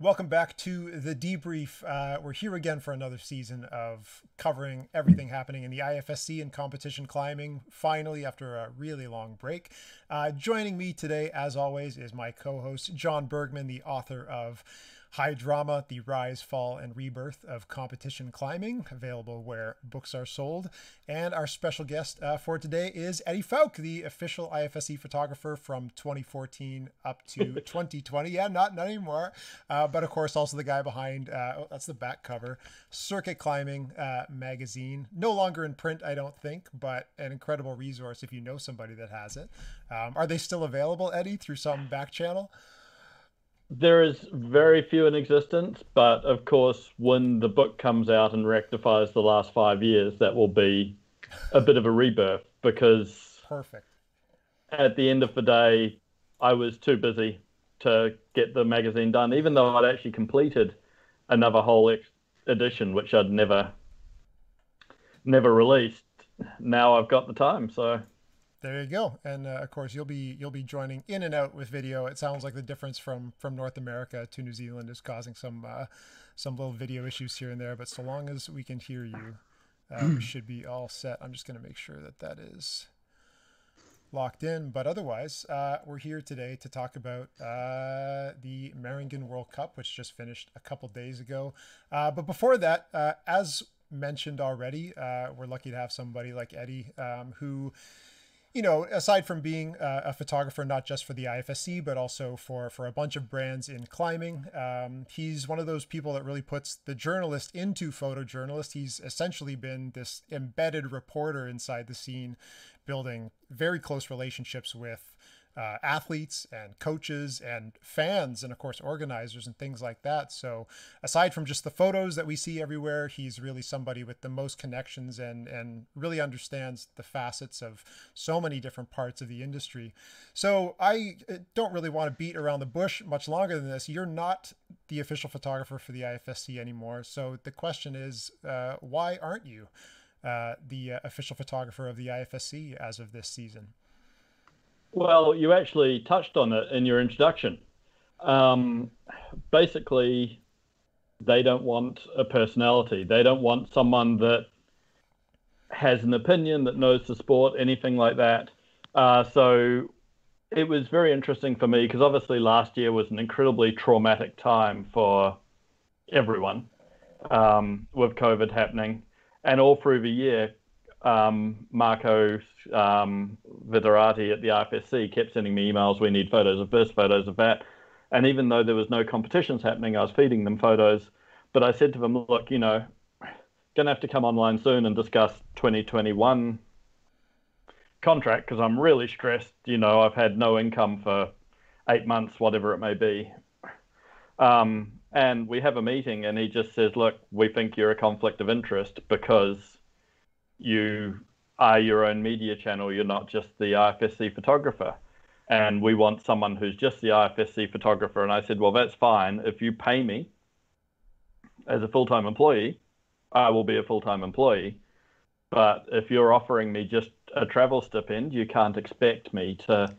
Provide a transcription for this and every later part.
Welcome back to The Debrief. We're here again for another season of covering everything happening in the IFSC and competition climbing, finally, after a really long break. Joining me today, as always, is my co-host, John Burgman, the author of High Drama, The Rise, Fall, and Rebirth of Competition Climbing, available where books are sold. And our special guest for today is Eddie Fowke, the official IFSC photographer from 2014 up to 2020. Yeah, not anymore. But of course, also the guy behind, that's the back cover, Circuit Climbing magazine. No longer in print, I don't think, but an incredible resource if you know somebody that has it. Are they still available, Eddie, through some back channel? There is very few in existence, but of course, when the book comes out and rectifies the last 5 years, that will be a bit of a rebirth, because perfect. At the end of the day, I was too busy to get the magazine done, even though I'd actually completed another whole edition, which I'd never released. Now I've got the time, so... There you go. And of course, you'll be joining in and out with video. It sounds like the difference from North America to New Zealand is causing some little video issues here and there. But so long as we can hear you, we should be all set. I'm just going to make sure that that is locked in. But otherwise, we're here today to talk about the Meiringen World Cup, which just finished a couple days ago. But before that, as mentioned already, we're lucky to have somebody like Eddie who... You know, aside from being a photographer, not just for the IFSC, but also for a bunch of brands in climbing, he's one of those people that really puts the journalist into photojournalist. He's essentially been this embedded reporter inside the scene, building very close relationships with athletes and coaches and fans and, of course, organizers and things like that. So aside from just the photos that we see everywhere, he's really somebody with the most connections and really understands the facets of so many different parts of the industry. So I don't really want to beat around the bush much longer than this. You're not the official photographer for the IFSC anymore. So the question is, why aren't you the official photographer of the IFSC as of this season? Well, you actually touched on it in your introduction. Basically, they don't want a personality. They don't want someone that has an opinion, that knows the sport, anything like that. So it was very interesting for me because obviously last year was an incredibly traumatic time for everyone with COVID happening. And all through the year, Marco Vetturati at the IFSC kept sending me emails, we need photos of this, photos of that. And even though there was no competitions happening, I was feeding them photos. But I said to them, look, you know, going to have to come online soon and discuss 2021 contract because I'm really stressed. You know, I've had no income for 8 months, whatever it may be. And we have a meeting and he just says, look, we think you're a conflict of interest because... you are your own media channel. You're not just the IFSC photographer. And we want someone who's just the IFSC photographer. And I said, well, that's fine. If you pay me as a full-time employee, I will be a full-time employee. But if you're offering me just a travel stipend, you can't expect me to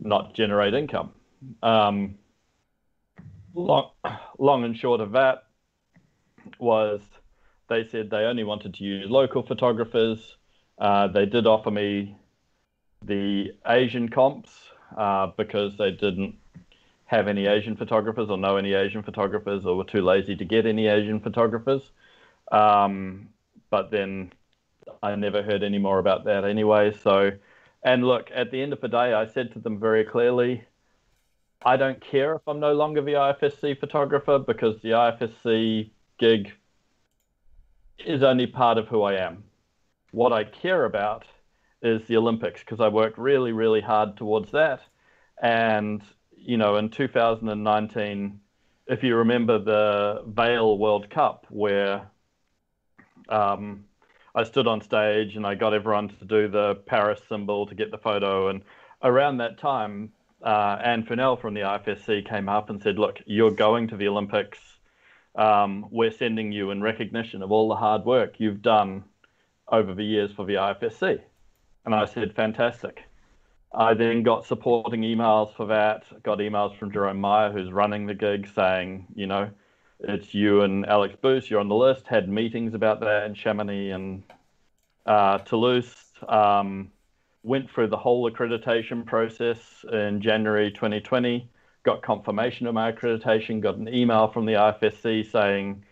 not generate income. Long and short of that was... They said they only wanted to use local photographers. They did offer me the Asian comps because they didn't have any Asian photographers or know any Asian photographers or were too lazy to get any Asian photographers. But then I never heard any more about that anyway. So, and look, at the end of the day, I said to them very clearly, I don't care if I'm no longer the IFSC photographer because the IFSC gig is only part of who I am. What I care about is the Olympics because I worked really, really hard towards that. And, you know, in 2019, if you remember the Vale World Cup where I stood on stage and I got everyone to do the Paris symbol to get the photo. And around that time, Anne Fennell from the IFSC came up and said, look, you're going to the Olympics. We're sending you in recognition of all the hard work you've done over the years for the IFSC. And I said, fantastic. I then got supporting emails for that. I got emails from Jerome Meyer, who's running the gig, saying, you know, it's you and Alex Boos, you're on the list. Had meetings about that in Chamonix and Toulouse. Went through the whole accreditation process in January 2020. Got confirmation of my accreditation. Got an email from the IFSC saying,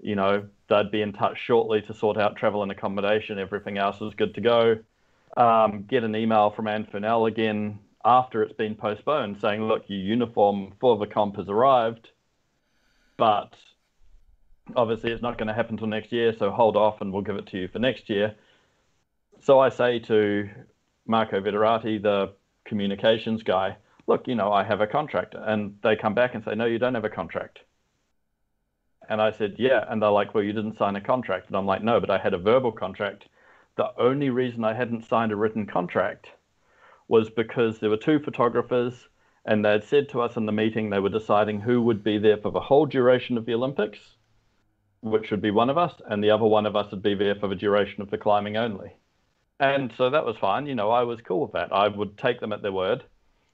you know, they'd be in touch shortly to sort out travel and accommodation. Everything else is good to go. Get an email from Anne Fennell again after it's been postponed saying, look, your uniform for the comp has arrived, but obviously it's not going to happen till next year, so hold off and we'll give it to you for next year. So I say to Marco Vetturati, the communications guy, look, you know, I have a contract. And they come back and say, no, you don't have a contract. And I said, yeah. And they're like, well, you didn't sign a contract. And I'm like, no, but I had a verbal contract. The only reason I hadn't signed a written contract was because there were two photographers and they'd said to us in the meeting they were deciding who would be there for the whole duration of the Olympics, which would be one of us, and the other one of us would be there for the duration of the climbing only. And so that was fine. You know, I was cool with that. I would take them at their word.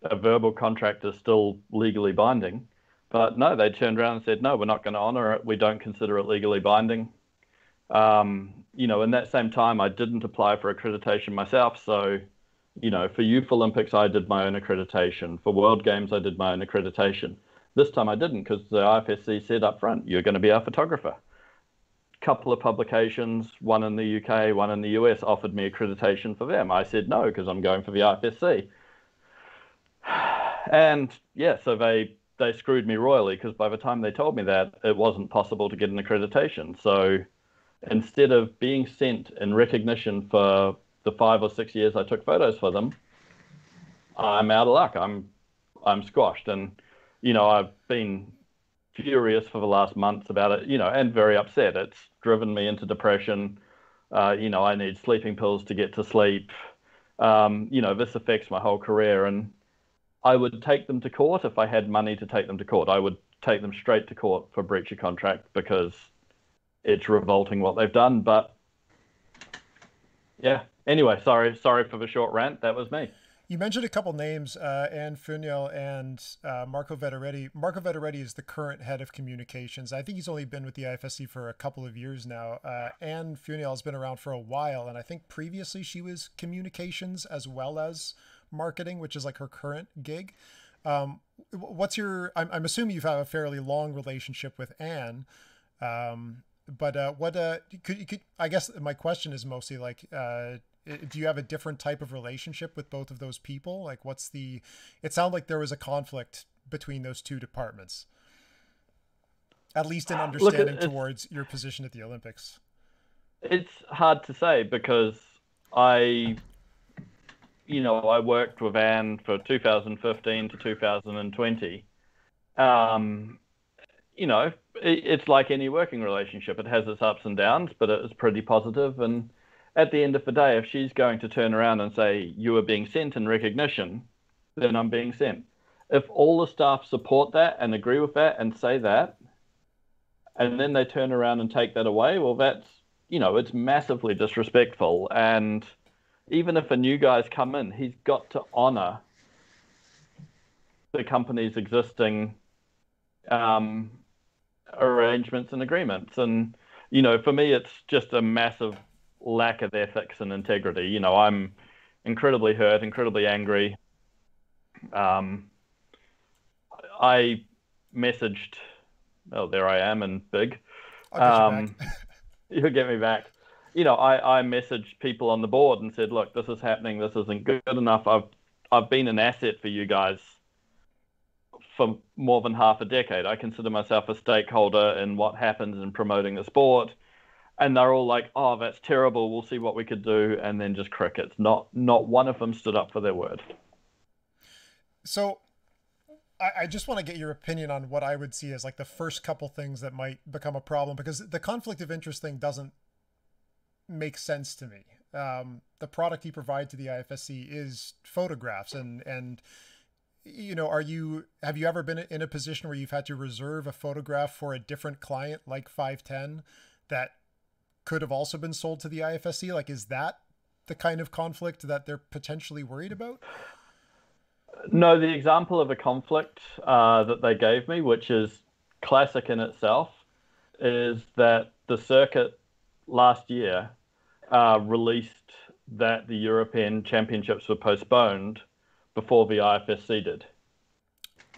A verbal contract is still legally binding. But no, they turned around and said, no, we're not going to honor it. We don't consider it legally binding. You know, in that same time, I didn't apply for accreditation myself. So, you know, for Youth Olympics, I did my own accreditation. For World Games, I did my own accreditation. This time I didn't, because the IFSC said up front, you're going to be our photographer. A couple of publications, one in the UK, one in the US, offered me accreditation for them. I said no, because I'm going for the IFSC. And yeah, so they screwed me royally, because by the time they told me that, it wasn't possible to get an accreditation. So instead of being sent in recognition for the 5 or 6 years I took photos for them, I'm out of luck. I'm squashed. And, you know, I've been furious for the last months about it, you know, and very upset. It's driven me into depression. You know, I need sleeping pills to get to sleep. You know, this affects my whole career. And I would take them to court if I had money to take them to court. I would take them straight to court for breach of contract, because it's revolting what they've done. But yeah, anyway, sorry for the short rant. That was me. You mentioned a couple names, Anne Fennell and Marco Vetturati. Marco Vetturati is the current head of communications. I think he's only been with the IFSC for a couple of years now. Anne Fennell has been around for a while, and I think previously she was communications as well as marketing, which is like her current gig. What's your? I'm assuming you've had a fairly long relationship with Anne. But I guess my question is mostly like, do you have a different type of relationship with both of those people? Like, what's the, it sounded like there was a conflict between those two departments, at least in understanding towards your position at the Olympics. It's hard to say, because I worked with Anne for 2015 to 2020. You know, it's like any working relationship. It has its ups and downs, but it was pretty positive. And at the end of the day, if she's going to turn around and say, you are being sent in recognition, then I'm being sent. If all the staff support that and agree with that and say that, and then they turn around and take that away, well, that's, you know, it's massively disrespectful. And even if a new guy's come in, he's got to honor the company's existing arrangements and agreements. And, you know, for me, it's just a massive lack of ethics and integrity. You know, I'm incredibly hurt, incredibly angry. I messaged, oh, there I am in big. I'll get you back. You'll get me back. You know, I messaged people on the board and said, look, this is happening. This isn't good enough. I've been an asset for you guys for more than half a decade. I consider myself a stakeholder in what happens in promoting the sport. And they're all like, oh, that's terrible. We'll see what we could do. And then just crickets. Not one of them stood up for their word. So I just want to get your opinion on what I would see as like the first couple things that might become a problem, because the conflict of interest thing doesn't make sense to me. The product you provide to the IFSC is photographs, and you know, have you ever been in a position where you've had to reserve a photograph for a different client, like 510, that could have also been sold to the IFSC? Like, is that the kind of conflict that they're potentially worried about? No, the example of a conflict that they gave me, which is classic in itself, is that the circuit last year released that the European Championships were postponed before the IFSC did.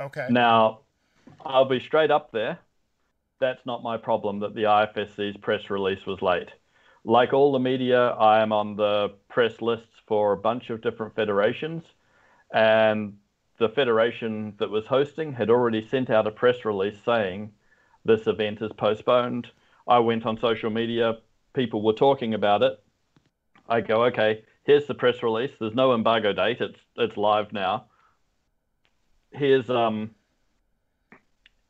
Okay. Now, I'll be straight up there. That's not my problem that the IFSC's press release was late. Like all the media, I am on the press lists for a bunch of different federations, and the federation that was hosting had already sent out a press release saying this event is postponed. I went on social media. People were talking about it. I go, okay, here's the press release. There's no embargo date. It's live now. Here's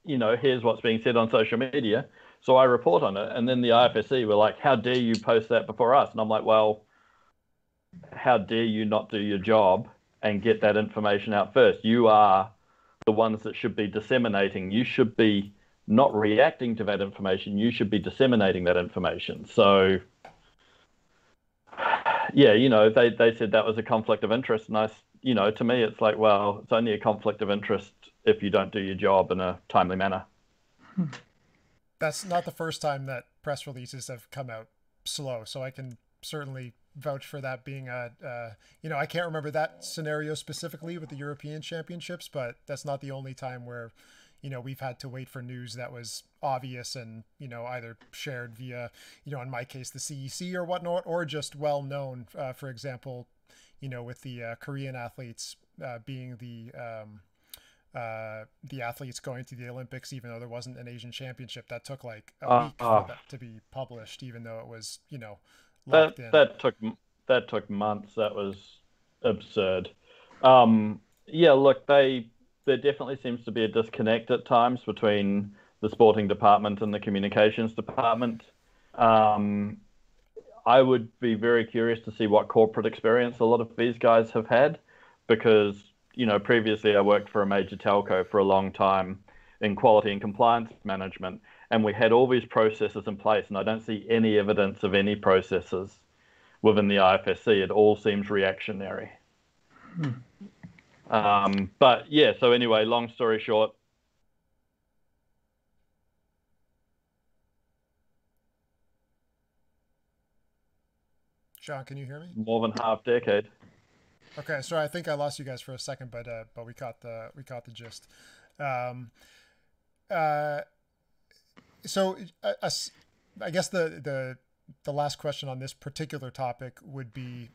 here's what's being said on social media. So I report on it, and then the IFSC were like, how dare you post that before us? And I'm like, well, how dare you not do your job and get that information out first? You are the ones that should be disseminating. You should be not reacting to that information. You should be disseminating that information. So, yeah, they said that was a conflict of interest. And I to me, it's like, well, it's only a conflict of interest if you don't do your job in a timely manner. That's not the first time that press releases have come out slow, so I can certainly vouch for that being a, I can't remember that scenario specifically with the European Championships, but that's not the only time where, we've had to wait for news that was obvious and, either shared via, in my case, the CEC or whatnot, or just well-known, for example, with the Korean athletes being the athletes going to the Olympics, even though there wasn't an Asian championship. That took like a week for that to be published, even though it was, locked in. That took months. That was absurd. There definitely seems to be a disconnect at times between the sporting department and the communications department. I would be very curious to see what corporate experience a lot of these guys have had, because previously I worked for a major telco for a long time in quality and compliance management, and we had all these processes in place, and I don't see any evidence of any processes within the IFSC. It all seems reactionary. So anyway, long story short. Sean, can you hear me? More than half decade. Okay, so I think I lost you guys for a second, but we caught the gist. I guess the last question on this particular topic would be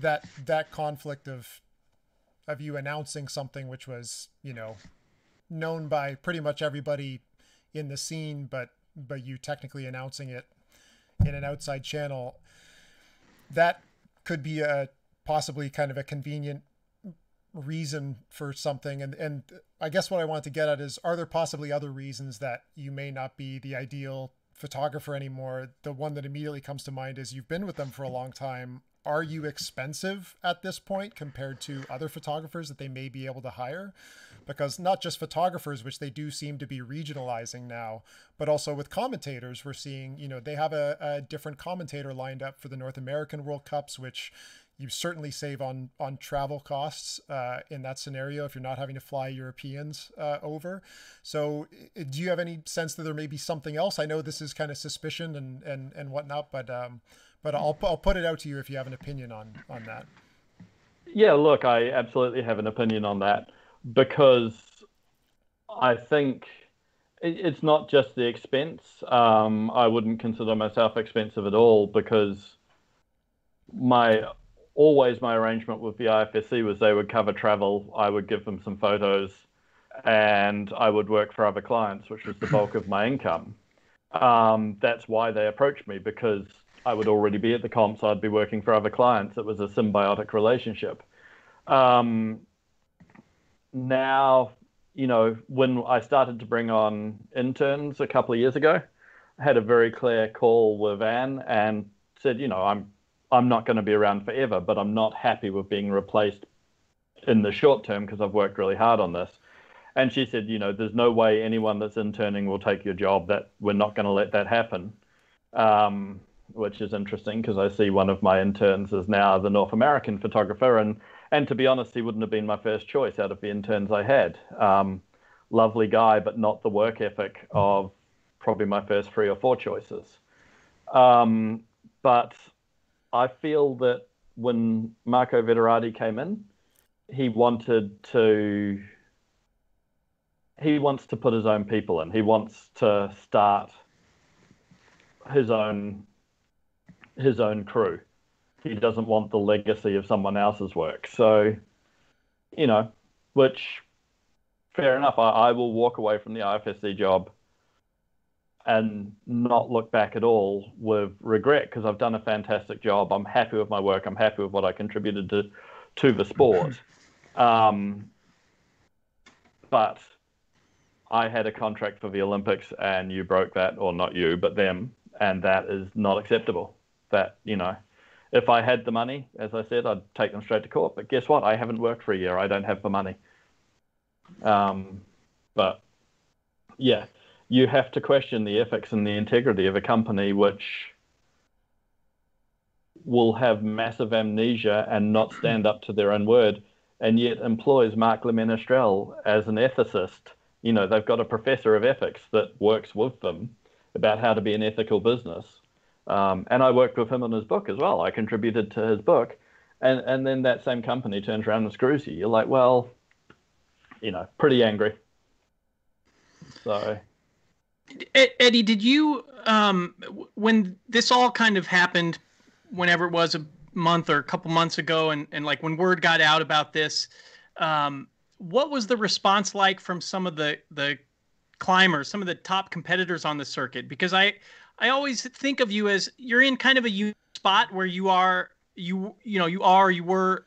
that conflict of you announcing something which was known by pretty much everybody in the scene, but you technically announcing it in an outside channel that could be a possibly kind of a convenient reason for something. And I guess what I want to get at is, are there possibly other reasons that you may not be the ideal photographer anymore? The one that immediately comes to mind is you've been with them for a long time. Are you expensive at this point compared to other photographers that they may be able to hire? Because not just photographers, which they do seem to be regionalizing now, but also with commentators, we're seeing, they have a different commentator lined up for the North American World Cups, which you certainly save on travel costs in that scenario if you're not having to fly Europeans over. So do you have any sense that there may be something else? I know this is kind of suspicion and whatnot, but I'll put it out to you if you have an opinion on that. Yeah, look, I absolutely have an opinion on that, because I think it's not just the expense. I wouldn't consider myself expensive at all, because my arrangement with the IFSC was they would cover travel, I would give them some photos, and I would work for other clients, which was the bulk of my income. That's why they approached me, because I would already be at the comps. I'd be working for other clients. It was a symbiotic relationship. Now, when I started to bring on interns a couple of years ago, I had a very clear call with Anne and said, I'm not going to be around forever, but I'm not happy with being replaced in the short term because I've worked really hard on this. And she said, there's no way anyone that's interning will take your job. That we're not going to let that happen. Which is interesting, because I see one of my interns is now the North American photographer, and And to be honest, he wouldn't have been my first choice out of the interns I had. Lovely guy, but not the work ethic of probably my first three or four choices. But I feel that when Marco Vetturati came in, he wants to put his own people in. He wants to start his own crew. He doesn't want the legacy of someone else's work. So, you know, which, fair enough, I will walk away from the IFSC job and not look back at all with regret, because I've done a fantastic job. I'm happy with my work. I'm happy with what I contributed to the sport. But I had a contract for the Olympics, and you broke that, or not you, but them, and that is not acceptable. That, you know, if I had the money, as I said, I'd take them straight to court. But guess what? I haven't worked for a year. I don't have the money. But, yeah, you have to question the ethics and the integrity of a company which will have massive amnesia and not stand up to their own word, and yet employs Marc Le Ménestrel as an ethicist. You know, they've got a professor of ethics that works with them about how to be an ethical business. And I worked with him on his book as well. I contributed to his book. And then that same company turns around and screws you. You're like, well, you know, pretty angry. So, Eddie, did you, when this all kind of happened, whenever it was, a month or a couple months ago, and like when word got out about this, what was the response like from some of the climbers, some of the top competitors on the circuit? Because I always think of you as, you're in kind of a unique spot where you were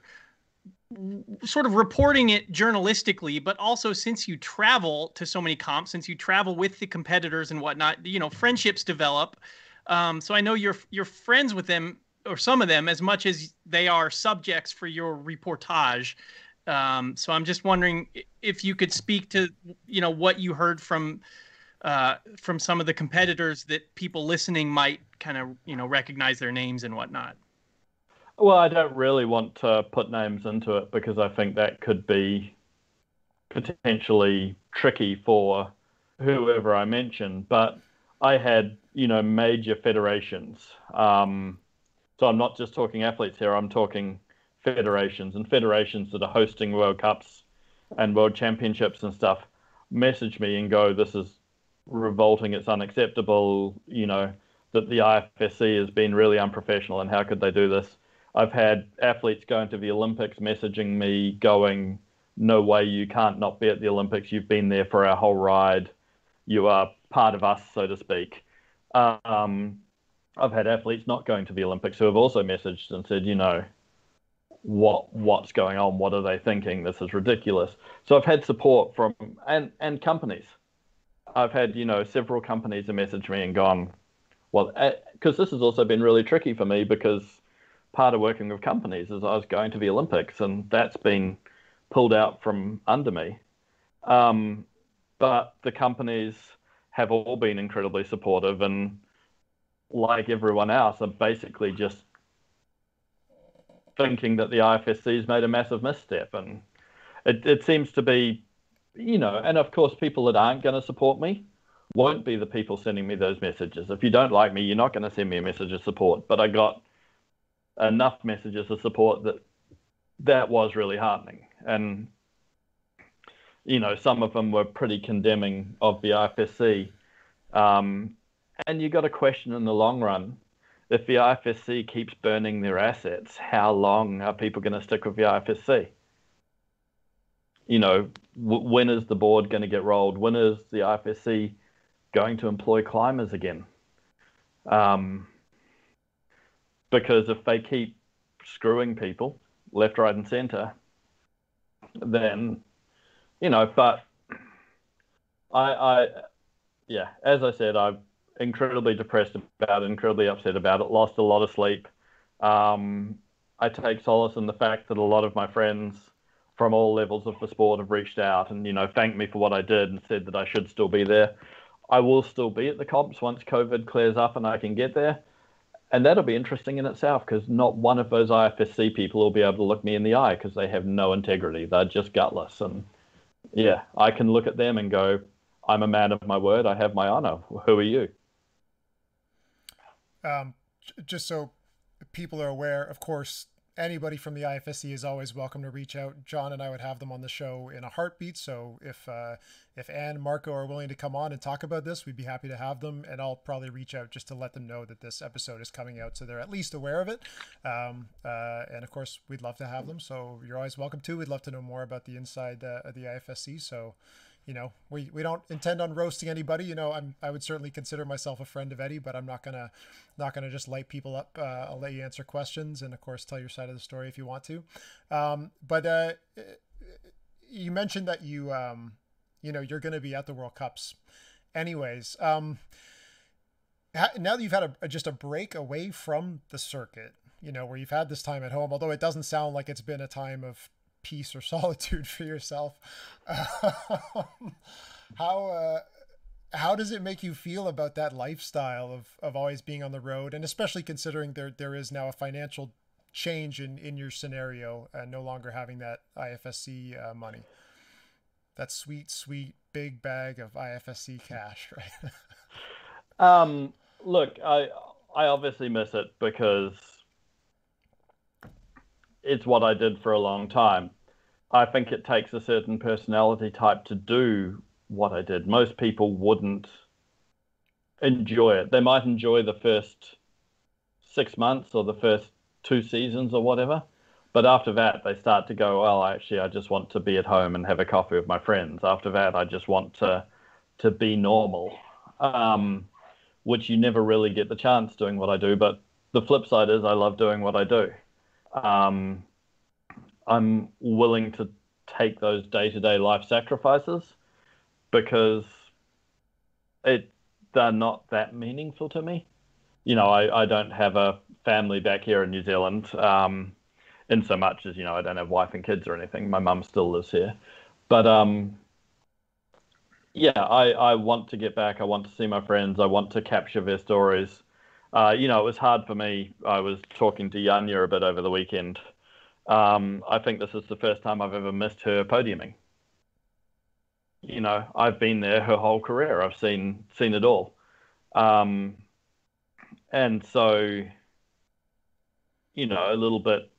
sort of reporting it journalistically, but also since you travel to so many comps, since you travel with the competitors and whatnot, you know, friendships develop. So I know you're friends with them, or some of them, as much as they are subjects for your reportage. So I'm just wondering if you could speak to, you know, what you heard from some of the competitors that people listening might kind of, you know, recognize their names and whatnot. Well, I don't really want to put names into it because I think that could be potentially tricky for whoever I mention. But I had, you know, major federations. So I'm not just talking athletes here. I'm talking federations, and federations that are hosting World Cups and World Championships and stuff message me and go, this is revolting, it's unacceptable, you know, that the IFSC has been really unprofessional and how could they do this. I've had athletes going to the Olympics messaging me going, no way, you can't not be at the Olympics, you've been there for our whole ride, you are part of us, so to speak. I've had athletes not going to the Olympics who have also messaged and said, you know, what's going on, what are they thinking, this is ridiculous. So I've had support from and companies. I've had, you know, several companies have messaged me and gone, well, because this has also been really tricky for me, because part of working with companies is I was going to the Olympics and that's been pulled out from under me. But the companies have all been incredibly supportive, and like everyone else are basically just thinking that the IFSC has made a massive misstep, and it seems to be, you know, and of course people that aren't going to support me won't be the people sending me those messages. If you don't like me, you're not going to send me a message of support, but I got enough messages of support that was really heartening. And, you know, some of them were pretty condemning of the IFSC. And you got to question in the long run, if the IFSC keeps burning their assets, how long are people going to stick with the IFSC? You know, when is the board going to get rolled? When is the IFSC going to employ climbers again? Because if they keep screwing people left, right, and center, then, you know, but I, as I said, I've incredibly depressed about it, incredibly upset about it, lost a lot of sleep. I take solace in the fact that a lot of my friends from all levels of the sport have reached out and, you know, thanked me for what I did and said that I should still be there. I will still be at the comps once COVID clears up and I can get there. And that'll be interesting in itself, because not one of those IFSC people will be able to look me in the eye, because they have no integrity. They're just gutless. And yeah, I can look at them and go, I'm a man of my word. I have my honor. Who are you? Just so people are aware, of course, anybody from the IFSC is always welcome to reach out. John and I would have them on the show in a heartbeat. So if Anne and Marco are willing to come on and talk about this, we'd be happy to have them. And I'll probably reach out just to let them know that this episode is coming out, so they're at least aware of it. And of course, we'd love to have them. So you're always welcome to. We'd love to know more about the inside of the IFSC. So, you know, we don't intend on roasting anybody. You know, I would certainly consider myself a friend of Eddie, but I'm not gonna just light people up. I'll let you answer questions and, of course, tell your side of the story if you want to. But you mentioned that you, you know, you're going to be at the World Cups, anyways. Now that you've had just a break away from the circuit, you know, where you've had this time at home, although it doesn't sound like it's been a time of peace or solitude for yourself, how does it make you feel about that lifestyle of always being on the road, and especially considering there is now a financial change in your scenario, no longer having that IFSC money, that sweet big bag of IFSC cash, right? Look, I obviously miss it, because it's what I did for a long time. I think it takes a certain personality type to do what I did. Most people wouldn't enjoy it. They might enjoy the first 6 months or the first 2 seasons or whatever, but after that they start to go, well, actually, I just want to be at home and have a coffee with my friends. After that, I just want to be normal, which you never really get the chance doing what I do. But the flip side is I love doing what I do. I'm willing to take those day-to-day life sacrifices, because they're not that meaningful to me. You know, I don't have a family back here in New Zealand, in so much as, you know, I don't have wife and kids or anything. My mum still lives here. But yeah, I want to get back. I want to see my friends. I want to capture their stories. You know, it was hard for me. I was talking to Janja a bit over the weekend. I think this is the first time I've ever missed her podiuming. You know, I've been there her whole career. I've seen it all. And so, you know, a little bit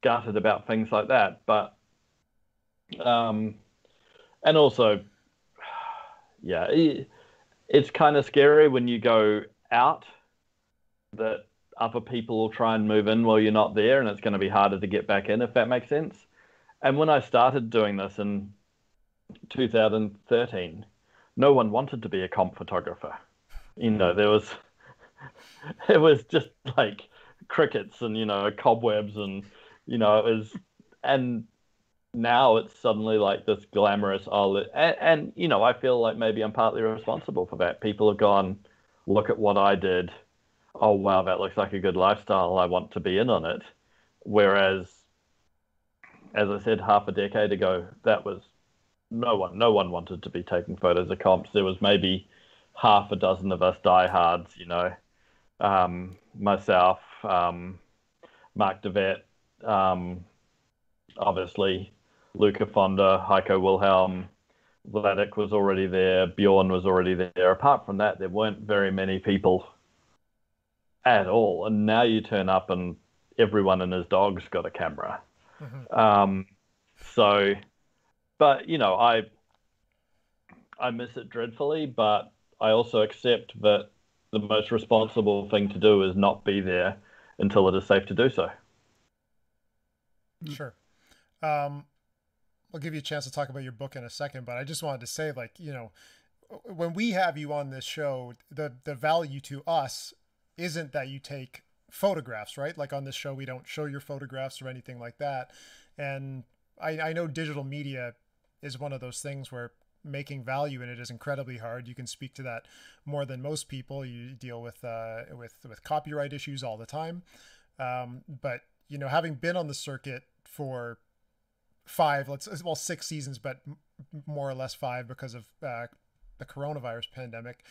gutted about things like that. But, and also, yeah, it's kind of scary when you go out that other people will try and move in while you're not there, and it's going to be harder to get back in, if that makes sense. And when I started doing this in 2013, no one wanted to be a comp photographer. You know, it was just like crickets and, you know, cobwebs and, you know, and now it's suddenly like this glamorous, and you know, I feel like maybe I'm partly responsible for that. People have gone, look at what I did. Oh, wow, that looks like a good lifestyle. I want to be in on it. Whereas, as I said, half a decade ago, that was no one wanted to be taking photos of comps. There was maybe half a dozen of us diehards, you know, myself, Mark DeVette, obviously, Luca Fonda, Heiko Wilhelm, Vladeck was already there, Bjorn was already there. Apart from that, there weren't very many people at all. And now you turn up and everyone and his dog's got a camera. Mm-hmm. So, but, you know, I miss it dreadfully, but I also accept that the most responsible thing to do is not be there until it is safe to do so. Sure. I'll give you a chance to talk about your book in a second, but I just wanted to say, like, you know, when we have you on this show, the value to us isn't that you take photographs, right? Like on this show, we don't show your photographs or anything like that. And I know digital media is one of those things where making value in it is incredibly hard. You can speak to that more than most people. You deal with copyright issues all the time. But, you know, having been on the circuit for 6 seasons, but more or less 5 because of the coronavirus pandemic,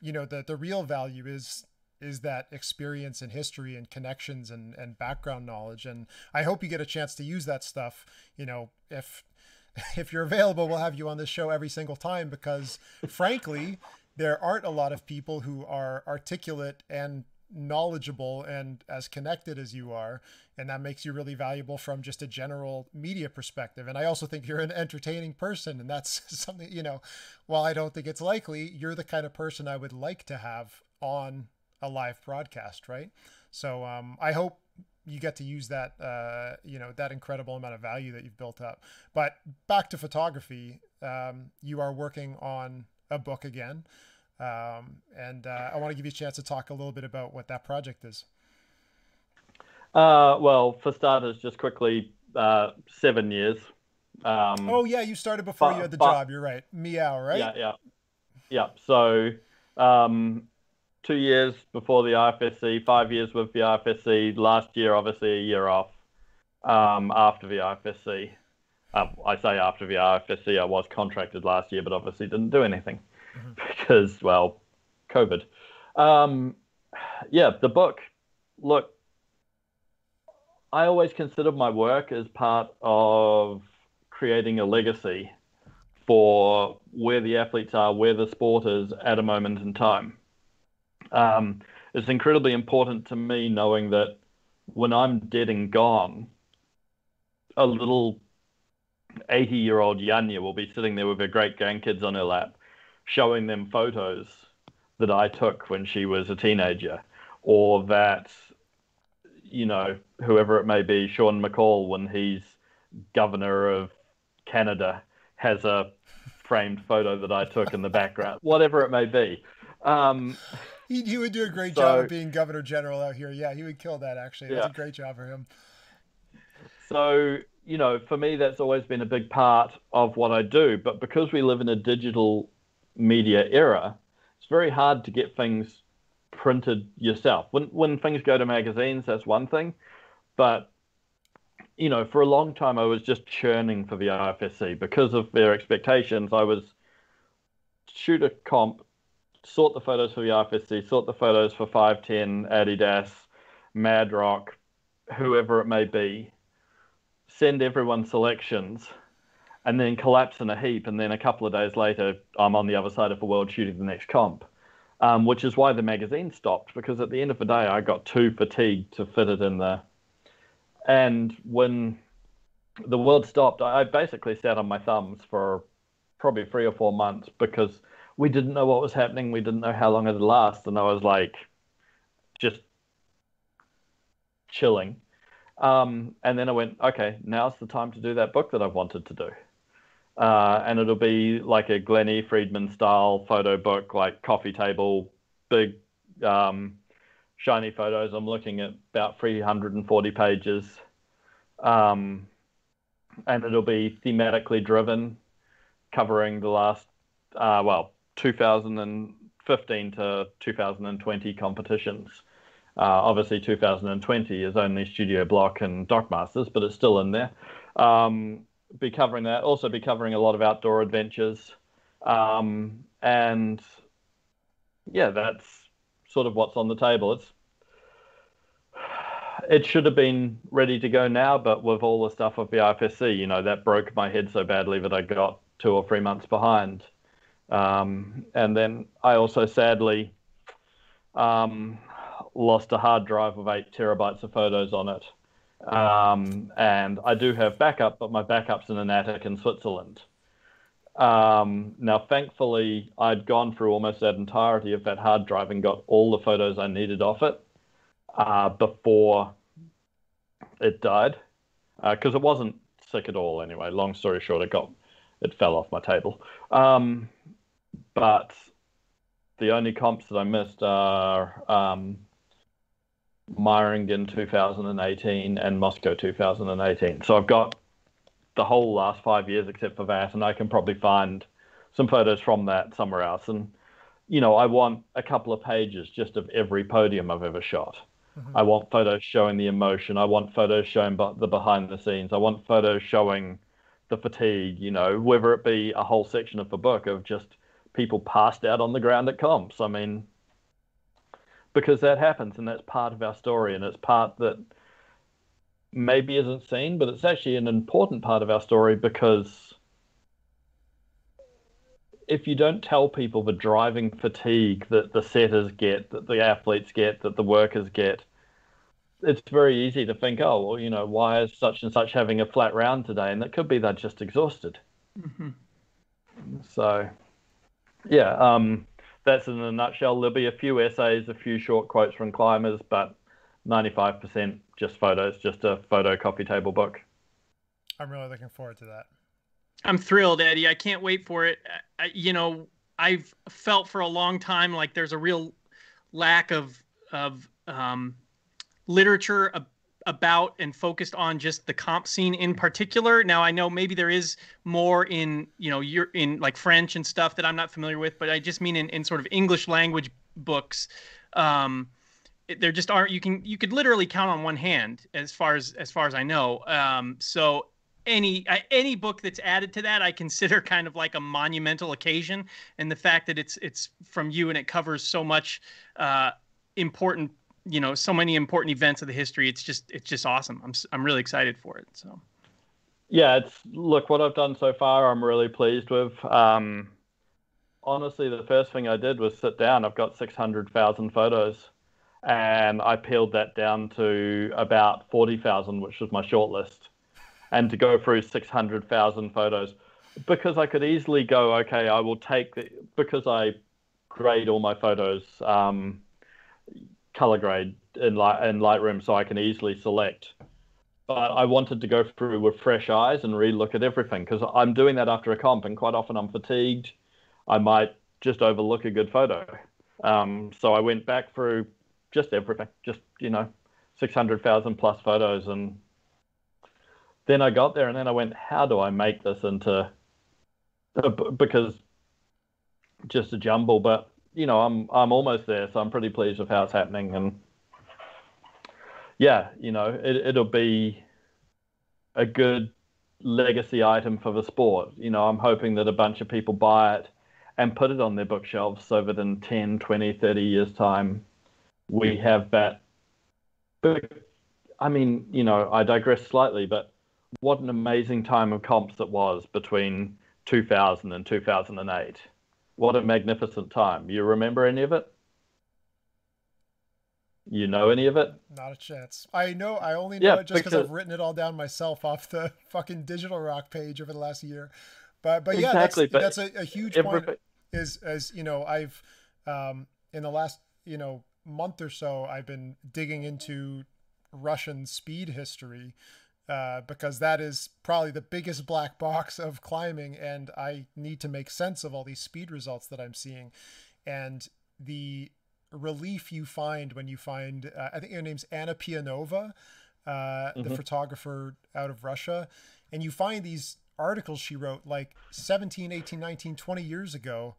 you know, the real value is is that experience and history and connections and background knowledge. And I hope you get a chance to use that stuff. You know, if you're available, we'll have you on this show every single time, because frankly, there aren't a lot of people who are articulate and knowledgeable and as connected as you are, and that makes you really valuable from just a general media perspective. And I also think you're an entertaining person, and that's something, you know, while I don't think it's likely, you're the kind of person I would like to have on a live broadcast, right? So I hope you get to use that, you know, that incredible amount of value that you've built up. But back to photography, you are working on a book again. I want to give you a chance to talk a little bit about what that project is. Well, for starters, just quickly, 7 years. Oh yeah, you started before you had the job. You're right, Meow, right? Yeah. So 2 years before the IFSC, 5 years with the IFSC. Last year, obviously, a year off after the IFSC. I say after the IFSC, I was contracted last year, but obviously didn't do anything. Because, well, COVID. Yeah, the book. Look, I always considered my work as part of creating a legacy for where the athletes are, where the sport is at a moment in time. It's incredibly important to me knowing that when I'm dead and gone, a little 80-year-old Janja will be sitting there with her great-grandkids on her lap, showing them photos that I took when she was a teenager, or that, you know, whoever it may be, Sean McCall, when he's governor of Canada, has a framed photo that I took in the background, whatever it may be. He would do a great job of being governor general out here. Yeah, he would kill that, actually. That's a great job for him. So, you know, for me, that's always been a big part of what I do. But because we live in a digital media era, it's very hard to get things printed yourself. When things go to magazines, that's one thing, but you know, for a long time I was just churning for the IFSC because of their expectations. I was shoot a comp, sort the photos for the IFSC, sort the photos for 510, Adidas, Mad Rock, whoever it may be, send everyone selections, and then collapse in a heap, and then a couple of days later, I'm on the other side of the world shooting the next comp, which is why the magazine stopped, because at the end of the day, I got too fatigued to fit it in there. And when the world stopped, I basically sat on my thumbs for probably 3 or 4 months, because we didn't know what was happening, we didn't know how long it would last, and I was like, just chilling. And then I went, okay, now's the time to do that book that I've wanted to do. And it'll be like a Glenn E. Friedman style photo book, like coffee table, big, shiny photos. I'm looking at about 340 pages. And it'll be thematically driven, covering the last, 2015 to 2020 competitions. Obviously 2020 is only Studio Block and DocMasters, but it's still in there. Be covering that. Also be covering a lot of outdoor adventures. And yeah, that's sort of what's on the table. It should have been ready to go now, but with all the stuff of the IFSC, you know, that broke my head so badly that I got 2 or 3 months behind. And then I also sadly lost a hard drive with 8 terabytes of photos on it. And I do have backup, but my backup's in an attic in Switzerland. Now, thankfully, I'd gone through almost that entirety of that hard drive and got all the photos I needed off it before it died, because it wasn't sick at all anyway. Long story short, it fell off my table. But the only comps that I missed are Meiringen 2018 and Moscow 2018. So I've got the whole last 5 years except for that, and I can probably find some photos from that somewhere else. And, you know, I want a couple of pages just of every podium I've ever shot. Mm-hmm. I want photos showing the emotion. I want photos showing the behind the scenes. I want photos showing the fatigue, you know, whether it be a whole section of the book of just people passed out on the ground at comps. I mean, because that happens, and that's part of our story, and it's part that maybe isn't seen, but it's actually an important part of our story, because if you don't tell people the driving fatigue that the setters get, that the athletes get, that the workers get, it's very easy to think, oh, well, you know, why is such and such having a flat round today? And that could be they're just exhausted. Mm-hmm. So, yeah, that's in a nutshell. There'll be a few essays, a few short quotes from climbers, but 95% just photos, just a photo coffee table book. I'm really looking forward to that. I'm thrilled, Eddie. I can't wait for it. You know, I've felt for a long time like there's a real lack of literature about and focused on just the comp scene in particular. Now, I know maybe there is more in, you know, you're in like French and stuff that I'm not familiar with, but I just mean in sort of English language books. There just aren't. You could literally count on one hand as far as I know. So any book that's added to that, I consider kind of like a monumental occasion. And the fact that it's from you and it covers so much important, you know, so many important events of the history. It's just awesome. I'm really excited for it. So, yeah, look, what I've done so far, I'm really pleased with. Honestly, the first thing I did was sit down. I've got 600,000 photos, and I peeled that down to about 40,000, which was my short list. And to go through 600,000 photos, because I could easily go, okay, I will take because I grade all my photos, color grade in Lightroom, so I can easily select. But I wanted to go through with fresh eyes and relook at everything, because I'm doing that after a comp, and quite often I'm fatigued. I might just overlook a good photo. So I went back through just everything, just, you know, 600,000 plus photos. And then I got there and then I went, how do I make this into, because just a jumble, but you know, I'm almost there. So I'm pretty pleased with how it's happening. And yeah, you know, it'll be a good legacy item for the sport. You know, I'm hoping that a bunch of people buy it and put it on their bookshelves so that in 10, 20, 30 years time, we have that. I mean, you know, I digress slightly, but what an amazing time of comps it was between 2000 and 2008. What a magnificent time. You remember any of it? You know any of it? Not a chance. I know. I only know it just because I've written it all down myself off the fucking Digital Rock page over the last year. But yeah, exactly, that's a huge point is, as you know, I've in the last, you know, month or so, I've been digging into Russian speed history, because that is probably the biggest black box of climbing, and I need to make sense of all these speed results that I'm seeing. And the relief you find when you find I think her name's Anna Pianova, the photographer out of Russia, and you find these articles she wrote like 17, 18, 19, 20 years ago.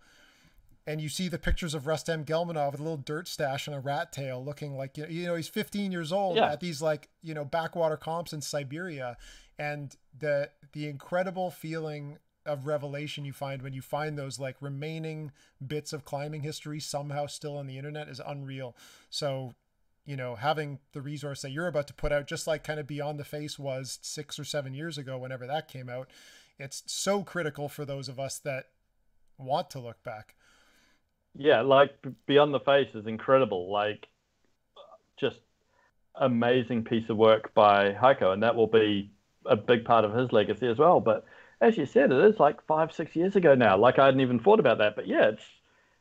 And you see the pictures of Rustem Gelmanov with a little dirt stash and a rat tail, looking like, you know, he's 15 years old at these, like, you know, backwater comps in Siberia. And the incredible feeling of revelation you find when you find those like remaining bits of climbing history somehow still on the internet is unreal. So, you know, having the resource that you're about to put out, just like kind of Beyond the Face was 6 or 7 years ago, whenever that came out, it's so critical for those of us that want to look back. Yeah, like Beyond the Face is incredible, like just amazing piece of work by Heiko, and that will be a big part of his legacy as well. But as you said, it is like 5-6 years ago now. Like I hadn't even thought about that, but yeah,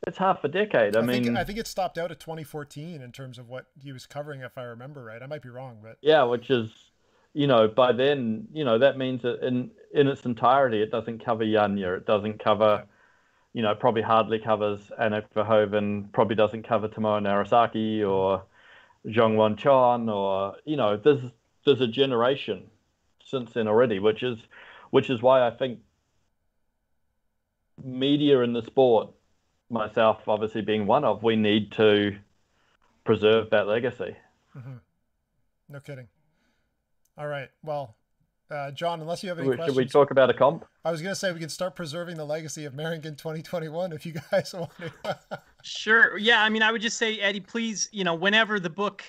it's half a decade. I think it stopped out at 2014 in terms of what he was covering, if I remember right. I might be wrong, but yeah, which is, you know, by then, you know, that means that in its entirety, it doesn't cover Janja, it doesn't cover. Yeah. You know, probably hardly covers Anna Verhoeven, probably doesn't cover Tomoa Narasaki or Zhong Wanchon, or, you know, there's a generation since then already, which is why I think media in the sport, myself obviously being one of, we need to preserve that legacy. Mm-hmm. No kidding. All right. Well, John, unless you have any questions. Should we talk about a comp? I was going to say we could start preserving the legacy of Meiringen 2021 if you guys want to. Sure. Yeah, I mean, I would just say, Eddie, please, you know, whenever the book,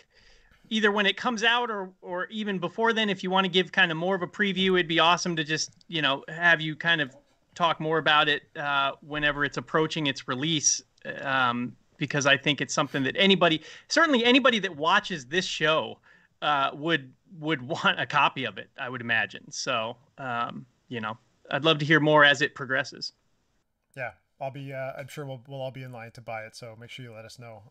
either when it comes out or even before then, if you want to give kind of more of a preview, it'd be awesome to just, you know, have you kind of talk more about it whenever it's approaching its release, because I think it's something that anybody, certainly anybody that watches this show would want a copy of it, I would imagine. So, you know, I'd love to hear more as it progresses. Yeah, I'll be, I'm sure we'll all be in line to buy it. So make sure you let us know.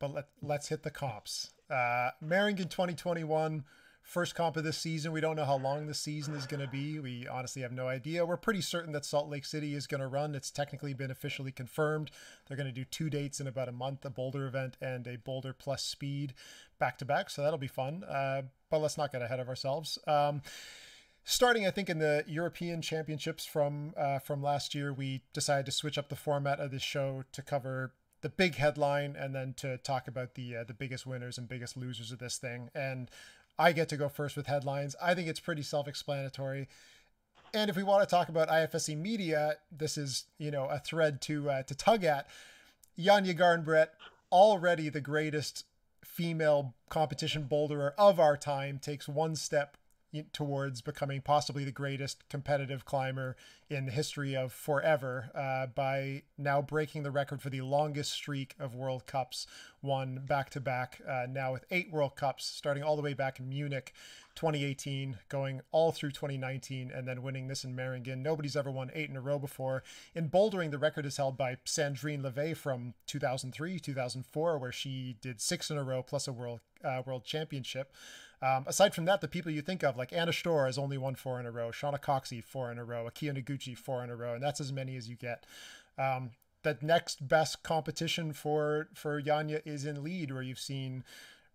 But let's hit the comps. Meiringen 2021, first comp of this season. We don't know how long the season is going to be. We honestly have no idea. We're pretty certain that Salt Lake City is going to run. It's technically been officially confirmed. They're going to do 2 dates in about a month, a Boulder event and a Boulder plus speed back to back. So that'll be fun. But let's not get ahead of ourselves. Starting, I think, in the European Championships from last year, we decided to switch up the format of this show to cover the big headline and then to talk about the biggest winners and biggest losers of this thing. And I get to go first with headlines. I think it's pretty self-explanatory. And if we want to talk about IFSC media, this is, you know, a thread to tug at. Janja Garnbret, already the greatest female competition boulderer of our time, takes one step towards becoming possibly the greatest competitive climber in the history of forever by now breaking the record for the longest streak of World Cups won back-to-back, now with 8 World Cups, starting all the way back in Munich 2018, going all through 2019, and then winning this in Meiringen. Nobody's ever won 8 in a row before. In bouldering, the record is held by Sandrine Levay from 2003, 2004, where she did 6 in a row plus a world championship. Aside from that, the people you think of, like Anna Stöhr has only won 4 in a row, Shauna Coxey 4 in a row, Akiyo Noguchi 4 in a row, and that's as many as you get. That next best competition for Janja is in lead, where you've seen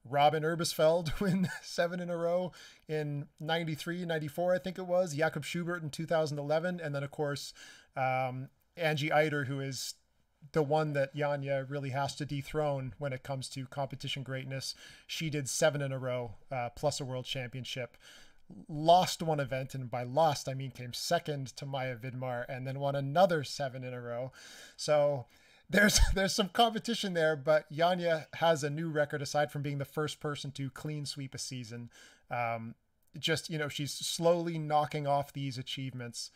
Robyn Erbesfield win 7 in a row in 93, 94, I think it was, Jakob Schubert in 2011, and then, of course, Angie Eiter, who is the one that Janja really has to dethrone when it comes to competition greatness. She did 7 in a row, plus a world championship, lost one event. And by lost, I mean, came second to Maya Vidmar and then won another 7 in a row. So there's some competition there, but Janja has a new record aside from being the first person to clean sweep a season. Just, you know, she's slowly knocking off these achievements.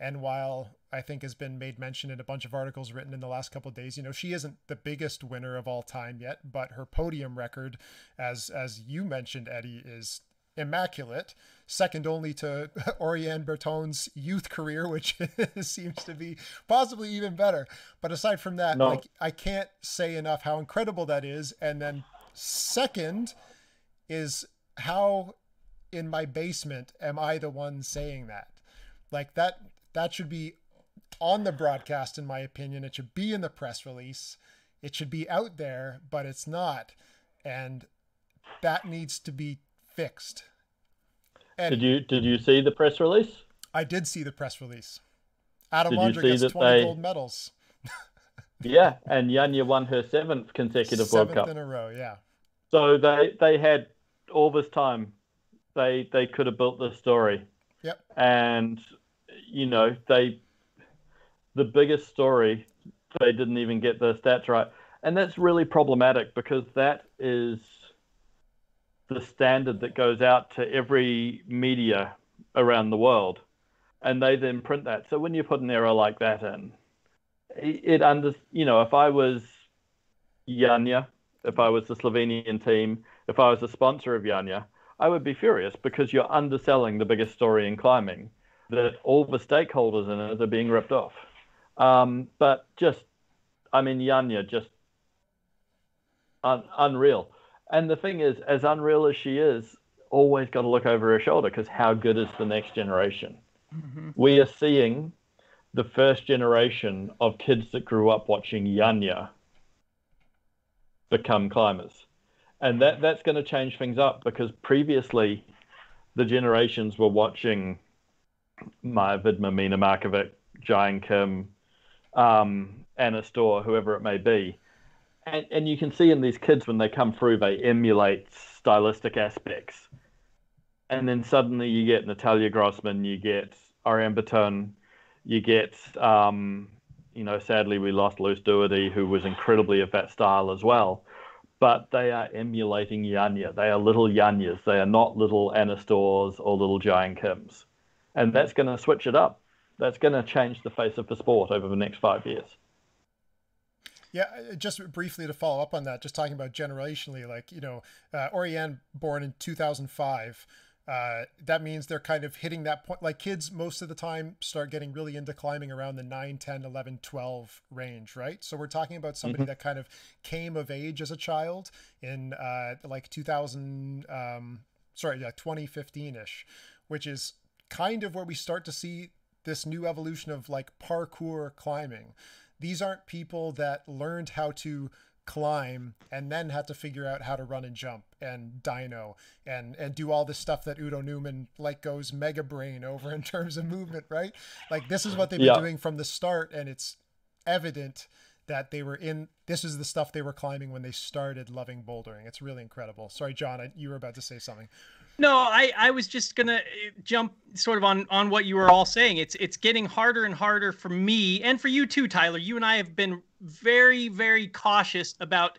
And while I think has been made mention in a bunch of articles written in the last couple of days, you know, she isn't the biggest winner of all time yet, but her podium record, as you mentioned, Eddie, is immaculate, second only to Oriane Bertone's youth career, which seems to be possibly even better. But aside from that, no. Like, I can't say enough how incredible that is. And then second is, how in my basement am I the one saying that? Like, that should be on the broadcast, in my opinion. It should be in the press release. It should be out there, but it's not. And that needs to be fixed. And did you see the press release? I did see the press release. Adam Ondra gets 20 gold medals. Yeah, and Janja won her 7th consecutive World Cup. 7th in a row, yeah. So they had all this time. They could have built this story. Yep. And, you know, the biggest story, they didn't even get the stats right. And that's really problematic, because that is the standard that goes out to every media around the world. And they then print that. So when you put an error like that in, you know, if I was Janja, if I was the Slovenian team, if I was the sponsor of Janja, I would be furious, because you're underselling the biggest story in climbing, that all the stakeholders in it are being ripped off. But just, I mean, Janja, just unreal. And the thing is, as unreal as she is, always got to look over her shoulder, because how good is the next generation? Mm-hmm. We are seeing the first generation of kids that grew up watching Janja become climbers. And that's going to change things up, because previously the generations were watching Maya Vidmar, Mina Markovic, Jian Kim, Anna Stöhr, whoever it may be. And you can see in these kids, when they come through, they emulate stylistic aspects. And then suddenly you get Natalia Grossman, you get Oriane Bertone, you get, you know, sadly we lost Luce Doherty, who was incredibly of that style as well. But they are emulating Janja. They are little Janjas. They are not little Anna Stöhrs or little Giant Kims. And that's going to switch it up. That's going to change the face of the sport over the next 5 years. Yeah, just briefly to follow up on that, just talking about generationally, like, you know, Oriane born in 2005, that means they're kind of hitting that point. Like kids most of the time start getting really into climbing around the 9, 10, 11, 12 range, right? So we're talking about somebody that kind of came of age as a child in like 2015-ish, which is kind of where we start to see this new evolution of like parkour climbing. These aren't people that learned how to climb and then had to figure out how to run and jump and dyno and do all this stuff that Udo Neumann like goes mega brain over in terms of movement, right? Like this is what they've been doing from the start, and it's evident that they were in, this is the stuff they were climbing when they started loving bouldering. It's really incredible. Sorry, John, you were about to say something. No, I was just going to jump sort of on what you were all saying. It's getting harder and harder for me and for you too, Tyler. You and I have been very, very cautious about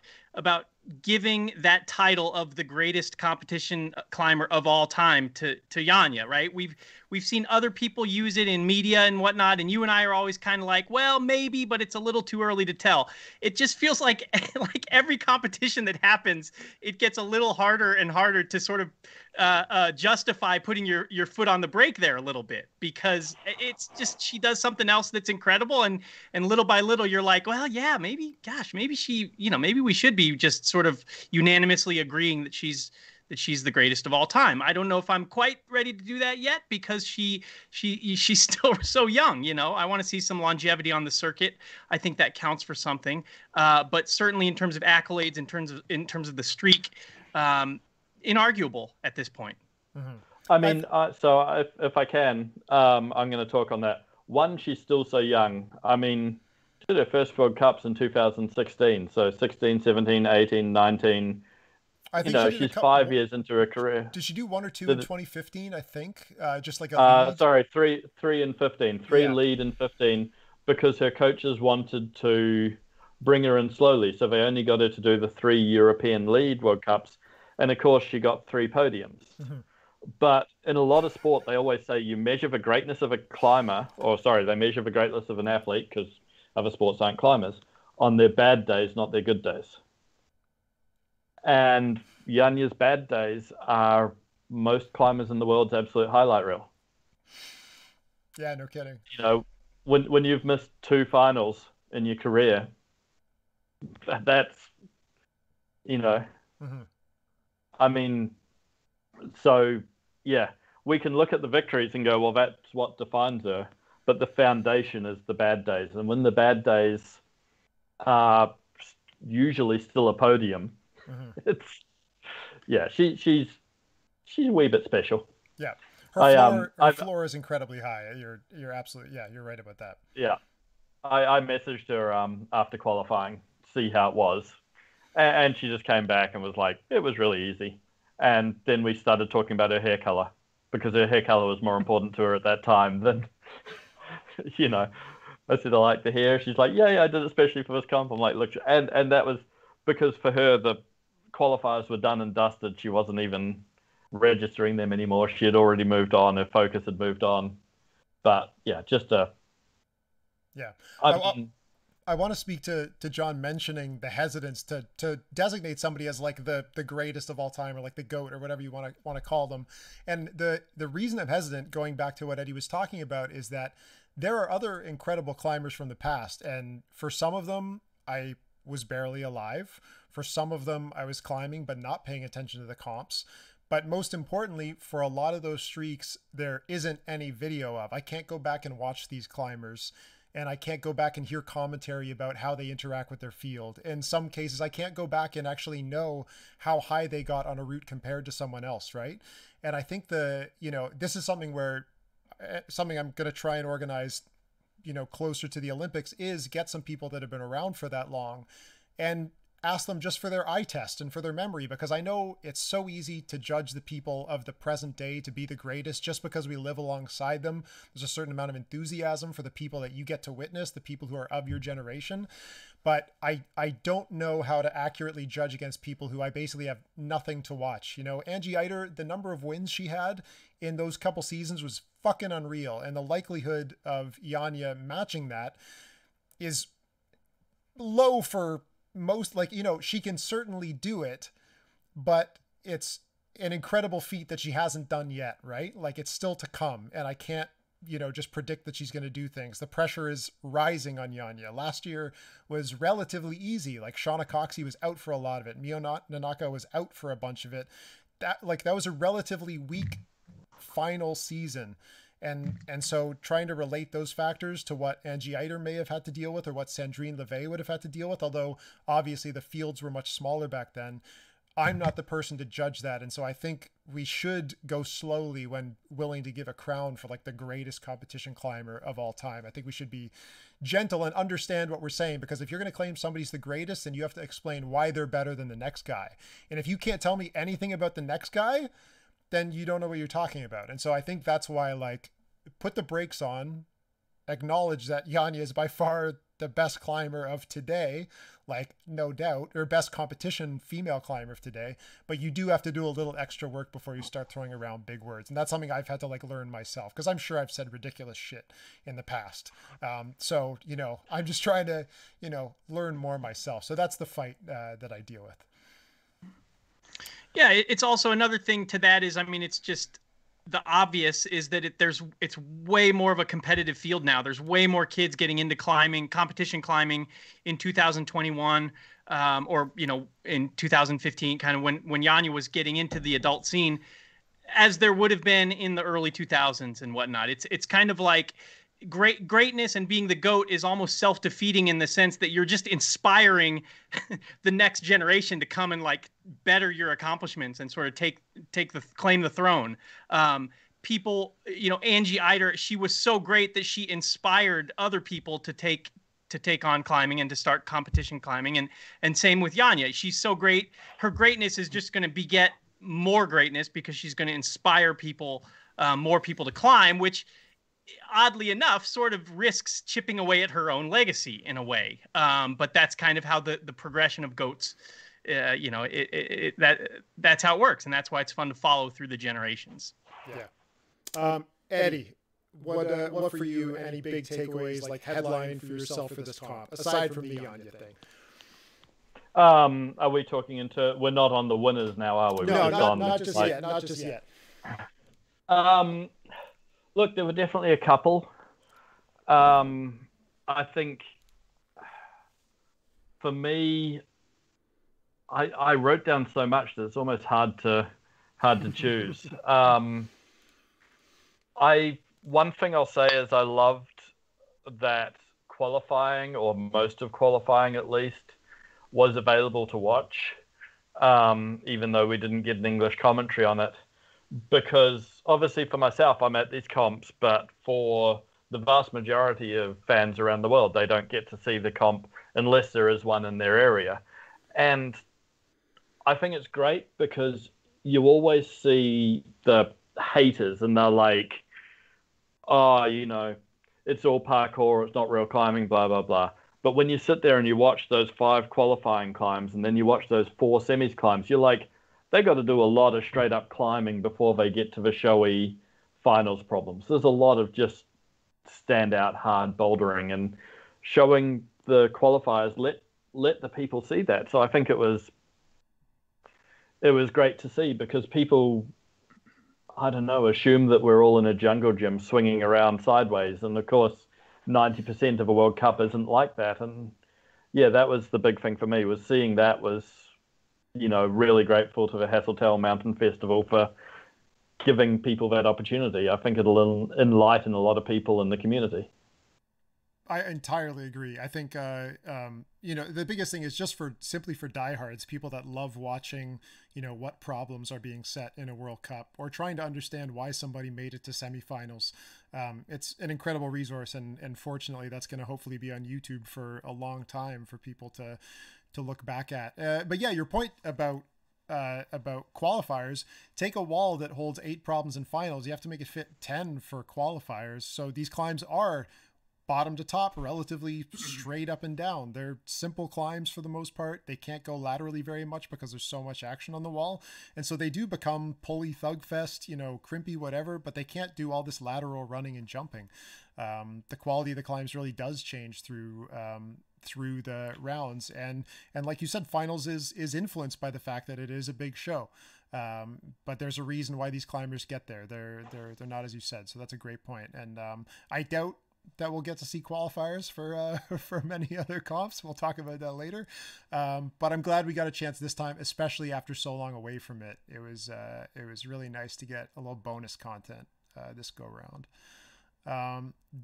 giving that title of the greatest competition climber of all time to Janja, right? We've seen other people use it in media and whatnot, and you and I are always kind of like, well, maybe, but it's a little too early to tell. It just feels like every competition that happens, it gets a little harder and harder to sort of justify putting your foot on the brake there a little bit, because it's just, she does something else that's incredible, and little by little you're like, well, yeah, maybe, gosh, maybe she, you know, maybe we should be just sort of unanimously agreeing that she's the greatest of all time. I don't know if I'm quite ready to do that yet, because she's still so young, you know. I want to see some longevity on the circuit. I think that counts for something. But certainly in terms of accolades, in terms of the streak, inarguable at this point. I mean, so if I can, I'm going to talk on that. One, she's still so young. I mean, she did her first World Cups in 2016. So 16, 17, 18, 19. I think, you know, she's 5 years into her career. Did she do one or two in 2015? I think just like a lead? Sorry, three in 15, lead in 15, because her coaches wanted to bring her in slowly, so they only got her to do the 3 European lead World Cups, and of course she got 3 podiums. But in a lot of sport, they always say you measure the greatness of a climber, or sorry, they measure the greatness of an athlete, because other sports aren't climbers, on their bad days, not their good days. And Janja's bad days are most climbers in the world's absolute highlight reel. Yeah, no kidding. You know, when you've missed 2 finals in your career, that's, you know, I mean, so yeah, we can look at the victories and go, well, that's what defines her. But the foundation is the bad days. And when the bad days are usually still a podium, it's, yeah, she's a wee bit special. Yeah, her floor is incredibly high. You're absolutely, yeah, you're right about that. Yeah, I messaged her after qualifying, see how it was, and she just came back and was like, it was really easy. And then we started talking about her hair color, because her hair color was more important to her at that time than, you know, I said I like the hair. She's like, yeah, I did it especially for this comp. I'm like, look, and that was because for her the qualifiers were done and dusted. She wasn't even registering them anymore. She had already moved on. Her focus had moved on. But yeah, just a yeah. I want to speak to John mentioning the hesitance to designate somebody as like the greatest of all time, or like the GOAT, or whatever you want to call them. And the reason I'm hesitant, going back to what Eddie was talking about, is that there are other incredible climbers from the past. And for some of them, I was barely alive. For some of them, I was climbing but not paying attention to the comps. But most importantly, for a lot of those streaks, there isn't any video of. I can't go back and watch these climbers, and I can't go back and hear commentary about how they interact with their field. In some cases, I can't go back and actually know how high they got on a route compared to someone else, right? And I think you know, this is something where, something I'm going to try and organize, you know, closer to the Olympics, is get some people that have been around for that long and ask them just for their eye test and for their memory, because I know it's so easy to judge the people of the present day to be the greatest just because we live alongside them. There's a certain amount of enthusiasm for the people that you get to witness, the people who are of your generation. But I don't know how to accurately judge against people who I basically have nothing to watch. You know, Angie Eiter, the number of wins she had in those couple seasons was fucking unreal. And the likelihood of Janja matching that is low for most, like, you know, she can certainly do it, but it's an incredible feat that she hasn't done yet, right? Like, it's still to come. And I can't, you know, just predict that she's going to do things. The pressure is rising on Janja. Last year was relatively easy. Like, Shauna Coxey was out for a lot of it. Miho Nonaka was out for a bunch of it. That was a relatively weak final season. And so trying to relate those factors to what Angie Eiter may have had to deal with, or what Sandrine Levay would have had to deal with, although obviously the fields were much smaller back then, I'm not the person to judge that. And so I think we should go slowly when willing to give a crown for like the greatest competition climber of all time. I think we should be gentle and understand what we're saying, because if you're going to claim somebody's the greatest, then you have to explain why they're better than the next guy. And if you can't tell me anything about the next guy, then you don't know what you're talking about. And so I think that's why, like, put the brakes on, acknowledge that Janja is by far the best climber of today, like, no doubt, or best competition female climber of today, but you do have to do a little extra work before you start throwing around big words. And that's something I've had to, like, learn myself, because I'm sure I've said ridiculous shit in the past. So, you know, I'm just trying to, you know, learn more myself. So that's the fight that I deal with. Yeah, it's also another thing to that is, I mean, it's just the obvious is that it's way more of a competitive field now. There's way more kids getting into climbing, competition climbing in 2021, or, you know, in 2015, kind of when Janja was getting into the adult scene, as there would have been in the early 2000s and whatnot. It's kind of like greatness and being the GOAT is almost self-defeating, in the sense that you're just inspiring the next generation to come and, like, better your accomplishments and sort of claim the throne. People, you know, Angie Eiter, she was so great that she inspired other people to take on climbing and to start competition climbing. And same with Janja. She's so great. Her greatness is just going to beget more greatness, because she's going to inspire people, more people to climb, which, oddly enough, sort of risks chipping away at her own legacy in a way. But that's kind of how the progression of GOATs, you know, that's how it works. And that's why it's fun to follow through the generations. Yeah. Eddie, what for you, any big takeaways, like headline for yourself for this comp, aside from the Janja thing? Are we talking into, we're not on the winners now, are we? No, not just yet. Look, there were definitely a couple. I think for me, I wrote down so much that it's almost hard to choose. One thing I'll say is I loved that qualifying, or most of qualifying at least, was available to watch, even though we didn't get an English commentary on it. Because obviously for myself, I'm at these comps, but for the vast majority of fans around the world, they don't get to see the comp unless there is one in their area. And I think it's great, because you always see the haters and they're like, oh, you know, it's all parkour, it's not real climbing, blah, blah, blah. But when you sit there and you watch those 5 qualifying climbs, and then you watch those 4 semis climbs, you're like, they got to do a lot of straight up climbing before they get to the showy finals problems. There's a lot of just standout hard bouldering, and showing the qualifiers let the people see that. So I think it was great to see, because people, I don't know, assume that we're all in a jungle gym swinging around sideways, and of course 90% of a World Cup isn't like that. And yeah, that was the big thing for me, was seeing that. Was, you know, really grateful to the Hasseltell Mountain Festival for giving people that opportunity. I think it'll enlighten a lot of people in the community. I entirely agree. I think, you know, the biggest thing is just simply for diehards, people that love watching, you know, what problems are being set in a World Cup, or trying to understand why somebody made it to semifinals. It's an incredible resource. And fortunately, that's going to hopefully be on YouTube for a long time, for people to to look back at. But yeah, your point about qualifiers, take a wall that holds 8 problems in finals. You have to make it fit 10 for qualifiers. So these climbs are bottom to top, relatively straight up and down. They're simple climbs for the most part. They can't go laterally very much because there's so much action on the wall. And so they do become pulley thugfest, you know, crimpy, whatever, but they can't do all this lateral running and jumping. The quality of the climbs really does change through the rounds. And like you said, finals is influenced by the fact that it is a big show. But there's a reason why these climbers get there. They're not, as you said. So that's a great point. And I doubt that we'll get to see qualifiers for many other comps. We'll talk about that later. But I'm glad we got a chance this time, especially after so long away from it. It was really nice to get a little bonus content this go round.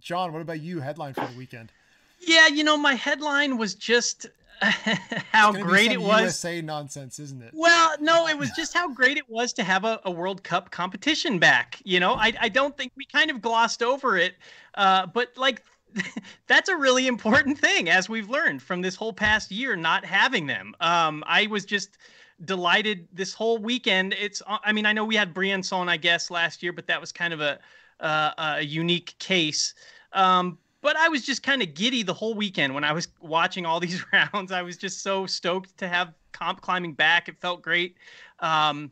John, what about you? Headline for the weekend? Yeah, you know, my headline was just how great it was. USA nonsense, isn't it? Well, no, it was just how great it was to have a World Cup competition back. You know, I don't think we kind of glossed over it, but like that's a really important thing, as we've learned from this whole past year not having them. I was just delighted this whole weekend. I mean, I know we had Briançon, I guess, last year, but that was kind of a unique case. But I was just kind of giddy the whole weekend when I was watching all these rounds. I was just so stoked to have comp climbing back. It felt great. I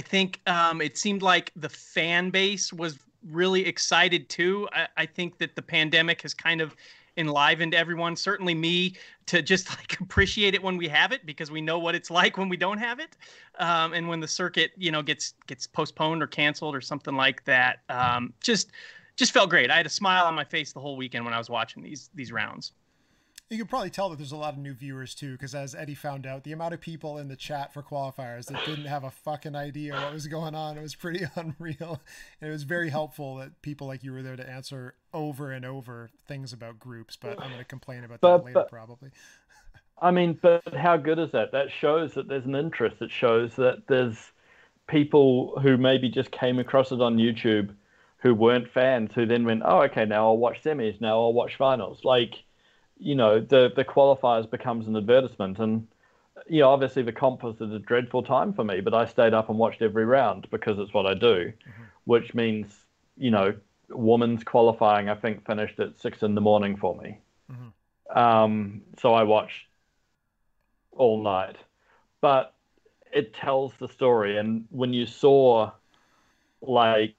think it seemed like the fan base was really excited too. I think that the pandemic has kind of enlivened everyone, certainly me, to just like appreciate it when we have it, because we know what it's like when we don't have it. And when the circuit, you know, gets postponed or canceled or something like that. Just felt great. I had a smile on my face the whole weekend when I was watching these rounds. You can probably tell that there's a lot of new viewers too, because as Eddie found out, the amount of people in the chat for qualifiers that didn't have a fucking idea what was going on, it was pretty unreal. And it was very helpful that people like you were there to answer over and over things about groups, but I'm going to complain about that later probably. I mean, but how good is that? That shows that there's an interest. It shows that there's people who maybe just came across it on YouTube who weren't fans, who then went, oh, okay, now I'll watch semis, now I'll watch finals. Like, you know, the qualifiers becomes an advertisement. And, you know, obviously the comp was a dreadful time for me, but I stayed up and watched every round because it's what I do, which means, you know, women's qualifying, I think, finished at 6 in the morning for me. Mm-hmm. So I watched all night. But it tells the story. And when you saw, like,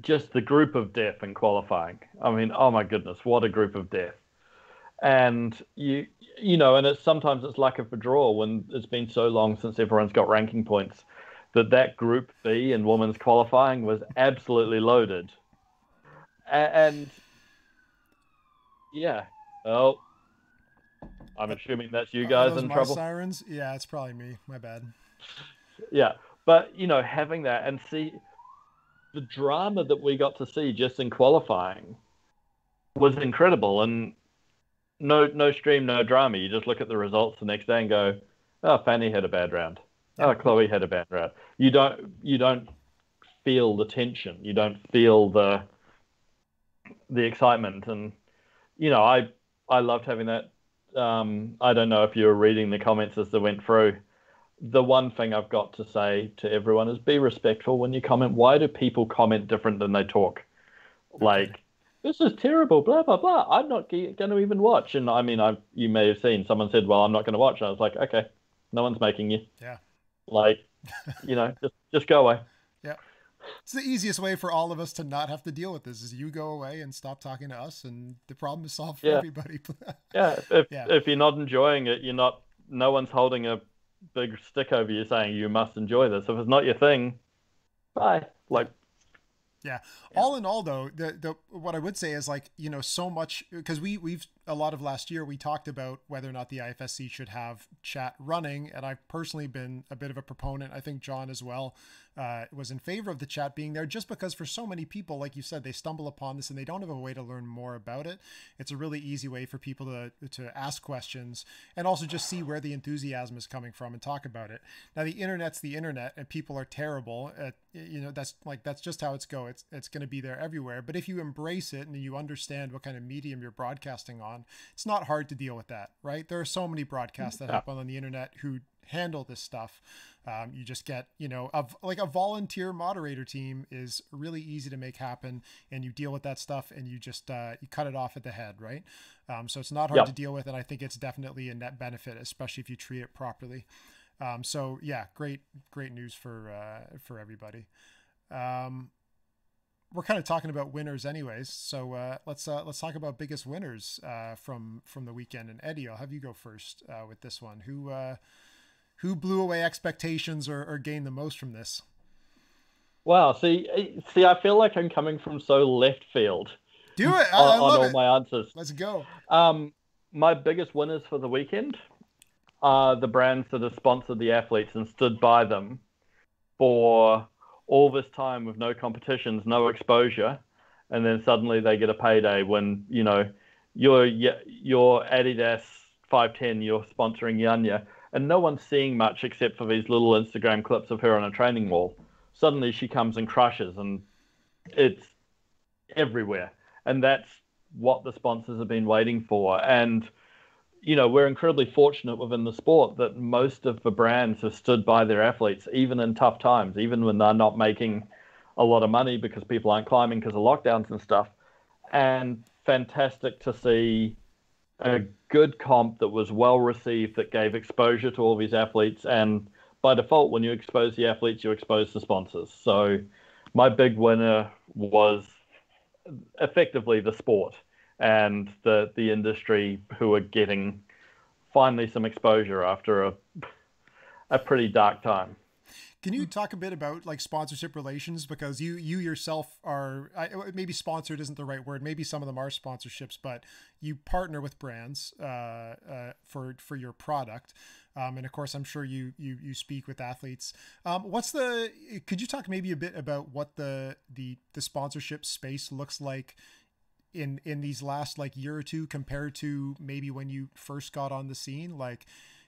just the group of death in qualifying. I mean, oh my goodness, what a group of death. And you know, and it's sometimes it's luck of a draw when it's been so long since everyone's got ranking points that group B in women's qualifying was absolutely loaded. And yeah, oh, I'm assuming that's you guys in trouble. Sirens? Yeah, it's probably me. My bad. Yeah, but you know, having that and see. The drama that we got to see just in qualifying was incredible, and no stream, no drama. You just look at the results the next day and go, "Oh, Fanny had a bad round. Oh, Chloe had a bad round." You don't feel the tension. You don't feel the excitement, and you know, I loved having that. I don't know if you were reading the comments as they went through. The one thing I've got to say to everyone is be respectful when you comment. Why do people comment different than they talk? Like, this is terrible, blah, blah, blah. I'm not going to even watch. And I mean, you may have seen someone said, well, I'm not going to watch. And I was like, okay, no one's making you. Yeah. Like, you know, just go away. Yeah. It's the easiest way for all of us to not have to deal with this is you go away and stop talking to us. And the problem is solved for everybody. Yeah. If you're not enjoying it, no one's holding a big stick over you saying you must enjoy this. If it's not your thing, bye. Like, yeah. All in all, though, the what I would say is, like, you know, so much, because we've a lot of last year we talked about whether or not the IFSC should have chat running, and I've personally been a bit of a proponent. I think John as well was in favor of the chat being there, just because for so many people, like you said, they stumble upon this and they don't have a way to learn more about it. It's a really easy way for people to ask questions and also just see where the enthusiasm is coming from and talk about it. Now, the internet's the internet, and people are terrible at, you know, that's just how it's going. It's going to be there everywhere. But if you embrace it and you understand what kind of medium you're broadcasting on, on. It's not hard to deal with that, right? There are so many broadcasts that happen on the internet who handle this stuff. You just get, you know, a volunteer moderator team is really easy to make happen, and you deal with that stuff and you just you cut it off at the head, right? So it's not hard to deal with, and I think it's definitely a net benefit, especially if you treat it properly. So yeah, great news for everybody. We're kind of talking about winners anyways, so let's talk about biggest winners from the weekend. And Eddie, I'll have you go first with this one. Who blew away expectations or gained the most from this? Wow, see, I feel like I'm coming from so left field. Do it! I love on all it. My answers. Let's go. My biggest winners for the weekend are the brands that have sponsored the athletes and stood by them for all this time with no competitions, no exposure, and then suddenly they get a payday when, you know, your Adidas 510, you're sponsoring Janja, and no one's seeing much except for these little Instagram clips of her on a training wall. Suddenly she comes and crushes, and it's everywhere. And that's what the sponsors have been waiting for. And, you know, we're incredibly fortunate within the sport that most of the brands have stood by their athletes, even in tough times, even when they're not making a lot of money because people aren't climbing because of lockdowns and stuff. And fantastic to see a good comp that was well received, that gave exposure to all these athletes. And by default, when you expose the athletes, you expose the sponsors. So my big winner was effectively the sport and the industry, who are getting finally some exposure after a pretty dark time. Can you talk a bit about like sponsorship relations? Because you yourself are, maybe sponsored isn't the right word. Maybe some of them are sponsorships, but you partner with brands for your product. And of course, I'm sure you speak with athletes. Could you talk maybe a bit about what the sponsorship space looks like in these last like year or two compared to maybe when you first got on the scene? Like,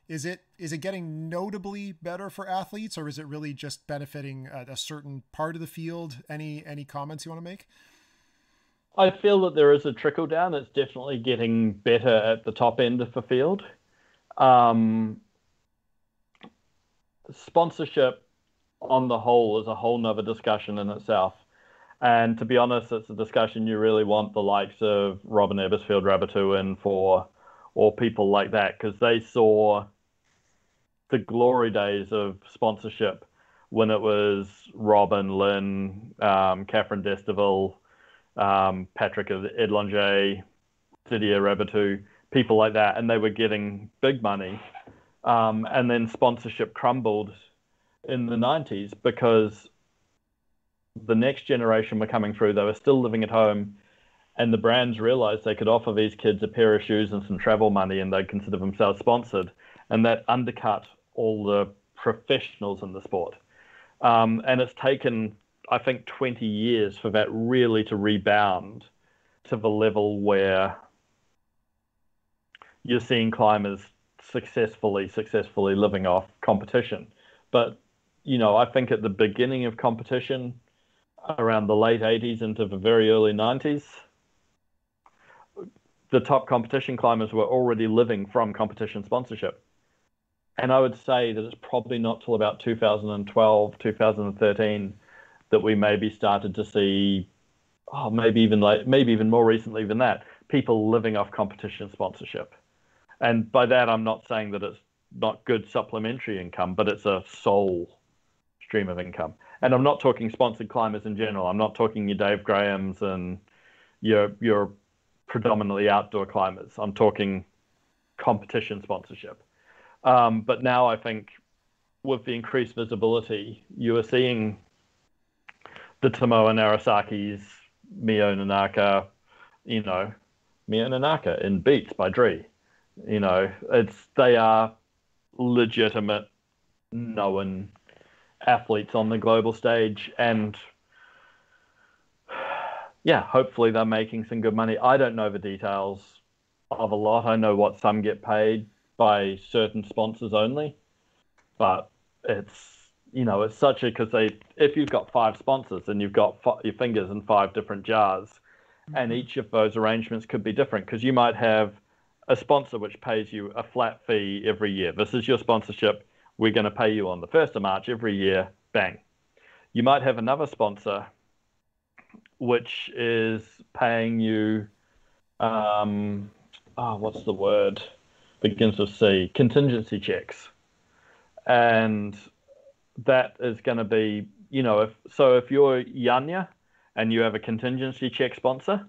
Is it getting notably better for athletes, or is it really just benefiting a certain part of the field? Any comments you want to make? I feel that there is a trickle down. It's definitely getting better at the top end of the field. Sponsorship on the whole is a whole nother discussion in itself. And to be honest, it's a discussion you really want the likes of Robyn Erbesfield, Rabbitoh in for, or people like that, because they saw the glory days of sponsorship when it was Robin, Lynn, Catherine Desterville, Patrick Edlonger, Didier Rabbitoh, people like that, and they were getting big money. And then sponsorship crumbled in the 90s because the next generation were coming through. They were still living at home, and the brands realized they could offer these kids a pair of shoes and some travel money, and they'd consider themselves sponsored. And that undercut all the professionals in the sport. And it's taken, I think, 20 years for that really to rebound to the level where you're seeing climbers successfully living off competition. But, you know, I think at the beginning of competition, around the late 80s into the very early 90s, the top competition climbers were already living from competition sponsorship. And I would say that it's probably not till about 2012, 2013 that we maybe started to see, maybe even more recently than that, people living off competition sponsorship. And by that, I'm not saying that it's not good supplementary income, but it's a sole stream of income. And I'm not talking sponsored climbers in general. I'm not talking your Dave Grahams and your predominantly outdoor climbers. I'm talking competition sponsorship. But now I think with the increased visibility, you are seeing the Tomoa Narasakis, Miho Nonaka, you know, Miho Nonaka in Beats by Dree. You know, they are legitimate, known athletes on the global stage, and yeah, hopefully they're making some good money. I don't know the details of a lot. I know what some get paid by certain sponsors only, but it's, you know, it's such a, because if you've got 5 sponsors and you've got your fingers in 5 different jars, and each of those arrangements could be different, because you might have a sponsor which pays you a flat fee every year. This is your sponsorship. We're going to pay you on the 1st of March every year. Bang. You might have another sponsor which is paying you, what's the word? Begins with C, contingency checks. And that is going to be, you know, if you're Janja and you have a contingency check sponsor,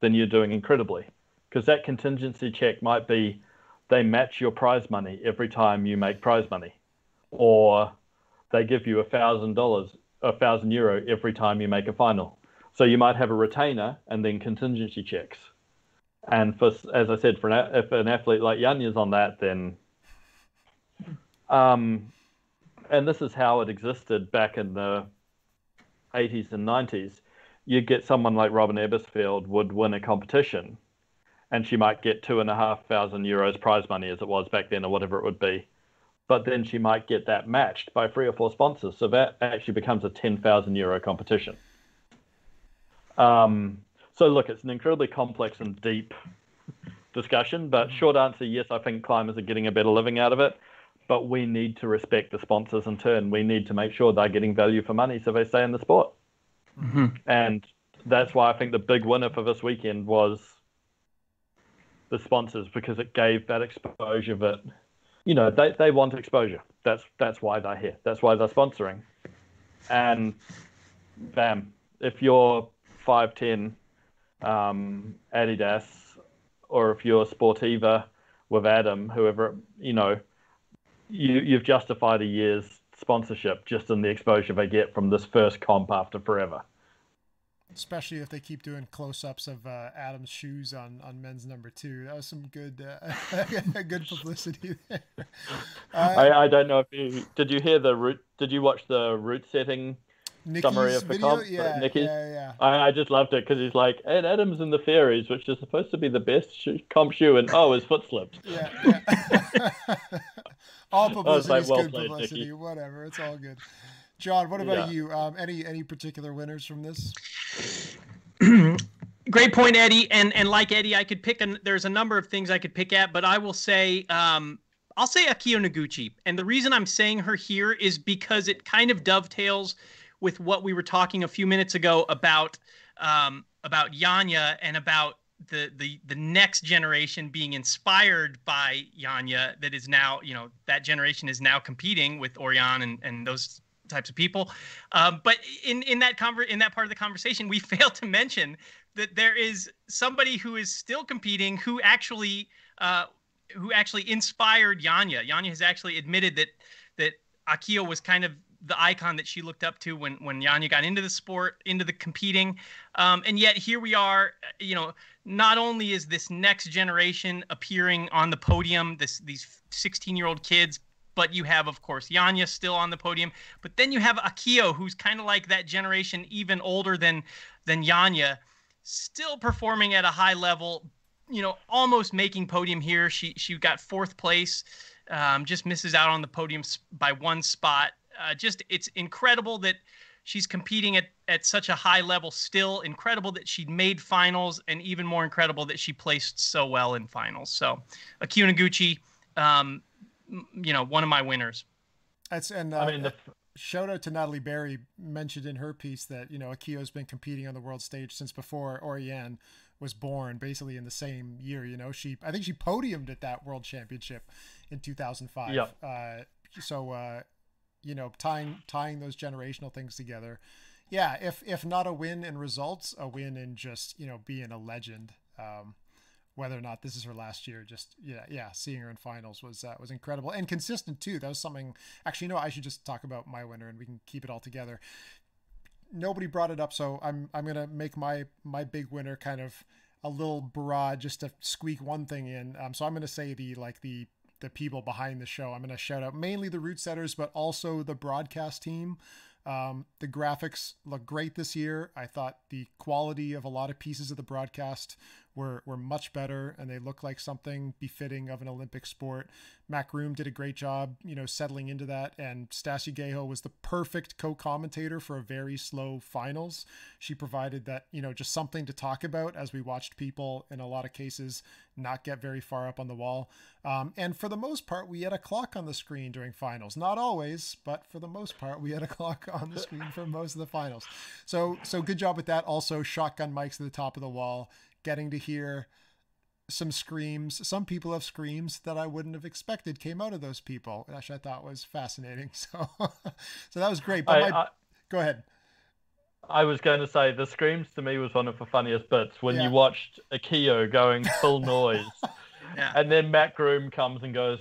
then you're doing incredibly, because that contingency check might be they match your prize money every time you make prize money, or they give you €1,000 every time you make a final. So you might have a retainer and then contingency checks. And for, as I said, if an athlete like Janja's on that, then and this is how it existed back in the 80s and 90s. You'd get someone like Robyn Erbesfield would win a competition, and she might get €2,500 prize money, as it was back then, or whatever it would be. But then she might get that matched by 3 or 4 sponsors, so that actually becomes a €10,000 competition. So look, it's an incredibly complex and deep discussion, but short answer, yes, I think climbers are getting a better living out of it, but we need to respect the sponsors in turn. We need to make sure they're getting value for money so they stay in the sport. Mm-hmm. And that's why I think the big winner for this weekend was the sponsors, because it gave that exposure that, you know, they want exposure. That's why they're here. That's why they're sponsoring. And bam, if you're 5'10", Adidas, or if you're Sportiva with Adam, whoever, you know, you've justified a year's sponsorship just in the exposure they get from this first comp after forever. Especially if they keep doing close-ups of Adam's shoes on men's number 2. That was some good good publicity there. I don't know if did you hear the route? Did you watch the route setting Nikki's summary of the comp? Yeah, Nikki's? Yeah. I just loved it, because he's like, "And Adam's in the Fairies, which is supposed to be the best comp shoe, and oh, his foot slipped." Yeah. All publicity is good publicity. Nikki. Whatever, it's all good. John, what about you? Any particular winners from this? Great point, Eddie. And like Eddie, I could pick, there's a number of things I could pick at, but I will say, I'll say Akiyo Noguchi. And the reason I'm saying her here is because it kind of dovetails with what we were talking a few minutes ago about Janja and about the next generation being inspired by Janja that is now, you know, that generation is now competing with Oriane and those types of people. But in that part of the conversation, we failed to mention that there is somebody who is still competing who actually inspired Janja. Janja has actually admitted that Akiyo was kind of the icon that she looked up to when Janja got into the sport, into the competing. And yet here we are, you know, not only is this next generation appearing on the podium, these 16-year-old kids, but you have, of course, Janja still on the podium. But then you have Akiyo, who's kind of like that generation, even older than Janja, still performing at a high level, you know, almost making podium here. She got 4th place, just misses out on the podium by 1 spot. Just, it's incredible that she's competing at such a high level still. Incredible that she made finals, and even more incredible that she placed so well in finals. So Akiyo Noguchi, you know, one of my winners. That's, and I mean, shout out to Natalie Berry, mentioned in her piece that, you know, Akiyo's been competing on the world stage since before Oriane was born, basically in the same year. You know, I think she podiumed at that world championship in 2005. Yep. So you know, tying those generational things together. Yeah, if not a win in results, a win in just, you know, being a legend. Whether or not this is her last year, just yeah, seeing her in finals was incredible, and consistent too. That was something. Actually, no, I should just talk about my winner, and we can keep it all together. Nobody brought it up, so I'm gonna make my big winner kind of a little broad, just to squeak one thing in. So I'm gonna say the people behind the show. I'm going to shout out mainly the route setters, but also the broadcast team. The graphics look great this year. I thought the quality of a lot of pieces of the broadcast were much better, and they look like something befitting of an Olympic sport. Mac Room did a great job, you know, settling into that, and Stassi Guejo was the perfect co-commentator for a very slow finals. She provided that, you know, just something to talk about as we watched people in a lot of cases not get very far up on the wall. And for the most part, we had a clock on the screen during finals. Not always, but for the most part, we had a clock on the screen for most of the finals. So good job with that. Also, shotgun mics at the top of the wall, getting to hear some screams. Some people have screams that I wouldn't have expected came out of those people, which I thought was fascinating. So, so that was great. But go ahead. I was going to say the screams to me was one of the funniest bits when you watched Akiyo going full noise, and then Mac Groom comes and goes,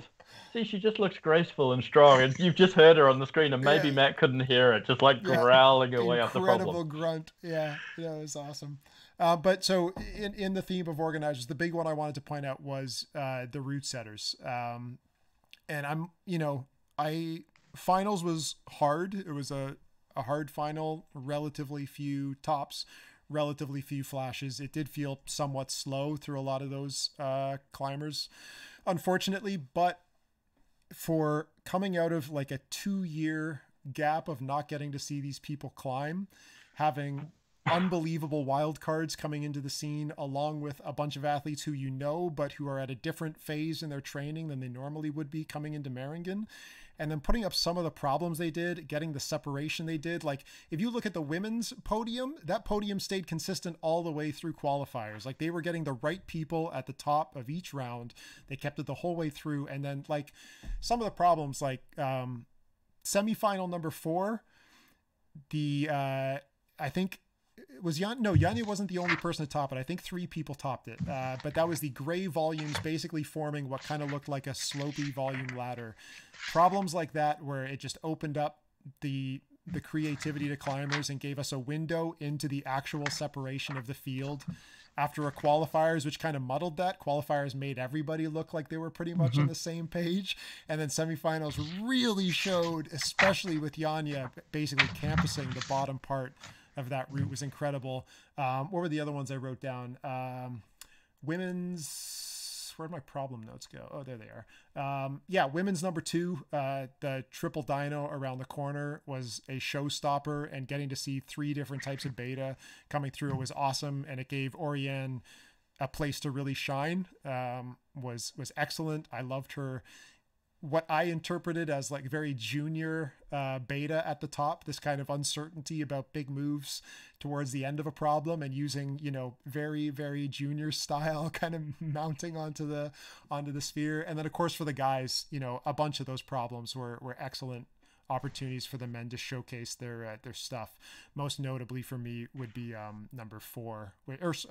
"See, she just looks graceful and strong," and you've just heard her on the screen, and maybe Matt couldn't hear it, just like growling away up the problem. Incredible grunt. Yeah, it was awesome. But so in the theme of organizers, the big one I wanted to point out was the route setters. And I'm, you know, finals was hard. It was a hard final, relatively few tops, relatively few flashes. It did feel somewhat slow through a lot of those climbers, unfortunately, but for coming out of like a 2-year gap of not getting to see these people climb, having unbelievable wild cards coming into the scene, along with a bunch of athletes who, you know, but who are at a different phase in their training than they normally would be coming into Meiringen, and then putting up some of the problems they did, getting the separation they did. Like, if you look at the women's podium, that podium stayed consistent all the way through qualifiers. Like, they were getting the right people at the top of each round. They kept it the whole way through. And then, like, some of the problems, like semifinal number 4, the I think it was Janja wasn't the only person to top it. I think 3 people topped it. But that was the gray volumes basically forming what kind of looked like a slopey volume ladder. Problems like that, where it just opened up the creativity to climbers and gave us a window into the actual separation of the field after a qualifiers, which kind of muddled that. Qualifiers made everybody look like they were pretty much on the same page. And then semifinals really showed, especially with Janja basically campusing the bottom part of that route, was incredible. What were the other ones I wrote down? Women's, where'd my problem notes go? Oh, there they are. Women's number 2, the triple dyno around the corner was a showstopper, and getting to see 3 different types of beta coming through, it was awesome. And it gave Oriane a place to really shine, was excellent. I loved her. What I interpreted as like very junior beta at the top, this kind of uncertainty about big moves towards the end of a problem, and using, you know, very, very junior style kind of mounting onto the sphere. And then of course for the guys, you know, a bunch of those problems were excellent opportunities for the men to showcase their stuff. Most notably for me would be number four, just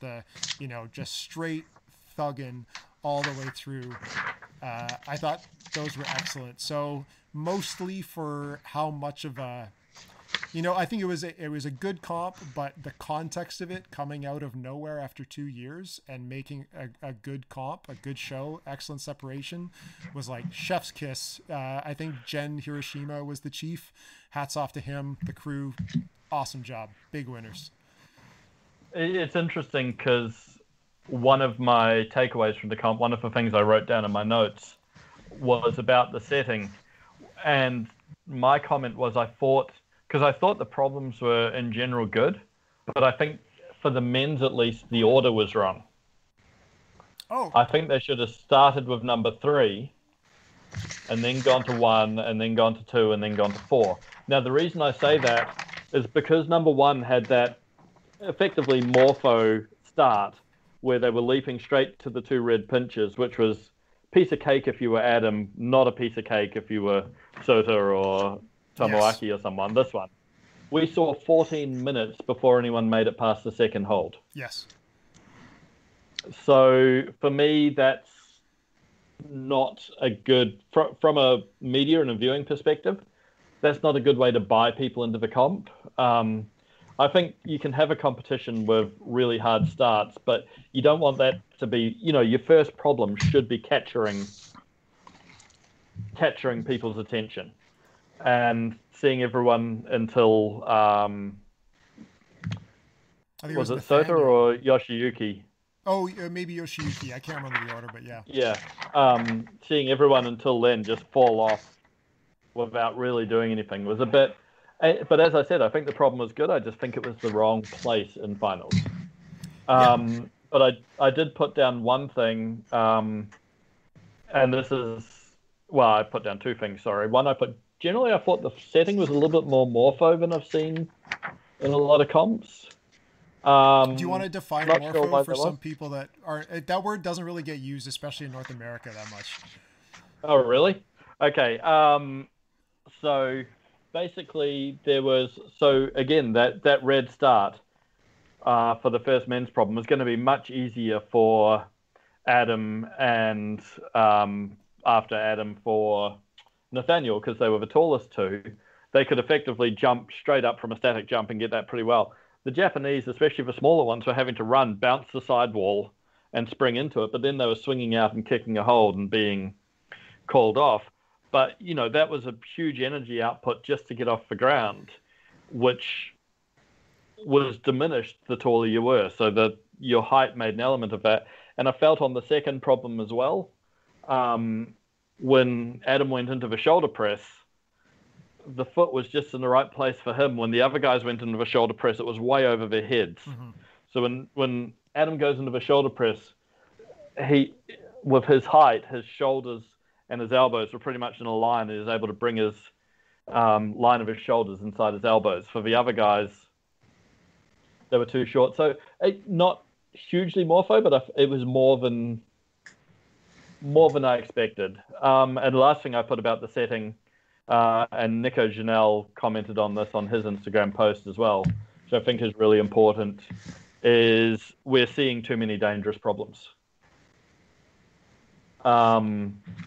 the, you know, just straight thugging all the way through. I thought those were excellent. So mostly for how much of a, you know, I think it was a good comp, but the context of it, coming out of nowhere after 2 years and making a good comp, a good show, excellent separation, was like chef's kiss. I think Gen Hiroshima was the chief. Hats off to him, the crew. Awesome job. Big winners. It's interesting because one of my takeaways from the comp, one of the things I wrote down in my notes, was about the setting. And my comment was, I thought the problems were in general good, but I think for the men's at least, the order was wrong. Oh. I think they should have started with number 3 and then gone to 1 and then gone to 2 and then gone to 4. Now, the reason I say that is because number 1 had that effectively morpho start, where they were leaping straight to the 2 red pinches, which was piece of cake if you were Adam, not a piece of cake if you were Sota or Tomoaki or someone. This one, we saw 14 minutes before anyone made it past the second hold. Yes. So for me, that's not a good, from a media and a viewing perspective, that's not a good way to buy people into the comp. I think you can have a competition with really hard starts, but you don't want that to be, you know, your first problem should be capturing people's attention and seeing everyone until I think was it Sota or Yoshiyuki? Oh, maybe Yoshiyuki. I can't remember the order, but yeah. Yeah. Seeing everyone until then just fall off without really doing anything was a bit... But as I said, I think the problem was good. I just think it was the wrong place in finals. Yeah. But I did put down one thing, and this is... Well, I put down two things, sorry. One, I put... Generally, I thought the setting was a little bit more morpho than I've seen in a lot of comps. Do you want to define morpho for some people that are... That word doesn't really get used, especially in North America, that much. Oh, really? Okay. So, basically, there was... So, again, that red start for the first men's problem was going to be much easier for Adam and... after Adam for Nathaniel, because they were the tallest two, they could effectively jump straight up from a static jump and get that pretty well. The Japanese, especially the smaller ones, were having to run, bounce the sidewall and spring into it, but then they were swinging out and kicking a hold and being called off. But, you know, that was a huge energy output just to get off the ground, which was diminished the taller you were. So your height made an element of that. And I felt on the second problem as well, when Adam went into the shoulder press, the foot was just in the right place for him. When the other guys went into the shoulder press, it was way over their heads. Mm-hmm. So when Adam goes into the shoulder press, he, with his height, his shoulders and his elbows were pretty much in a line, and he was able to bring his line of his shoulders inside his elbows. For the other guys, they were too short. So not hugely morpho, but it was more than I expected. And the last thing I put about the setting, and Nico Janelle commented on this on his Instagram post as well, which I think is really important, is we're seeing too many dangerous problems.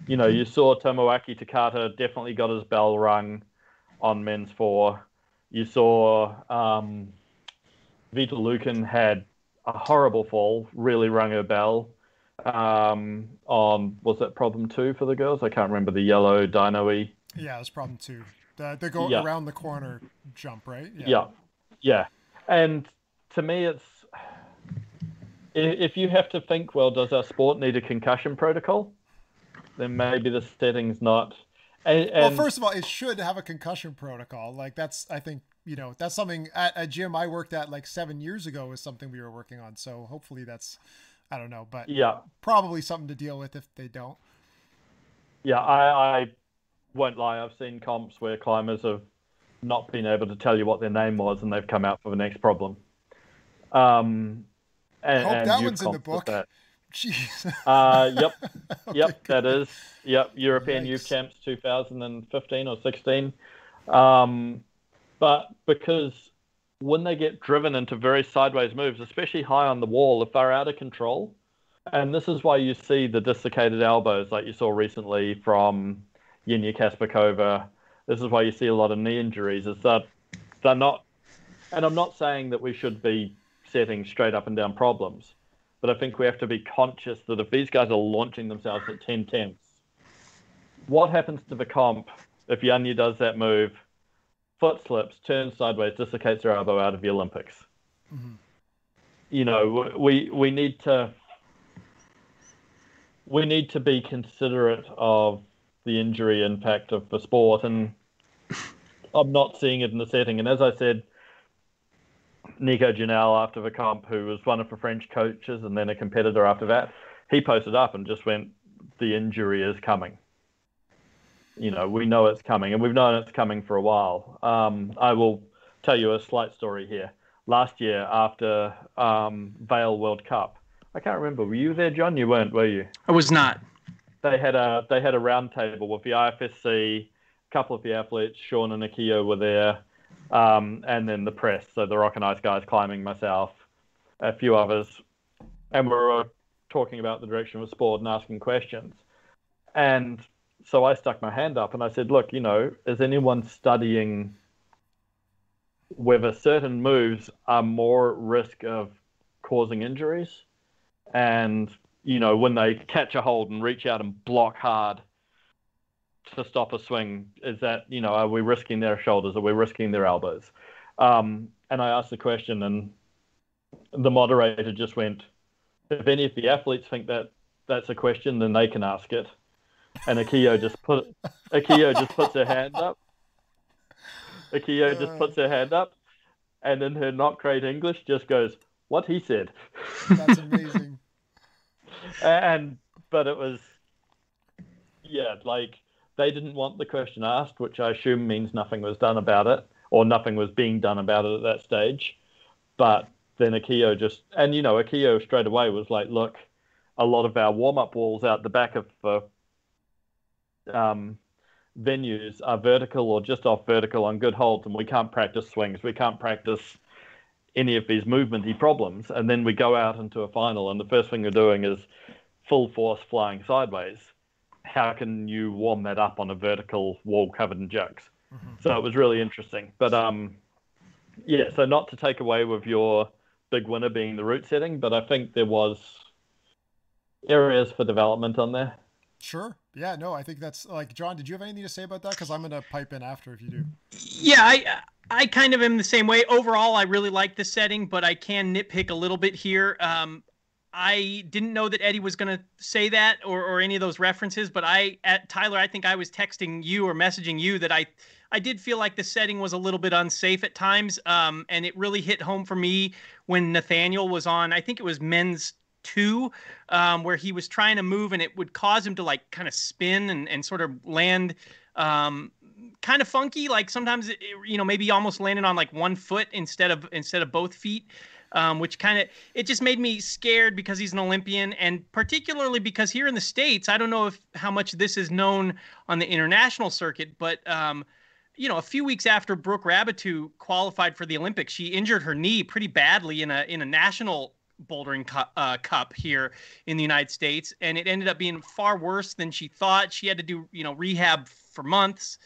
You know, you saw Tomoaki Takata definitely got his bell rung on men's four. You saw Vita Lukin had a horrible fall, really rung her bell. On, was that problem two for the girls? I can't remember, the yellow dyno-y. Yeah, it was problem two. They go around the corner jump, right? Yeah. And to me, it's, if you have to think, well, does our sport need a concussion protocol? Then maybe the setting's not. And first of all, it should have a concussion protocol. Like, that's, I think, you know, that's something at a gym I worked at like 7 years ago is something we were working on. So hopefully that's, I don't know, but yeah, probably something to deal with if they don't. Yeah, I won't lie. I've seen comps where climbers have not been able to tell you what their name was, and they've come out for the next problem. And, I hope that one's in the book. Jeez. Yep. Okay, yep, good. That is. Yep, European Youth Champs 2015 or 16. But because... when they get driven into very sideways moves, especially high on the wall, if they're out of control. And this is why you see the dislocated elbows like you saw recently from Yenia Kaspikova. This is why you see a lot of knee injuries, is that they're not... And I'm not saying that we should be setting straight up and down problems, but I think we have to be conscious that if these guys are launching themselves at 10 tenths, what happens to the comp if Janja does that move? Foot slips, turns sideways, dislocates her elbow out of the Olympics. Mm-hmm. You know, we need to be considerate of the injury impact of the sport, and I'm not seeing it in the setting. And as I said, Nico Janelle after the comp, who was one of the French coaches and then a competitor after that, he posted up and just went, "The injury is coming." You know, we know it's coming, and we've known it's coming for a while. I will tell you a slight story here. Last year, after Vail World Cup, I can't remember. Were you there, John? You weren't, were you? I was not. They had a round table with the IFSC, a couple of the athletes, Sean and Akiyo were there, and then the press, so the Rock and Ice guys, climbing, myself, a few others. And we were talking about the direction of sport and asking questions. And... so I stuck my hand up and I said, look, you know, is anyone studying whether certain moves are more at risk of causing injuries? And, you know, when they catch a hold and reach out and block hard to stop a swing, is that, you know, are we risking their shoulders? Are we risking their elbows? And I asked the question, and the moderator just went, if any of the athletes think that that's a question, then they can ask it. And Akiyo just puts her hand up. Akiyo just puts her hand up, and in her not great English just goes, what he said. That's amazing. But it was, yeah, like they didn't want the question asked, which I assume means nothing was done about it, or nothing was being done about it at that stage. But then Akiyo just, and you know, Akiyo straight away was like, look, a lot of our warm-up walls out the back of venues are vertical or just off vertical on good holds, and we can't practice swings, we can't practice any of these movementy problems. And then we go out into a final, and the first thing you're doing is full force flying sideways. How can you warm that up on a vertical wall covered in jugs? Mm-hmm. So it was really interesting. But yeah, so not to take away with your big winner being the route setting, but I think there was areas for development on there. Sure. Yeah, no, I think that's like, John, did you have anything to say about that? Because I'm going to pipe in after if you do. Yeah, I kind of am the same way. Overall, I really like the setting, but I can nitpick a little bit here. I didn't know that Eddie was going to say that or any of those references, but Tyler, I think I was texting you or messaging you that I did feel like the setting was a little bit unsafe at times, and it really hit home for me when Nathaniel was on, I think it was men's 2, where he was trying to move and it would cause him to like kind of spin and sort of land kind of funky, like sometimes it, you know, maybe almost landed on like one foot instead of both feet, which kind of, it just made me scared because he's an Olympian, and particularly because here in the States, I don't know how much this is known on the international circuit, but you know, a few weeks after Brooke Rabitou qualified for the Olympics, she injured her knee pretty badly in a national bouldering cup here in the United States, and it ended up being far worse than she thought. She had to do, you know, rehab for months.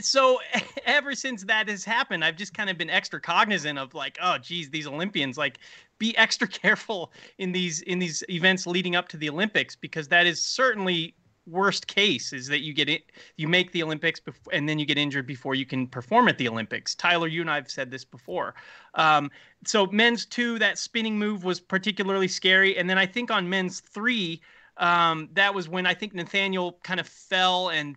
So ever since that has happened, I've just kind of been extra cognizant of like, oh geez, these Olympians, like be extra careful in these events leading up to the Olympics, because that is certainly worst case, is that you make the Olympics and then you get injured before you can perform at the Olympics. Tyler, you and I have said this before. So men's 2, that spinning move was particularly scary. And then I think on men's 3, that was when I think Nathaniel kind of fell and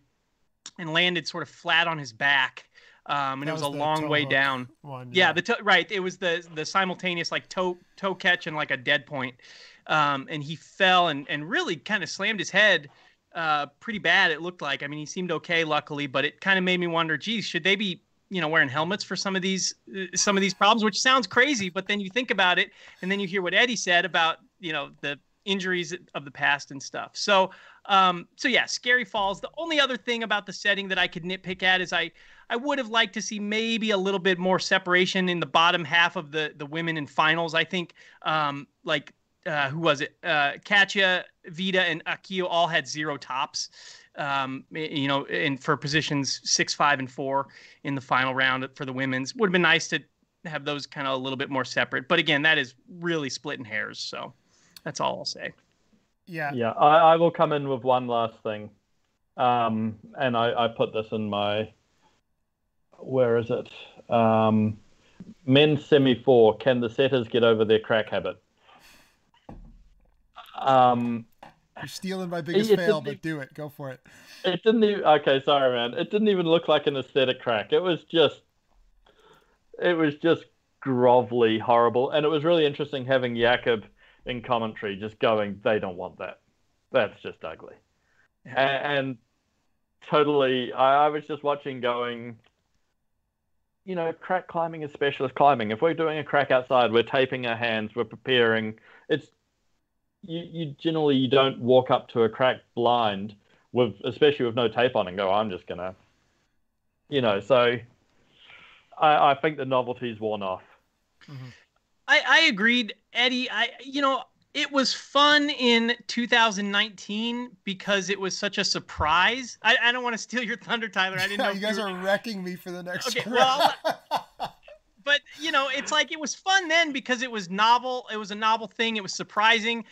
landed sort of flat on his back. And it was a long way down. One, yeah. Right. It was the simultaneous like toe catch and like a dead point. And he fell and really kind of slammed his head pretty bad, it looked like. I mean, he seemed okay, luckily, but it kind of made me wonder, geez, should they be, you know, wearing helmets for some of these problems, which sounds crazy, but then you think about it, and then you hear what Eddie said about, you know, the injuries of the past and stuff. So yeah, scary falls. The only other thing about the setting that I could nitpick at is I would have liked to see maybe a little bit more separation in the bottom half of the women in finals. I think, who was it? Katya, Vida, and Akiyo all had 0 tops, you know, and for positions 6, 5, and 4 in the final round for the women's. Would have been nice to have those kind of a little bit more separate. But again, that is really splitting hairs. So that's all I'll say. Yeah. Yeah. I will come in with one last thing. And I put this in my, where is it? Men's semi-4, can the setters get over their crack habit? You're stealing my biggest fail, but do it. Go for it. It didn't even, okay, sorry, man. It didn't even look like an aesthetic crack. It was just grovelly horrible. And it was really interesting having Jakob in commentary just going, they don't want that. That's just ugly. And totally, I was just watching going, you know, crack climbing is specialist climbing. If we're doing a crack outside, we're taping our hands, we're preparing. It's, You generally you don't walk up to a crack blind with, especially with no tape on, and go, I'm just gonna, you know. So I think the novelty's worn off. Mm-hmm. I agreed, Eddie. You know, it was fun in 2019 because it was such a surprise. I don't want to steal your thunder, Tyler. I didn't know you guys are wrecking me for the next. Okay, well. But you know, it's like it was fun then because it was novel. It was a novel thing. It was surprising.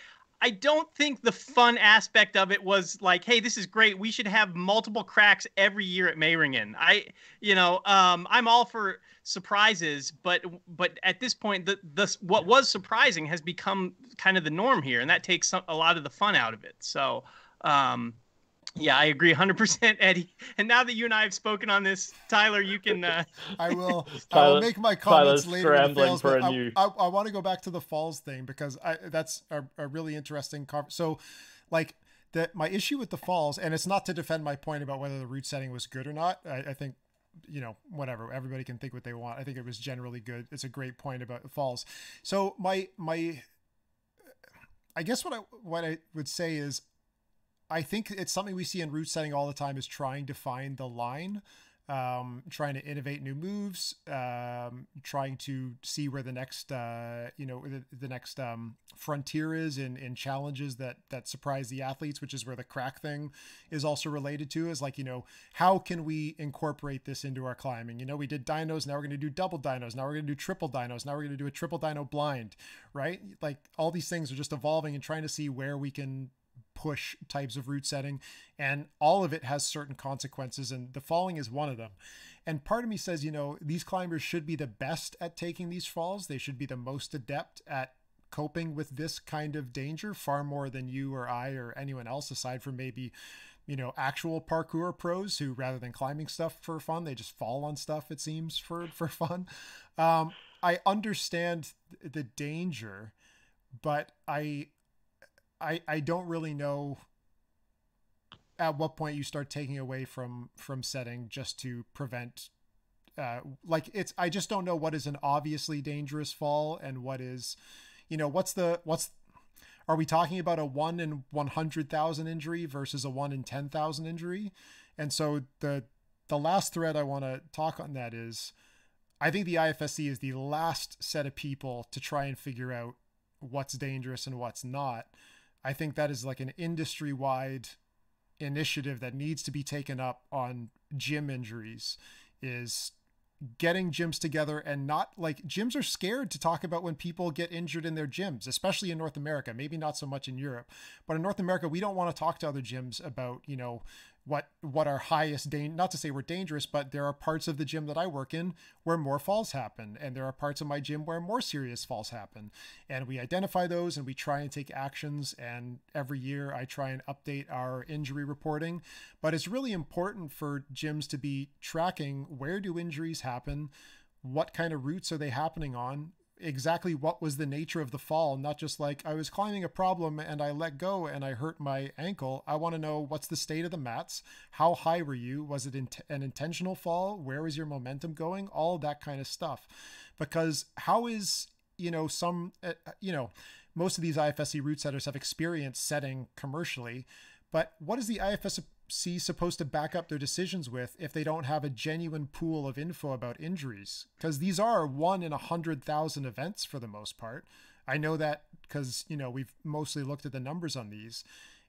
I don't think the fun aspect of it was like, hey, this is great. We should have multiple cracks every year at Meiringen. I'm all for surprises, but at this point, what was surprising has become kind of the norm here, and that takes a lot of the fun out of it. So, yeah, I agree 100%, Eddie. And now that you and I have spoken on this, Tyler, you can... I will make my comments later. I want to go back to the falls thing because that's a really interesting... So, like, my issue with the falls, and it's not to defend my point about whether the route setting was good or not. I think, you know, whatever. Everybody can think what they want. I think it was generally good. It's a great point about the falls. So, I guess what I would say is, I think it's something we see in route setting all the time is trying to find the line, trying to innovate new moves, trying to see where the next, the next frontier is in challenges that surprise the athletes, which is where the crack thing is also related to, is like, you know, how can we incorporate this into our climbing? You know, we did dynos. Now we're going to do double dynos. Now we're going to do triple dynos. Now we're going to do a triple dyno blind, right? Like all these things are just evolving and trying to see where we can push types of route setting, and all of it has certain consequences, and the falling is one of them. And part of me says, you know, these climbers should be the best at taking these falls. They should be the most adept at coping with this kind of danger, far more than you or I or anyone else, aside from maybe, you know, actual parkour pros who, rather than climbing stuff for fun, they just fall on stuff, it seems, for fun. I understand the danger, but I don't really know at what point you start taking away from setting just to prevent, I just don't know what is an obviously dangerous fall and what is, you know, are we talking about a 1 in 100,000 injury versus a 1 in 10,000 injury? And so the last thread I want to talk on that is, I think the IFSC is the last set of people to try and figure out what's dangerous and what's not. I think that is like an industry-wide initiative that needs to be taken up on gym injuries, is getting gyms together and not like, gyms are scared to talk about when people get injured in their gyms, especially in North America, maybe not so much in Europe, but in North America, we don't want to talk to other gyms about, you know, what our highest danger, not to say we're dangerous, but there are parts of the gym that I work in where more falls happen. And there are parts of my gym where more serious falls happen. And we identify those and we try and take actions. And every year I try and update our injury reporting, but it's really important for gyms to be tracking, where do injuries happen? What kind of routes are they happening on? Exactly what was the nature of the fall, not just like I was climbing a problem and I let go and I hurt my ankle. I want to know, what's the state of the mats? How high were you? Was it an intentional fall? Where was your momentum going? All that kind of stuff. Because how is, you know, most of these IFSC route setters have experience setting commercially, but what is the IFSC supposed to back up their decisions with if they don't have a genuine pool of info about injuries? Because these are 1 in 100,000 events for the most part. I know that because, you know, we've mostly looked at the numbers on these,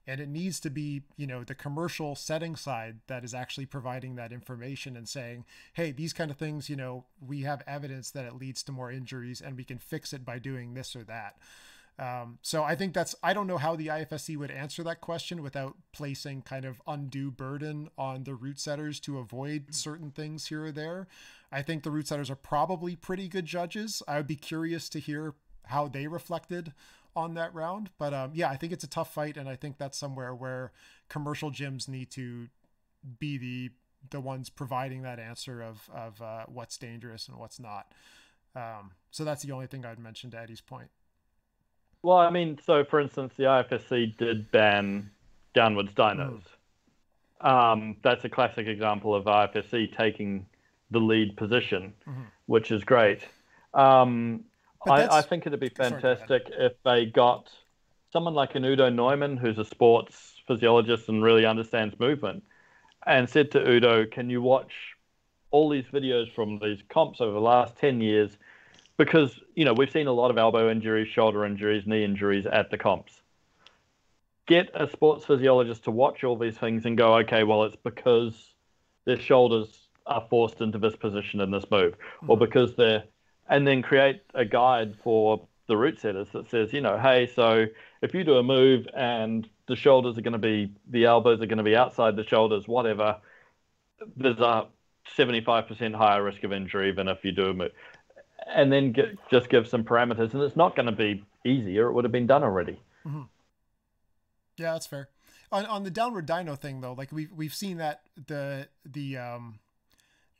and it needs to be, you know, the commercial setting side that is actually providing that information and saying, hey, these kind of things, you know, we have evidence that it leads to more injuries and we can fix it by doing this or that. So I think I don't know how the IFSC would answer that question without placing kind of undue burden on the route setters to avoid certain things here or there. I think the route setters are probably pretty good judges. I would be curious to hear how they reflected on that round, but, yeah, I think it's a tough fight. And I think that's somewhere where commercial gyms need to be the ones providing that answer of what's dangerous and what's not. So that's the only thing I'd mention to Eddie's point. Well, I mean, so for instance, the IFSC did ban downwards dynos. Mm-hmm. That's a classic example of IFSC taking the lead position, mm-hmm. which is great. I think it'd be fantastic if they got someone like an Udo Neumann, who's a sports physiologist and really understands movement, and said to Udo, can you watch all these videos from these comps over the last 10 years? Because, you know, we've seen a lot of elbow injuries, shoulder injuries, knee injuries at the comps. Get a sports physiologist to watch all these things and go, okay, well, it's because their shoulders are forced into this position in this move, mm-hmm. or because they're, and then create a guide for the route setters that says, you know, hey, so if you do a move and the shoulders are going to be, the elbows are going to be outside the shoulders, whatever, there's a 75% higher risk of injury than if you do a move. And then just give some parameters. And it's not going to be easier. It would have been done already. Mm-hmm. Yeah, that's fair. On the downward dyno thing, though, like we've seen that the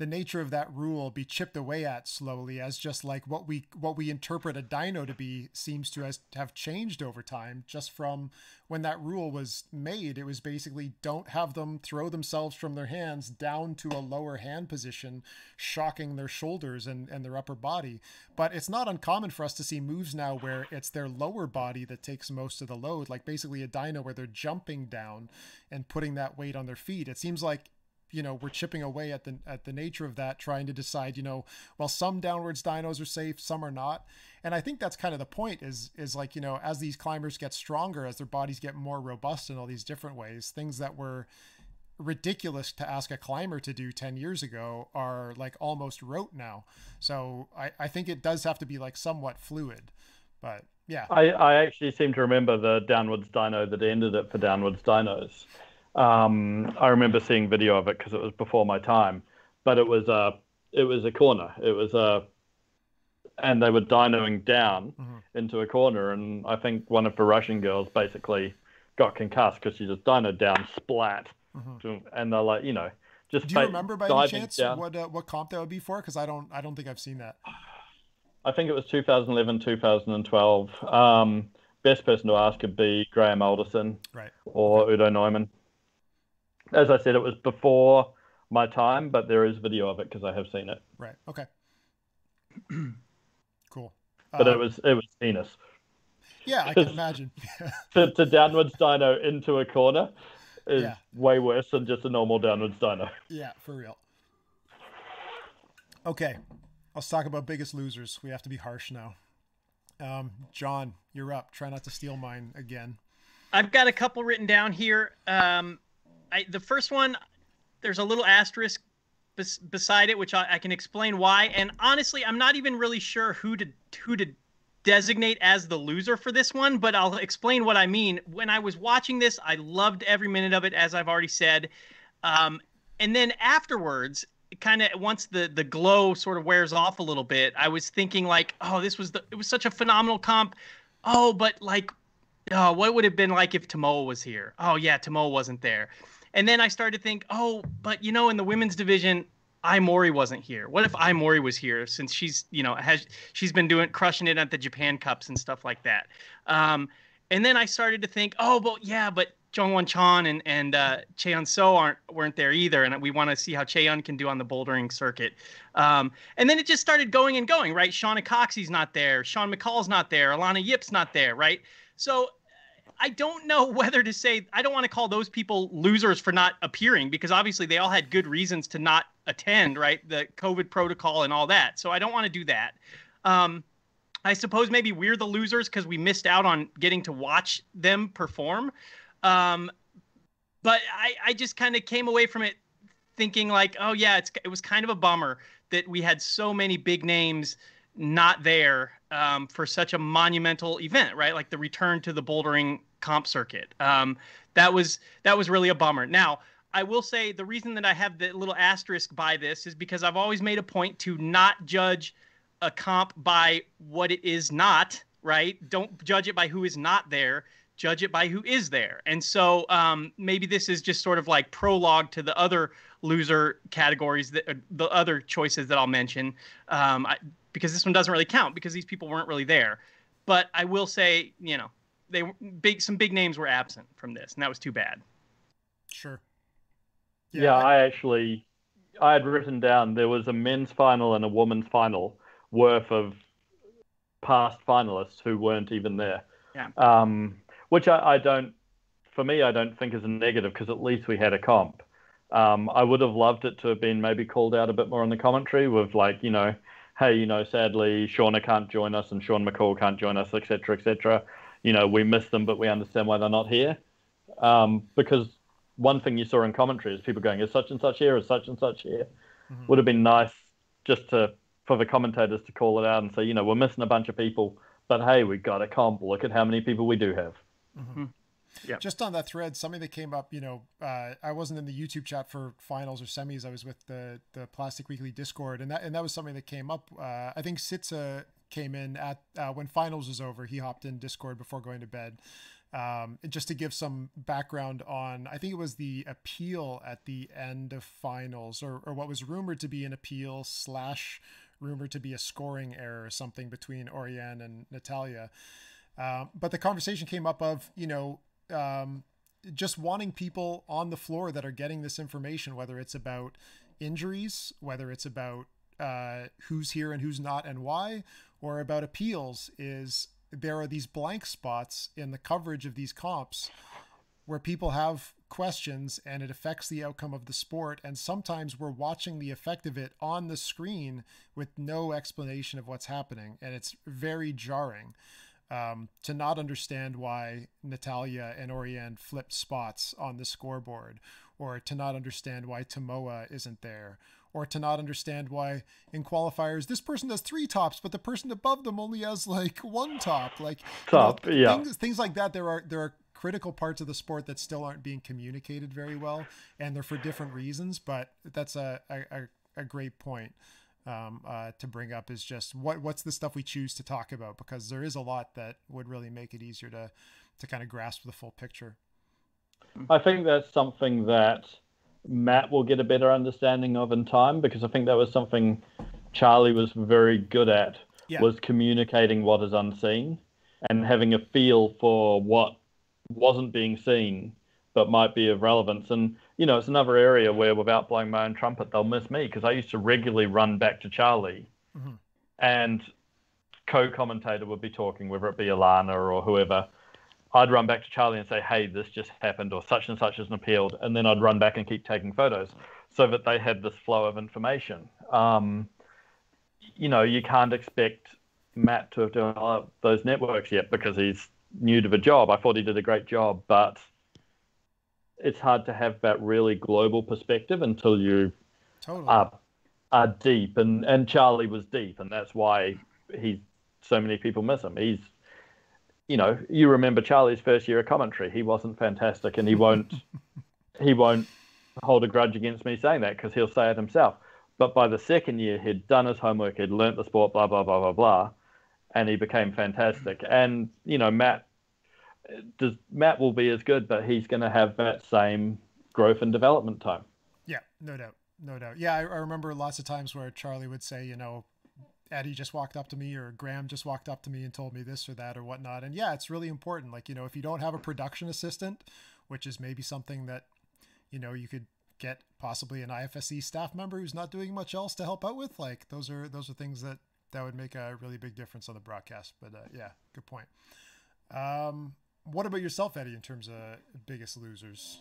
nature of that rule be chipped away at slowly, as just like what we interpret a dyno to be seems to have changed over time. Just from when that rule was made, it was basically don't have them throw themselves from their hands down to a lower hand position, shocking their shoulders and their upper body. But it's not uncommon for us to see moves now where it's their lower body that takes most of the load, like basically a dyno where they're jumping down and putting that weight on their feet. It seems like, you know, we're chipping away at the nature of that, trying to decide, you know, well, some downwards dynos are safe, some are not. And I think that's kind of the point is like, you know, as these climbers get stronger, as their bodies get more robust in all these different ways, things that were ridiculous to ask a climber to do 10 years ago are like almost rote now. So I think it does have to be like somewhat fluid, but yeah. I actually seem to remember the downwards dyno that ended it for downwards dynos. I remember seeing video of it because it was before my time, but it was a corner. It was and they were dynoing down into a corner, and I think one of the Russian girls basically got concussed because she just dynoed down, splat, and they're like, you know, just. Do you remember by any chance what comp that would be for? Because I don't think I've seen that. I think it was 2011, 2012. Best person to ask would be Graham Alderson, right, or Udo Neumann. As I said, it was before my time, but there is video of it because I have seen it. Right. Okay. Cool. But it was heinous. Yeah, I can imagine. to downwards dyno into a corner is way worse than just a normal downwards dyno. Yeah, for real. Okay, let's talk about biggest losers. We have to be harsh now. John, you're up. Try not to steal mine again. I've got a couple written down here. The first one, there's a little asterisk beside it, which I can explain why. And honestly, I'm not even really sure who to designate as the loser for this one, but I'll explain what I mean. When I was watching this, I loved every minute of it, as I've already said. And then afterwards, kind of once the glow sort of wears off a little bit, I was thinking like, oh, it was such a phenomenal comp. Oh, but like, oh, what would it have been like if Tomoa was here? Oh, yeah, Tomoa wasn't there. And then I started to think, oh, but, you know, in the women's division, Ai Mori wasn't here. What if Ai Mori was here, since she's, you know, she's been crushing it at the Japan Cups and stuff like that. And then I started to think, oh, well, yeah, but Jongwon Chon and Cheon So weren't there either, and we want to see how Cheon can do on the bouldering circuit. And then it just started going and going, right? Shauna Coxey's not there. Sean McCall's not there. Alannah Yip's not there, right? So I don't know whether to say, I don't want to call those people losers for not appearing, because obviously they all had good reasons to not attend, right? The COVID protocol and all that. So I don't want to do that. I suppose maybe we're the losers because we missed out on getting to watch them perform. But I just kind of came away from it thinking like, oh yeah, it was kind of a bummer that we had so many big names not there, for such a monumental event, right? Like the return to the bouldering comp circuit. That was really a bummer. Now, I will say the reason that I have the little asterisk by this is because I've always made a point to not judge a comp by what it is not, right? Don't judge it by who is not there. Judge it by who is there. And so maybe this is just sort of like prologue to the other loser categories, the other choices that I'll mention, because this one doesn't really count because these people weren't really there. But I will say, you know, some big names were absent from this, and that was too bad. Sure. Yeah, I had written down there was a men's final and a women's final worth of past finalists who weren't even there. Yeah. Which I don't think is a negative, because at least we had a comp. I would have loved it to have been maybe called out a bit more in the commentary with like, you know, hey, you know, sadly, Shauna can't join us and Sean McCall can't join us, et cetera, et cetera. You know, we miss them, but we understand why they're not here. Because one thing you saw in commentary is people going, is such and such here, is such and such here? Mm-hmm. Would have been nice just for the commentators to call it out and say, you know, we're missing a bunch of people, But hey, we got to comp. Look at how many people we do have. Mm-hmm. Yeah. Just on that thread, something that came up, you know, I wasn't in the YouTube chat for finals or semis. I was with the Plastic Weekly Discord, and that was something that came up. I think Sitsa came in at when finals was over. He hopped in Discord before going to bed. Just to give some background on, I think it was the appeal at the end of finals, or what was rumored to be an appeal / rumored to be a scoring error or something between Oriane and Natalia. But the conversation came up of, you know, just wanting people on the floor that are getting this information, whether it's about injuries, whether it's about who's here and who's not and why, or about appeals, is there are these blank spots in the coverage of these comps where people have questions and it affects the outcome of the sport. And sometimes we're watching the effect of it on the screen with no explanation of what's happening. And it's very jarring. To not understand why Natalia and Oriane flipped spots on the scoreboard, or to not understand why Tomoa isn't there, or to not understand why in qualifiers this person has 3 tops but the person above them only has like 1 top. Like things like that. There are critical parts of the sport that still aren't being communicated very well, and they're for different reasons. But that's a great point. To bring up is just what's the stuff we choose to talk about, because there is a lot that would really make it easier to kind of grasp the full picture. I think that's something that Matt will get a better understanding of in time, because I think that was something Charlie was very good at, was communicating what is unseen and having a feel for what wasn't being seen but might be of relevance. And, you know, it's another area where, without blowing my own trumpet, they'll miss me, because I used to regularly run back to Charlie and co-commentator would be talking, whether it be Alannah or whoever. I'd run back to Charlie and say, hey, this just happened, or such and such isn't appealed. And then I'd run back and keep taking photos so that they had this flow of information. You know, you can't expect Matt to have developed those networks yet because he's new to the job. I thought he did a great job, but it's hard to have that really global perspective until you are deep. And Charlie was deep, and that's why so many people miss him. He's, you know, you remember Charlie's first year of commentary. He wasn't fantastic, and he won't hold a grudge against me saying that, because he'll say it himself. But by the second year, he'd done his homework, he'd learnt the sport, blah, blah, blah, blah, blah, and he became fantastic. And, you know, Matt will be as good, but he's going to have that same growth and development time. Yeah, no doubt. Yeah, I remember lots of times where Charlie would say, you know, Eddie just walked up to me, or Graham just walked up to me and told me this or that or whatnot. And yeah, it's really important. Like, you know, if you don't have a production assistant, which is maybe something that, you know, you could get possibly an IFSC staff member who's not doing much else to help out with, like those are things that would make a really big difference on the broadcast. But yeah, good point. What about yourself, Eddie, in terms of biggest losers?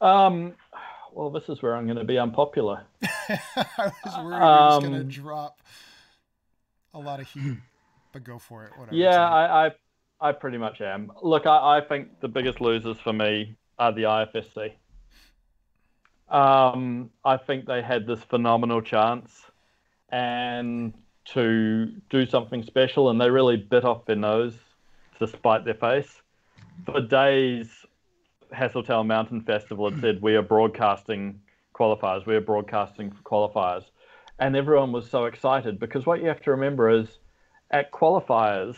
Well, this is where I'm going to be unpopular. I was worried I was going to drop a lot of heat, but go for it. Whatever. Yeah, I pretty much am. Look, I think the biggest losers for me are the IFSC. I think they had this phenomenal chance and to do something special, and they really bit off their nose to spite their face. For days, Hasseltown Mountain Festival had said, we are broadcasting qualifiers, we are broadcasting for qualifiers. And everyone was so excited, because what you have to remember is at qualifiers,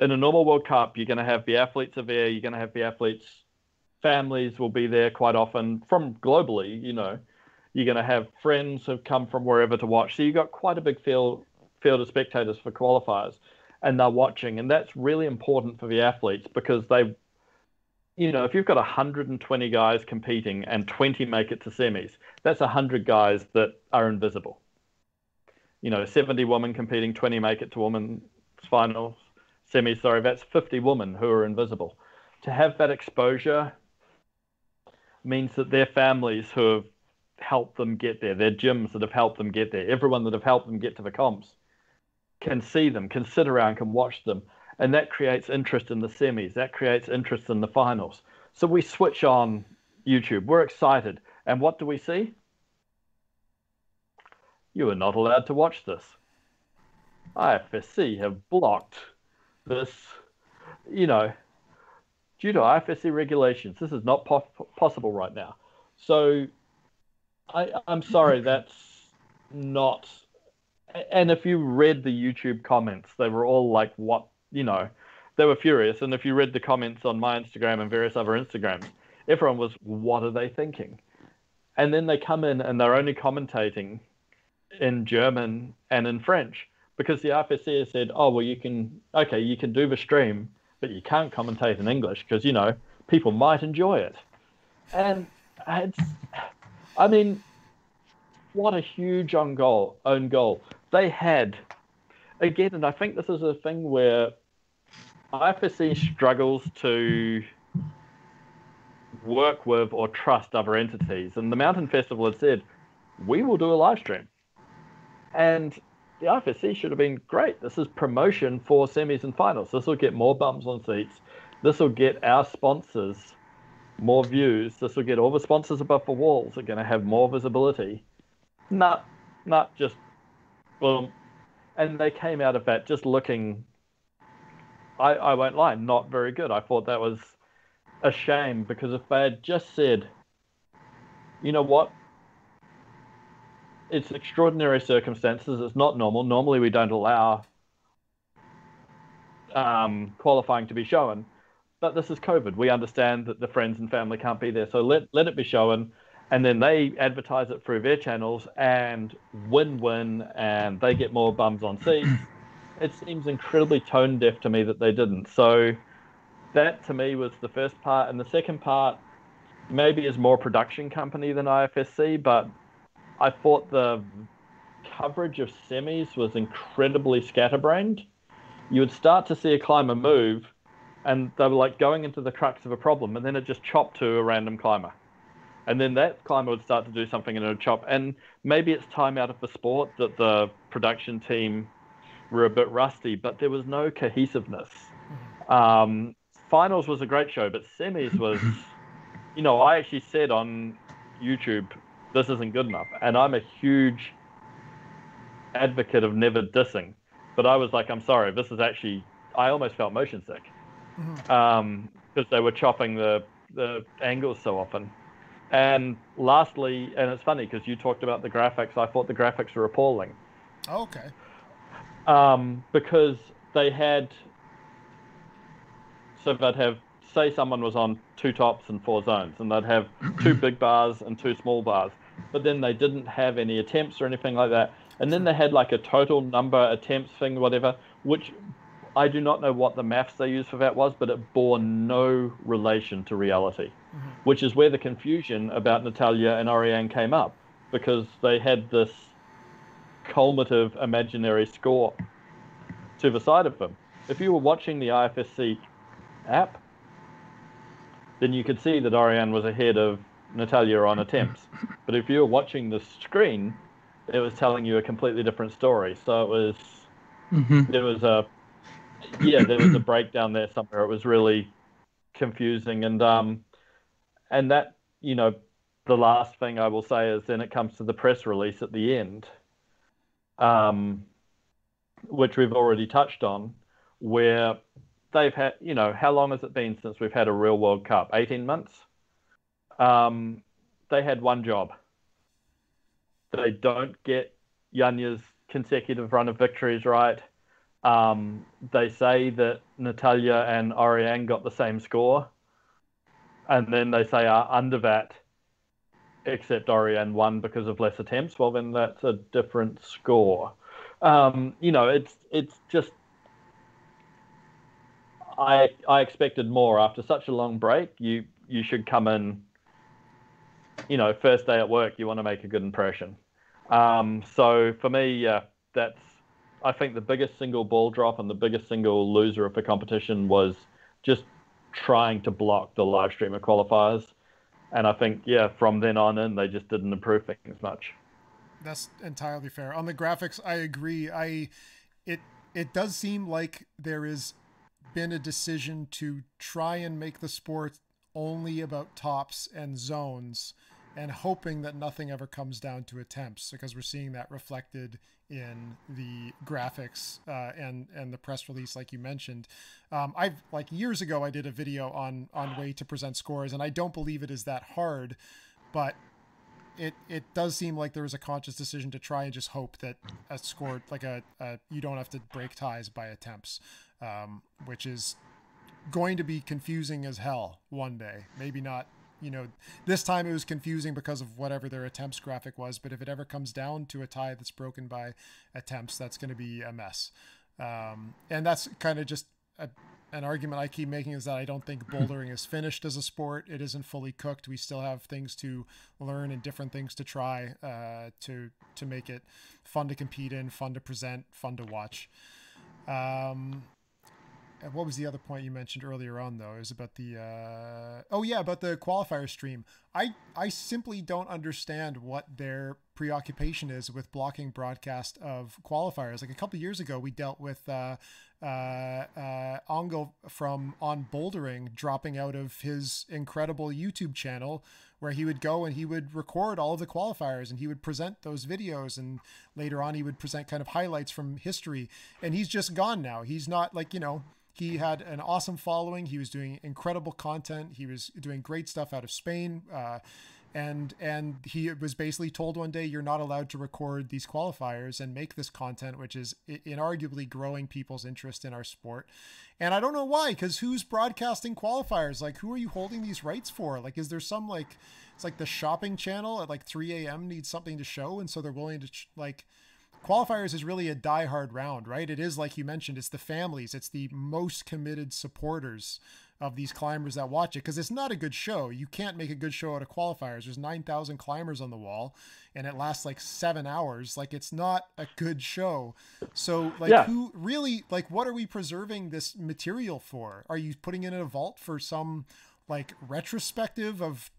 in a normal World Cup, you're going to have the athletes are there, you're going to have the athletes' families will be there quite often from globally, you know. You're going to have friends who've come from wherever to watch. So you've got quite a big field of spectators for qualifiers. And they're watching, and that's really important for the athletes, because they, you know, if you've got 120 guys competing and 20 make it to semis, that's 100 guys that are invisible. You know, 70 women competing, 20 make it to women's finals, semis, sorry, that's 50 women who are invisible. To have that exposure means that their families who have helped them get there, their gyms that have helped them get there, everyone that have helped them get to the comps, can see them, can sit around, can watch them. And that creates interest in the semis. That creates interest in the finals. So we switch on YouTube. We're excited. And what do we see? You are not allowed to watch this. IFSC have blocked this, you know, due to IFSC regulations. This is not possible right now. So I'm sorry, that's not... And if you read the YouTube comments, they were all like, what, you know, they were furious. And if you read the comments on my Instagram and various other Instagrams, everyone was, what are they thinking? And then they come in and they're only commentating in German and in French because the IFSC has said, oh, well, you can, okay, you can do the stream, but you can't commentate in English because, you know, people might enjoy it. And it's, I mean, what a huge own goal. They had, again, and I think this is a thing where IFSC struggles to work with or trust other entities. And the Mountain Festival had said, we will do a live stream. And the IFSC should have been great. This is promotion for semis and finals. This will get more bums on seats. This will get our sponsors more views. This will get all the sponsors above the walls are going to have more visibility. Not just boom. And they came out of that just looking, I won't lie, not very good. I thought that was a shame because if they had just said, you know what, it's extraordinary circumstances, it's not normal. Normally we don't allow qualifying to be shown, but this is COVID. We understand that the friends and family can't be there, so let it be shown. And then they advertise it through their channels and win-win, and they get more bums on seats. It seems incredibly tone-deaf to me that they didn't. So that, to me, was the first part. And the second part maybe is more production company than IFSC, but I thought the coverage of semis was incredibly scatterbrained. You would start to see a climber move, and they were like going into the crux of a problem, and then it just chopped to a random climber. And then that climber would start to do something in a chop. And maybe it's time out of the sport that the production team were a bit rusty, but there was no cohesiveness. Finals was a great show, but semis was, you know, I actually said on YouTube, this isn't good enough. And I'm a huge advocate of never dissing. But I was like, I'm sorry, this is actually, I almost felt motion sick because they were chopping the angles so often. And lastly, and it's funny because you talked about the graphics, I thought the graphics were appalling. Oh, okay. Because they had, so they'd have, say someone was on two tops and four zones, and they'd have two big bars and two small bars, but then they didn't have any attempts or anything like that. And then they had like a total number attempts thing, whatever, which I do not know what the maths they used for that was, but it bore no relation to reality. Mm-hmm. Which is where the confusion about Natalia and Oriane came up, because they had this cumulative imaginary score to the side of them. If you were watching the IFSC app, then you could see that Oriane was ahead of Natalia on attempts. But if you were watching the screen, it was telling you a completely different story. So it was, there was a breakdown there somewhere. It was really confusing. And that, you know, the last thing I will say is then it comes to the press release at the end, which we've already touched on, where they've had, you know, how long has it been since we've had a real World Cup? 18 months? They had one job. They don't get Janja's consecutive run of victories right. They say that Natalia and Oriane got the same score. And then they say under that, except Oriane won because of less attempts. Well, then that's a different score. You know, it's just, I expected more after such a long break. You should come in, you know, first day at work. You want to make a good impression. So for me, that's, I think, the biggest single ball drop and the biggest single loser of the competition was just trying to block the live stream of qualifiers. And I think, yeah, from then on in, they just didn't improve things much. That's entirely fair. On the graphics, I agree. It does seem like there has been a decision to try and make the sport only about tops and zones and hoping that nothing ever comes down to attempts, because we're seeing that reflected in the graphics and the press release, like you mentioned. I've, like, years ago, I did a video on way to present scores, and I don't believe it is that hard, but it does seem like there was a conscious decision to try and just hope that a score, like you don't have to break ties by attempts, which is going to be confusing as hell one day. Maybe not, you know, this time it was confusing because of whatever their attempts graphic was, but if it ever comes down to a tie that's broken by attempts, that's going to be a mess. And that's kind of just an argument I keep making, is that I don't think bouldering is finished as a sport. It isn't fully cooked. We still have things to learn and different things to try to make it fun to compete in, fun to present, fun to watch. And what was the other point you mentioned earlier on, though? It was about the about the qualifier stream. I simply don't understand what their preoccupation is with blocking broadcast of qualifiers. Like, a couple of years ago, we dealt with Ango from On Bouldering dropping out of his incredible YouTube channel, where he would go and he would record all of the qualifiers and he would present those videos, and later on he would present kind of highlights from history. And he's just gone now. He's not, like, you know, he had an awesome following. He was doing incredible content. He was doing great stuff out of Spain. And he was basically told one day, you're not allowed to record these qualifiers and make this content, which is inarguably growing people's interest in our sport. And I don't know why, because who's broadcasting qualifiers? Like, who are you holding these rights for? Like, is there some, like, it's like the shopping channel at like 3 a.m. needs something to show, and so they're willing to like... Qualifiers is really a diehard round, right? It is, like you mentioned, it's the families, it's the most committed supporters of these climbers that watch it, because it's not a good show. You can't make a good show out of qualifiers. There's 9,000 climbers on the wall and it lasts like 7 hours. Like, it's not a good show. So, like, yeah. Who really, like, what are we preserving this material for? Are you putting it in a vault for some, like, retrospective of,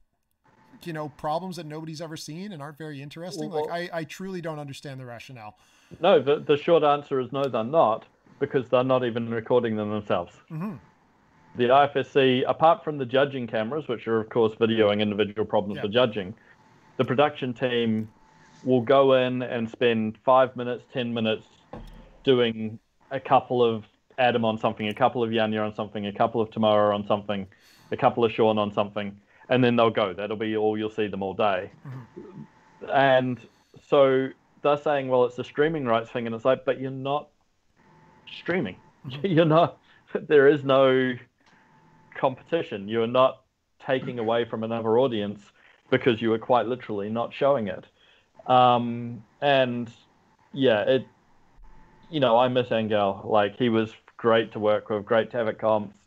you know, problems that nobody's ever seen and aren't very interesting? Well, like, I truly don't understand the rationale. No, the short answer is no, they're not, because they're not even recording them themselves. Mm-hmm. The IFSC, apart from the judging cameras, which are, of course, videoing individual problems for judging, the production team will go in and spend 5 minutes, 10 minutes doing a couple of Adam on something, a couple of Janja on something, a couple of Tomoa on something, a couple of Sean on something, and then they'll go. That'll be all. You'll see them all day. Mm-hmm. And so they're saying, well, it's a streaming rights thing. And it's like, but you're not streaming. Mm-hmm. You're not, there is no competition. You're not taking away from another audience because you are quite literally not showing it. And yeah, it, you know, I miss Engel. Like, he was great to work with, great to have at comps.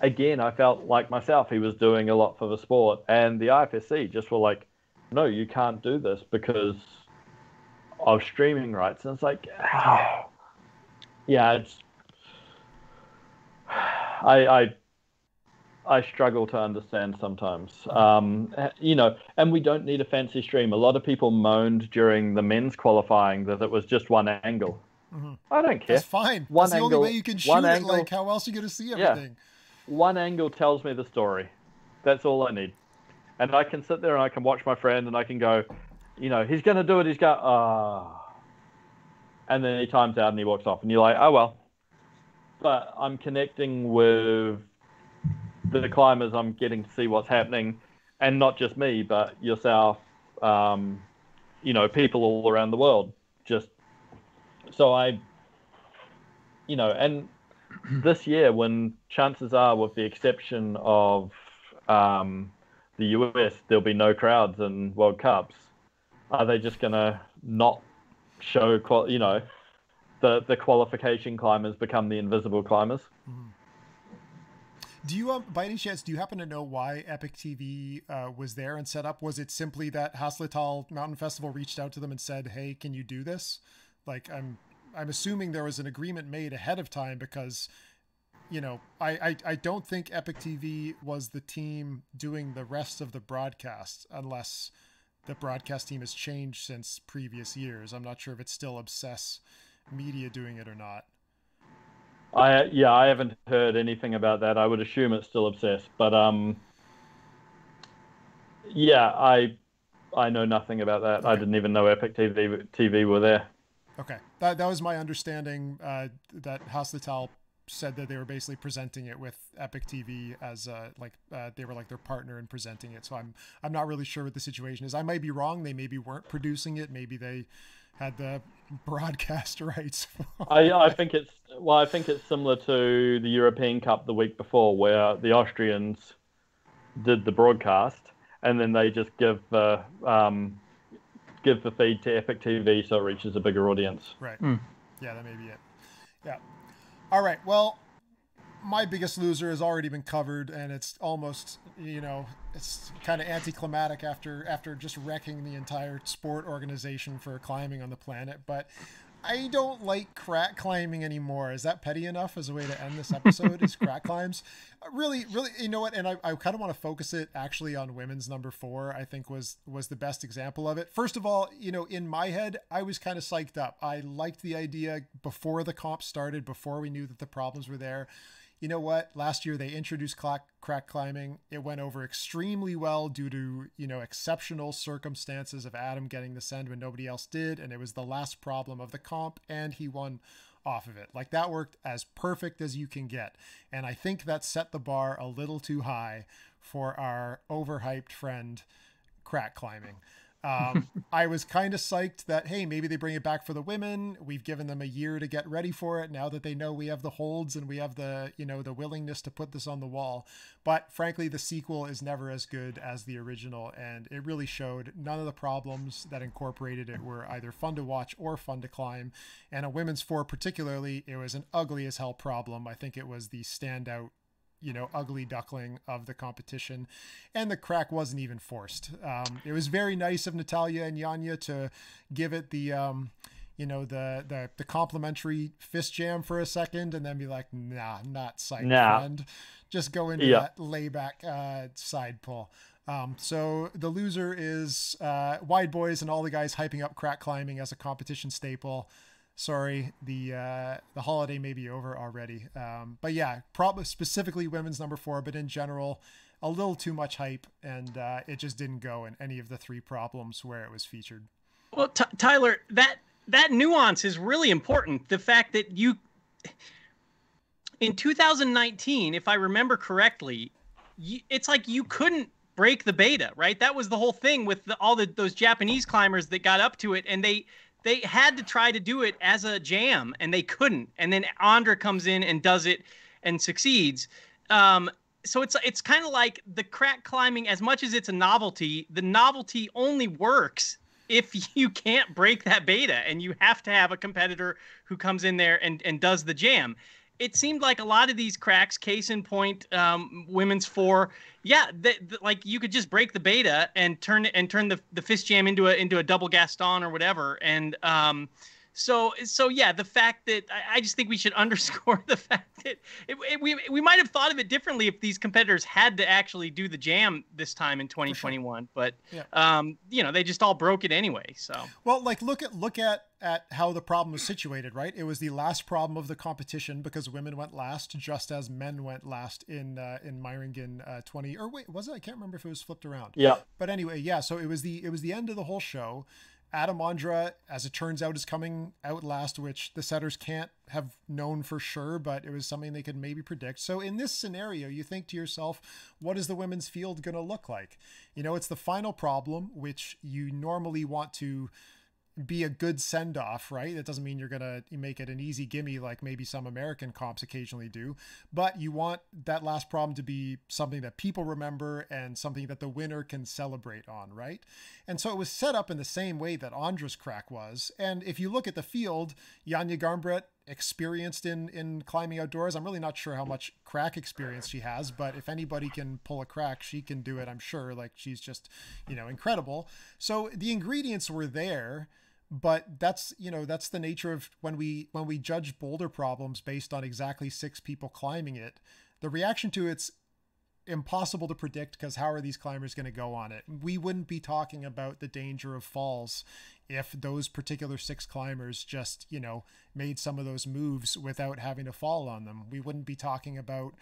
Again, I felt like myself, he was doing a lot for the sport, and the IFSC just were like, no, you can't do this because of streaming rights. And it's like, oh. Yeah, it's, I struggle to understand sometimes, you know, and we don't need a fancy stream. A lot of people moaned during the men's qualifying that it was just one angle. Mm-hmm. I don't care. That's fine. One angle, the only way you can shoot it. Like, how else are you going to see everything? Yeah. One angle tells me the story. That's all I need. And I can sit there and I can watch my friend and I can go, you know, he's going to do it. He's going, ah. Oh. And then he times out and he walks off. And you're like, oh, well. But I'm connecting with the climbers. I'm getting to see what's happening. And not just me, but yourself, you know, people all around the world. Just so I, you know, and... This year, when chances are, with the exception of the US, there'll be no crowds in World Cups, are they just going to not show, you know, the qualification climbers become the invisible climbers? Mm-hmm. Do you, by any chance, do you happen to know why Epic TV was there and set up? Was it simply that Hasslertal Mountain Festival reached out to them and said, hey, can you do this? Like, I'm assuming there was an agreement made ahead of time, because, you know, I don't think Epic TV was the team doing the rest of the broadcast, unless the broadcast team has changed since previous years. I'm not sure if it's still Obsess Media doing it or not. I haven't heard anything about that. I would assume it's still Obsess, but yeah, I know nothing about that. Okay. I didn't even know Epic TV were there. Okay, that was my understanding. That House of the Towel said that they were basically presenting it with Epic TV as they were like their partner in presenting it. So I'm not really sure what the situation is. I might be wrong. They maybe weren't producing it. Maybe they had the broadcast rights. I think it's similar to the European Cup the week before, where the Austrians did the broadcast, and then they just give the feed to Epic TV so it reaches a bigger audience. Right. Mm. Yeah, that may be it. Yeah. All right. Well, my biggest loser has already been covered, and it's almost, you know, it's kind of anticlimactic after just wrecking the entire sport organization for climbing on the planet. But I don't like crack climbing anymore. Is that petty enough as a way to end this episode? Is crack climbs really, you know what? And I kind of want to focus it actually on women's number 4, I think was the best example of it. First of all, you know, in my head, I was kind of psyched up. I liked the idea before the comp started, before we knew that the problems were there. You know what? Last year they introduced crack climbing. It went over extremely well due to, you know, exceptional circumstances of Adam getting the send when nobody else did. And it was the last problem of the comp, and he won off of it. Like, that worked as perfect as you can get. And I think that set the bar a little too high for our overhyped friend, crack climbing. I was kind of psyched that, hey, maybe they bring it back for the women. We've given them a year to get ready for it now that they know we have the holds and we have the, you know, the willingness to put this on the wall. But frankly, the sequel is never as good as the original, and it really showed. None of the problems that incorporated it were either fun to watch or fun to climb. And a women's 4 particularly, it was an ugly as hell problem. I think it was the standout, you know, ugly duckling of the competition, and the crack wasn't even forced. It was very nice of Natalia and Janja to give it the complimentary fist jam for a second and then be like, nah, not psyched. Nah. And just go into that layback side pull. So the loser is Wide Boys and all the guys hyping up crack climbing as a competition staple. Sorry, the holiday may be over already. But yeah, probably specifically women's number 4, but in general, a little too much hype, and it just didn't go in any of the 3 problems where it was featured. Well, Tyler, that nuance is really important. The fact that in 2019, if I remember correctly, it's like you couldn't break the beta, right? That was the whole thing with all those Japanese climbers that got up to it, and they had to try to do it as a jam, and they couldn't. And then Ondra comes in and does it and succeeds. So it's kind of like the crack climbing, as much as it's a novelty, the novelty only works if you can't break that beta, and you have to have a competitor who comes in there and does the jam. It seemed like a lot of these cracks, case in point, women's 4, like you could just break the beta and turn the fist jam into a double Gaston or whatever. And the fact that I just think we should underscore the fact that we might have thought of it differently if these competitors had to actually do the jam this time in 2021. Sure. But yeah. They just all broke it anyway. So well, like look at how the problem was situated, right? It was the last problem of the competition because women went last, just as men went last in Meiringen 20. Or wait, was it? I can't remember if it was flipped around. Yeah. But anyway, yeah. So it was the end of the whole show. Adam Ondra, as it turns out, is coming out last, which the setters can't have known for sure, but it was something they could maybe predict. So in this scenario, you think to yourself, what is the women's field going to look like? You know, it's the final problem, which you normally want to be a good send-off, right? That doesn't mean you're gonna make it an easy gimme like maybe some American comps occasionally do, but you want that last problem to be something that people remember and something that the winner can celebrate on, right? And so it was set up in the same way that Ondra's crack was. And if you look at the field, Janja Garnbret, experienced in climbing outdoors. I'm really not sure how much crack experience she has, but if anybody can pull a crack, she can do it, I'm sure. Like, she's just, you know, incredible. So the ingredients were there, but that's, you know, that's the nature of when we judge boulder problems based on exactly 6 people climbing it. The reaction to it's impossible to predict, because how are these climbers going to go on it? We wouldn't be talking about the danger of falls if those particular 6 climbers just, you know, made some of those moves without having to fall on them. We wouldn't be talking about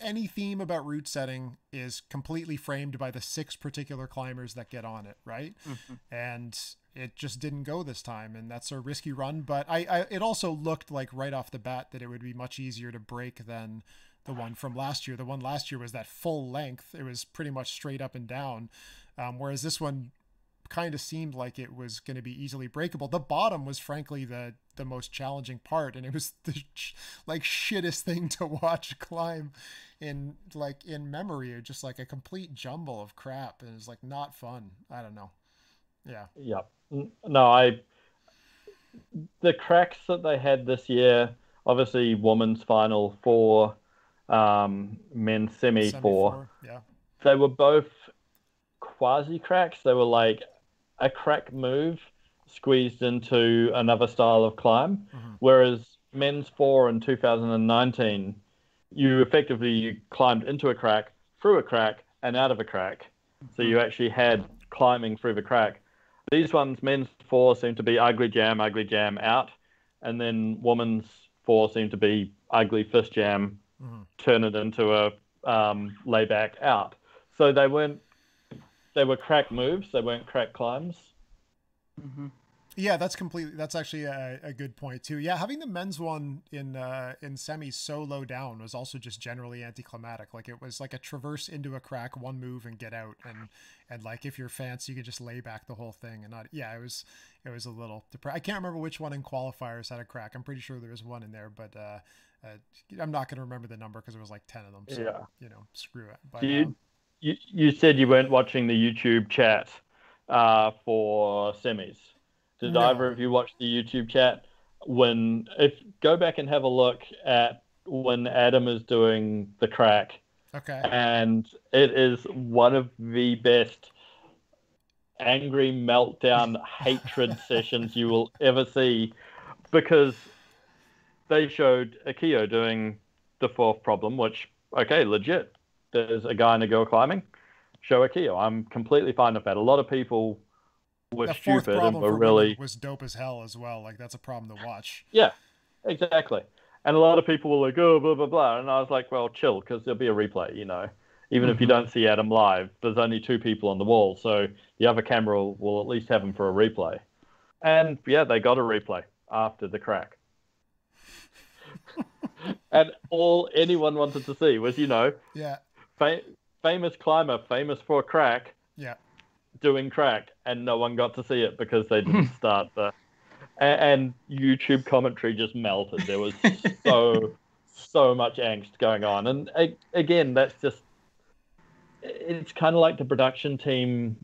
any theme about route setting is completely framed by the 6 particular climbers that get on it, right? Mm-hmm. And it just didn't go this time, and that's a risky run. But it also looked like right off the bat that it would be much easier to break than the one from last year. The one last year was that full length. It was pretty much straight up and down, whereas this one kind of seemed like it was going to be easily breakable. The bottom was frankly the most challenging part, and it was the shittest thing to watch climb in memory, or just like a complete jumble of crap, and it was like not fun. I don't know. Yeah. No, the cracks that they had this year, obviously women's final 4, men's semi-4. Yeah. They were both quasi cracks. They were like a crack move squeezed into another style of climb. Mm-hmm. Whereas men's 4 in 2019, you climbed into a crack, through a crack, and out of a crack. Mm-hmm. So you actually had climbing through the crack. These ones, men's 4, seem to be ugly jam out. And then women's 4 seem to be ugly fist jam, mm-hmm. turn it into a layback out. So they were crack moves. They weren't crack climbs. Mm-hmm. Yeah, that's actually a good point too. Yeah. Having the men's one in semi so low down was also just generally anticlimactic. Like it was like a traverse into a crack, one move and get out. And like, if you're fancy, you could just lay back the whole thing and not, yeah, it was a little I can't remember which one in qualifiers had a crack. I'm pretty sure there was one in there, but, I'm not going to remember the number cause it was like 10 of them. So, yeah. You know, screw it. But, you said you weren't watching the YouTube chat, for semis. Did either of you watch the YouTube chat? Go back and have a look at when Adam is doing the crack. Okay. And it is one of the best angry meltdown hatred sessions you will ever see, because they showed Akiyo doing the 4th problem, which, okay, legit. There's a guy and a girl climbing. Show Akiyo. I'm completely fine with that. A lot of people was the fourth stupid problem and were really was dope as hell as well. Like that's a problem to watch. Yeah, exactly. And a lot of people were like, oh, blah blah blah, and I was like, well, chill, because there'll be a replay. You know, even if you don't see Adam live, there's only 2 people on the wall, so the other camera will at least have him for a replay. And yeah, they got a replay after the crack, and all anyone wanted to see was, you know, famous climber, famous for crack. Yeah. Doing crack, and no one got to see it because they didn't start the and YouTube commentary just melted. There was so much angst going on, and again, that's just it's kind of like the production team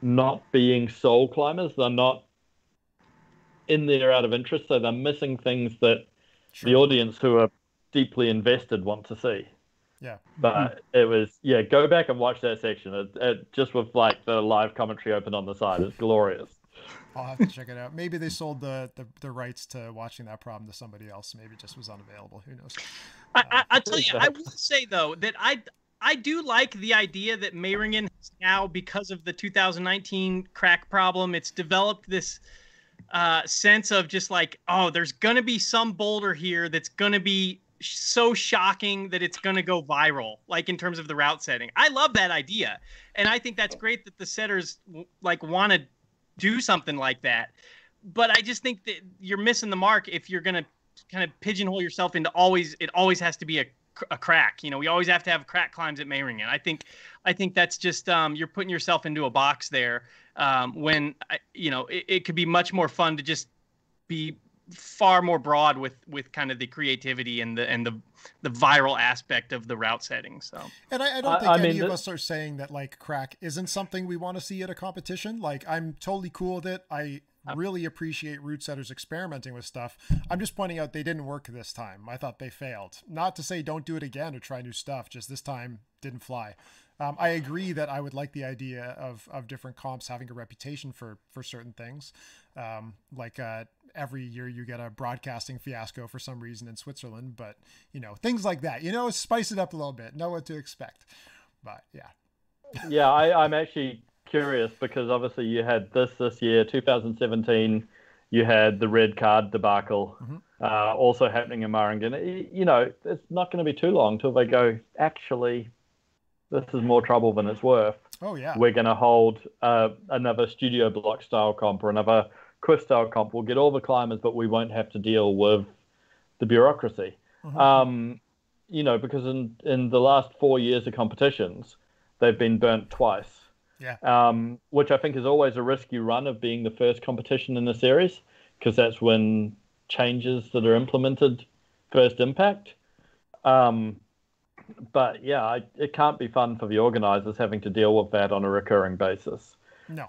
not being soul climbers. They're not in there out of interest, so they're missing things that the audience who are deeply invested want to see. Yeah, but it was go back and watch that section. It just with like the live commentary open on the side. It's glorious. I'll have to check it out. Maybe they sold the rights to watching that problem to somebody else. Maybe it just was unavailable. Who knows? I'll tell you. I will say though that I do like the idea that Meiringen now, because of the 2019 crack problem, it's developed this sense of just like, oh, there's gonna be some boulder here that's gonna be so shocking that it's going to go viral, like in terms of the route setting. I love that idea. And I think that's great that the setters like want to do something like that. But I just think that you're missing the mark if you're going to kind of pigeonhole yourself into it always has to be a crack. You know, we always have to have crack climbs at Meiringen. I think that's just, you're putting yourself into a box there. When you know, it could be much more fun to just be far more broad with kind of the creativity and the viral aspect of the route setting. So, and I don't think any of us are saying that like crack isn't something we want to see at a competition. Like I'm totally cool with it. I really appreciate route setters experimenting with stuff. I'm just pointing out they didn't work this time. I thought they failed. Not to say don't do it again or try new stuff. Just this time didn't fly. I agree that I would like the idea of different comps having a reputation for certain things. Every year you get a broadcasting fiasco for some reason in Switzerland, but you know, things like that, you know, spice it up a little bit, know what to expect. But yeah. Yeah. I'm actually curious because obviously you had this year, 2017, you had the red card debacle. Mm-hmm. also happening in Meiringen. You know, it's not going to be too long till they go, actually, this is more trouble than it's worth. Oh, yeah. We're going to hold another studio block style comp or another quiz style comp. We'll get all the climbers, but we won't have to deal with the bureaucracy. Mm-hmm. You know, because in the last 4 years of competitions, they've been burnt twice. Yeah. Which I think is always a risky run of being the first competition in the series, because that's when changes that are implemented first impact. But yeah, it can't be fun for the organizers having to deal with that on a recurring basis. No.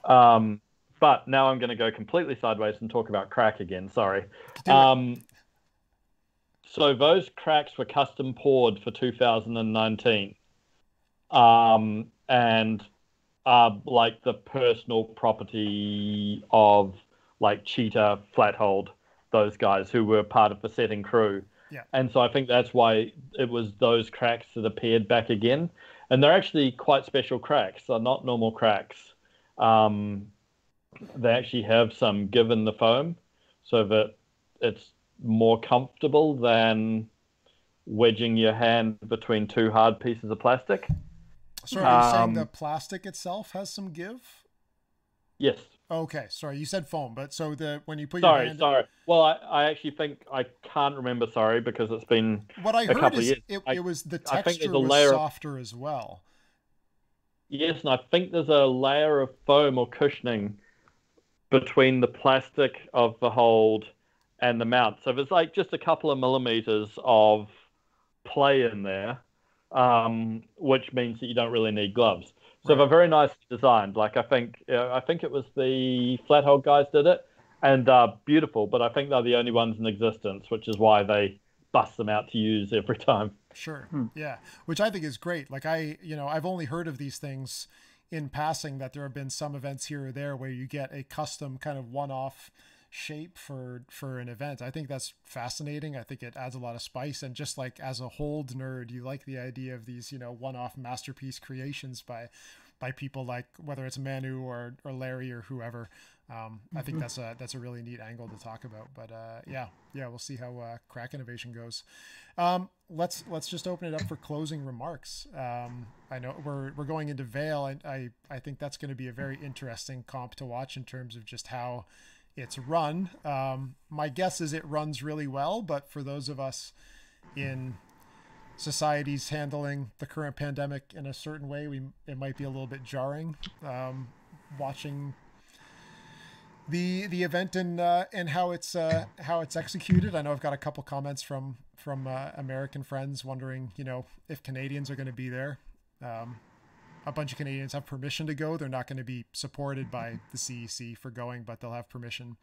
But now I'm going to go completely sideways and talk about crack again. Sorry. So those cracks were custom poured for 2019. And are like the personal property of like Cheetah, Flathold, those guys who were part of the setting crew. Yeah. And so I think that's why it was those cracks that appeared back again. And they're actually quite special cracks. They're not normal cracks. They actually have some give in the foam so that it's more comfortable than wedging your hand between two hard pieces of plastic. Sorry, you're saying the plastic itself has some give? Yes. Okay, sorry, you said foam, but so when you put your hand... Sorry. Well, I actually think I can't remember, sorry, because it's been a couple of years. It was the texture was softer as well. Yes, and I think there's a layer of foam or cushioning between the plastic of the hold and the mount. So there's like just a couple of millimeters of play in there, which means that you don't really need gloves. So they're very nicely designed. Like I think it was the Flathold guys did it, and they're beautiful. But I think they're the only ones in existence, which is why they bust them out to use every time. Sure, yeah, which I think is great. Like I've only heard of these things in passing. That there have been some events here or there where you get a custom kind of one-off shape for an event. I think that's fascinating. I think it adds a lot of spice, and just like as a hold nerd, you like the idea of these, one-off masterpiece creations by people like, whether it's Manu or Larry or whoever. I think that's a really neat angle to talk about, but yeah, we'll see how crack innovation goes. Let's just open it up for closing remarks. I know we're going into Vail, and I think that's going to be a very interesting comp to watch in terms of just how it's run. My guess is it runs really well, but for those of us in societies handling the current pandemic in a certain way, it might be a little bit jarring watching the event and how it's executed. I know I've got a couple comments from American friends wondering, if Canadians are going to be there. A bunch of Canadians have permission to go. They're not going to be supported by the CEC for going, but they'll have permission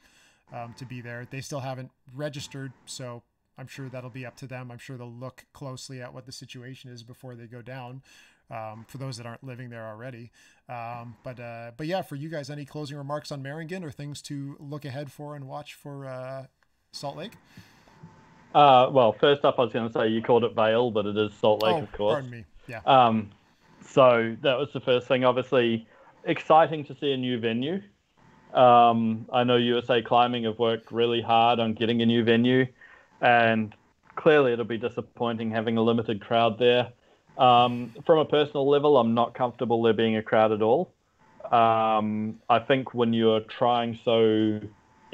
to be there. They still haven't registered, so I'm sure that'll be up to them. I'm sure they'll look closely at what the situation is before they go down, for those that aren't living there already. But yeah, for you guys, any closing remarks on Meiringen or things to look ahead for and watch for Salt Lake? Well, first up, I was going to say you called it Vail, but it is Salt Lake, of course. Pardon me. Yeah. So that was the first thing. Obviously, exciting to see a new venue. I know USA Climbing have worked really hard on getting a new venue, and clearly it'll be disappointing having a limited crowd there. From a personal level, I'm not comfortable there being a crowd at all. I think when you're trying so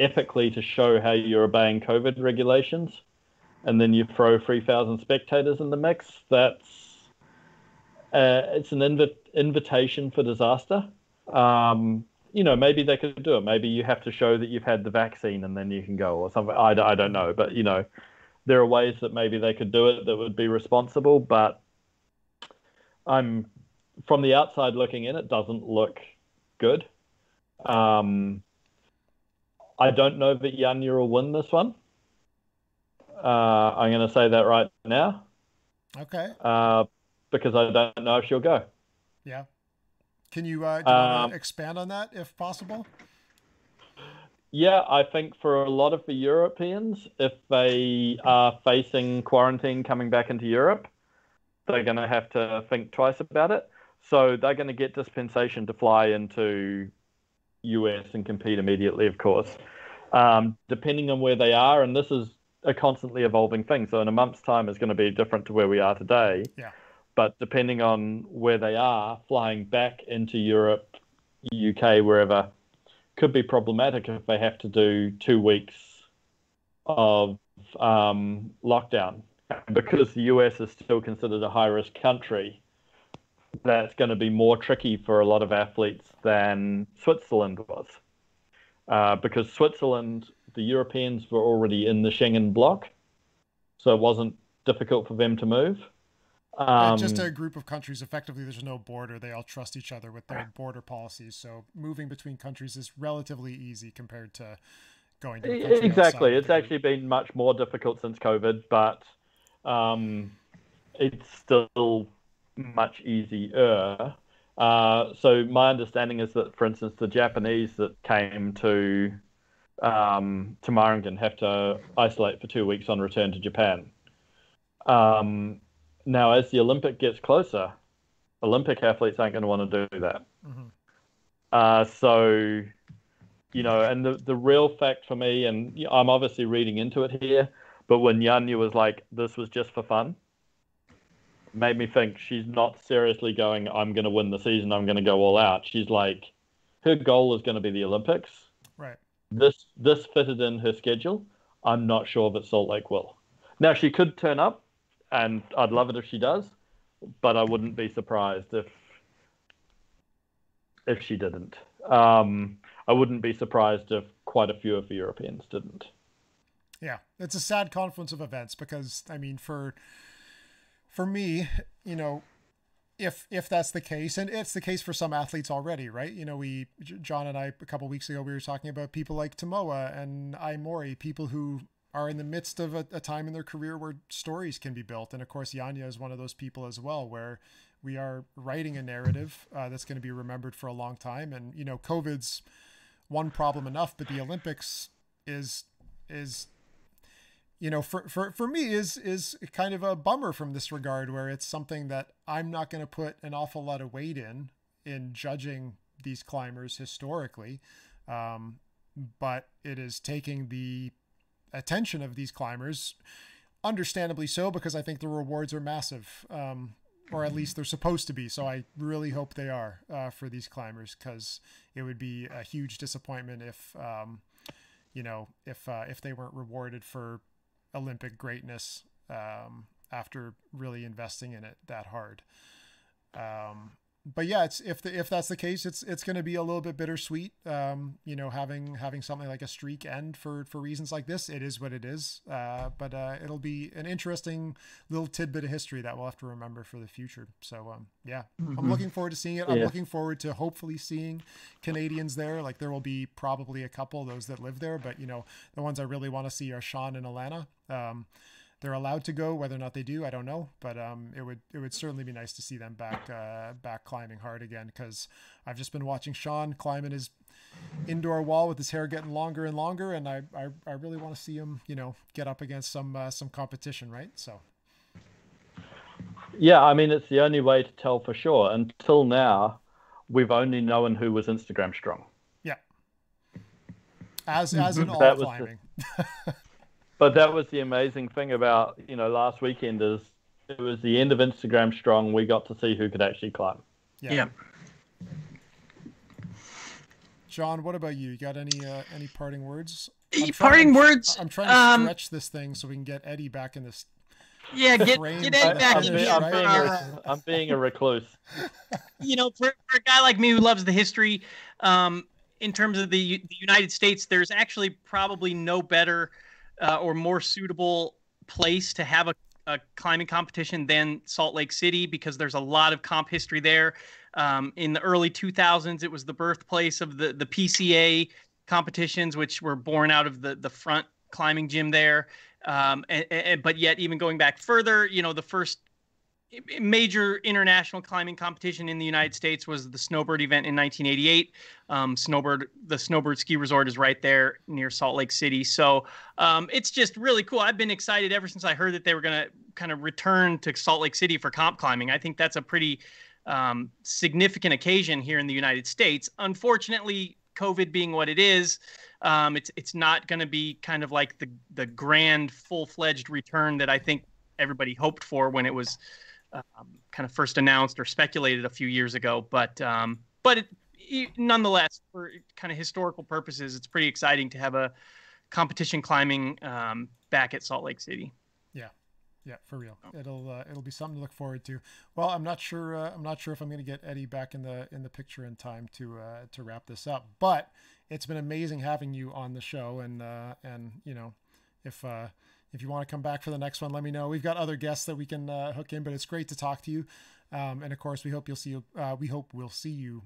epically to show how you're obeying COVID regulations, and then you throw 3,000 spectators in the mix, that's... it's an invitation for disaster. Maybe they could do it. Maybe you have to show that you've had the vaccine and then you can go or something. I don't know. But, there are ways that maybe they could do it that would be responsible. But I'm from the outside looking in, it doesn't look good. I don't know that Janja will win this one. I'm going to say that right now. Okay. Because I don't know if she'll go. Yeah. Can you want to expand on that if possible? Yeah, I think for a lot of the Europeans, if they are facing quarantine coming back into Europe, they're going to have to think twice about it. So they're going to get dispensation to fly into US and compete immediately, of course. Depending on where they are, and this is a constantly evolving thing. So in a month's time, it's going to be different to where we are today. Yeah. But depending on where they are, flying back into Europe, UK, wherever, could be problematic if they have to do 2 weeks of lockdown. Because the US is still considered a high-risk country, that's going to be more tricky for a lot of athletes than Switzerland was. Because Switzerland, the Europeans were already in the Schengen bloc, so it wasn't difficult for them to move. Just a group of countries, effectively, there's no border. They all trust each other with their border policies. So moving between countries is relatively easy compared to going to a Exactly. It's actually been much more difficult since COVID, but it's still much easier. So my understanding is that, for instance, the Japanese that came to Meiringen have to isolate for 2 weeks on return to Japan. Now, as the Olympic gets closer, Olympic athletes aren't going to want to do that. Mm-hmm. So, you know, and the real fact for me, and I'm obviously reading into it here, but when Janja was like, this was just for fun, made me think she's not seriously going, I'm going to win the season, I'm going to go all out. She's like, her goal is going to be the Olympics. Right. This fitted in her schedule. I'm not sure that Salt Lake will. Now, she could turn up, and I'd love it if she does, but I wouldn't be surprised if she didn't. I wouldn't be surprised if quite a few of the Europeans didn't. Yeah, it's a sad confluence of events because, I mean, for me, you know, if that's the case, and it's the case for some athletes already, right? You know, John and I, a couple of weeks ago, we were talking about people like Tomoa and Ai Mori, people who are in the midst of a time in their career where stories can be built. And of course, Janja is one of those people as well, where we are writing a narrative that's going to be remembered for a long time. And, you know, COVID's one problem enough, but the Olympics is, you know, for me is kind of a bummer from this regard, where it's something that I'm not going to put an awful lot of weight in judging these climbers historically. But it is taking the attention of these climbers, understandably so, because I think the rewards are massive, or at least they're supposed to be. So I really hope they are for these climbers, because it would be a huge disappointment if you know, if they weren't rewarded for Olympic greatness after really investing in it that hard. But yeah, it's if that's the case, it's going to be a little bit bittersweet. You know, having something like a streak end for reasons like this. It is what it is. But it'll be an interesting little tidbit of history that we'll have to remember for the future. So yeah, mm-hmm. I'm looking forward to seeing it. Yeah. I'm looking forward to hopefully seeing Canadians there. Like, there will be probably a couple of those that live there, but you know, the ones I really want to see are Sean and Alannah. They're allowed to go, whether or not they do, I don't know, but it would certainly be nice to see them back climbing hard again, because I've just been watching Sean climbing his indoor wall with his hair getting longer and longer, and I really want to see him, you know, get up against some competition, right? So yeah, I mean, it's the only way to tell for sure. Until now, we've only known who was Instagram strong. Yeah, as in all that climbing. But that was the amazing thing about, you know, last weekend is it was the end of Instagram Strong. We got to see who could actually climb. Yeah. John, what about you? You got any parting words? I'm trying to stretch this thing so we can get Eddie back in this. Yeah, get Eddie back in here. I'm being a recluse. You know, for a guy like me who loves the history, in terms of the United States, there's actually probably no better or more suitable place to have a climbing competition than Salt Lake City, because there's a lot of comp history there. In the early 2000s, it was the birthplace of the PCA competitions, which were born out of the front climbing gym there. But yet, even going back further, you know, the first major international climbing competition in the United States was the Snowbird event in 1988. The Snowbird Ski Resort is right there near Salt Lake City. So it's just really cool. I've been excited ever since I heard that they were going to kind of return to Salt Lake City for comp climbing. I think that's a pretty significant occasion here in the United States. Unfortunately, COVID being what it is, it's not going to be kind of like the grand full-fledged return that I think everybody hoped for when it was kind of first announced or speculated a few years ago. But nonetheless, for kind of historical purposes, it's pretty exciting to have a competition climbing back at Salt Lake City. Yeah, for real. It'll be something to look forward to. Well, I'm not sure if I'm going to get Eddie back in the picture in time to wrap this up. But it's been amazing having you on the show, and you know, if you want to come back for the next one, let me know. We've got other guests that we can hook in, but it's great to talk to you. And of course, we hope we'll see you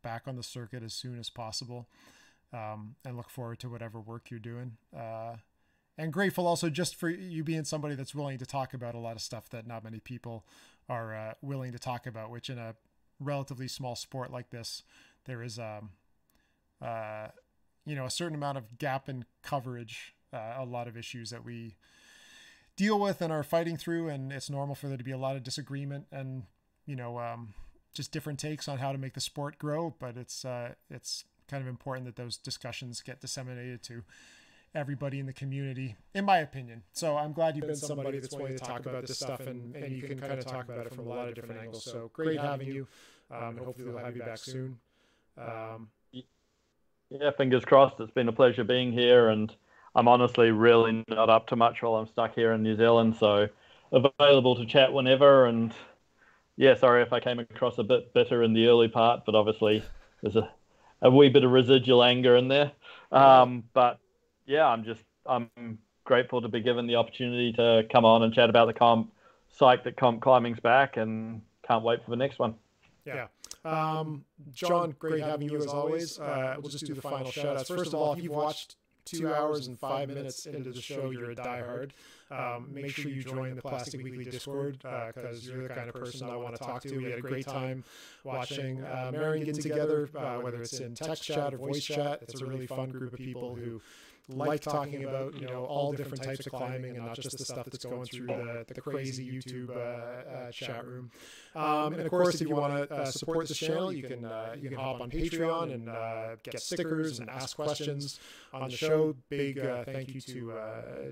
back on the circuit as soon as possible, and look forward to whatever work you're doing. And grateful also just for you being somebody that's willing to talk about a lot of stuff that not many people are willing to talk about, which in a relatively small sport like this, there is, a certain amount of gap in coverage, a lot of issues that we deal with and are fighting through. And it's normal for there to be a lot of disagreement and, just different takes on how to make the sport grow. But it's kind of important that those discussions get disseminated to everybody in the community, in my opinion. So I'm glad you've been somebody that's willing to talk about this stuff, and you can kind of talk about it from a lot of different angles. So great having you. And hopefully we'll have you back soon. Yeah, fingers crossed. It's been a pleasure being here, and I'm honestly really not up to much while I'm stuck here in New Zealand, so available to chat whenever. And yeah, sorry if I came across a bit bitter in the early part, but obviously there's a wee bit of residual anger in there. But yeah, I'm grateful to be given the opportunity to come on and chat about the comp. Psyched that comp climbing's back, and can't wait for the next one. Yeah. John, great having you as always. We'll just do the final shout-outs. First of all, if you've watched 2 hours and 5 minutes into the show, you're a diehard. Make sure you join the Plastic Weekly Discord, because you're the kind of person I want to talk to. We had a great time watching Meiringen together, whether it's in text chat or voice chat. It's a really fun group of people who like talking about all different types of climbing, and not just the stuff that's going through the crazy YouTube chat room. And of course, if you want to support this channel, you can hop on Patreon and get stickers and ask questions on the show. Big thank you to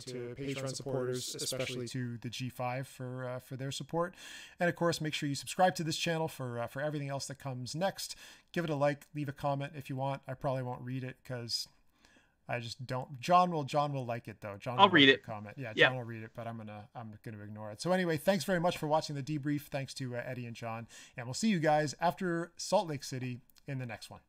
Patreon supporters, especially to the G5 for their support. And of course, make sure you subscribe to this channel for everything else that comes next. Give it a like, leave a comment if you want. I probably won't read it because I just don't. John will like it though. John, I'll read it. Comment. Yeah, John will read it, but I'm gonna ignore it. So anyway, thanks very much for watching the debrief. Thanks to Eddie and John, and we'll see you guys after Salt Lake City in the next one.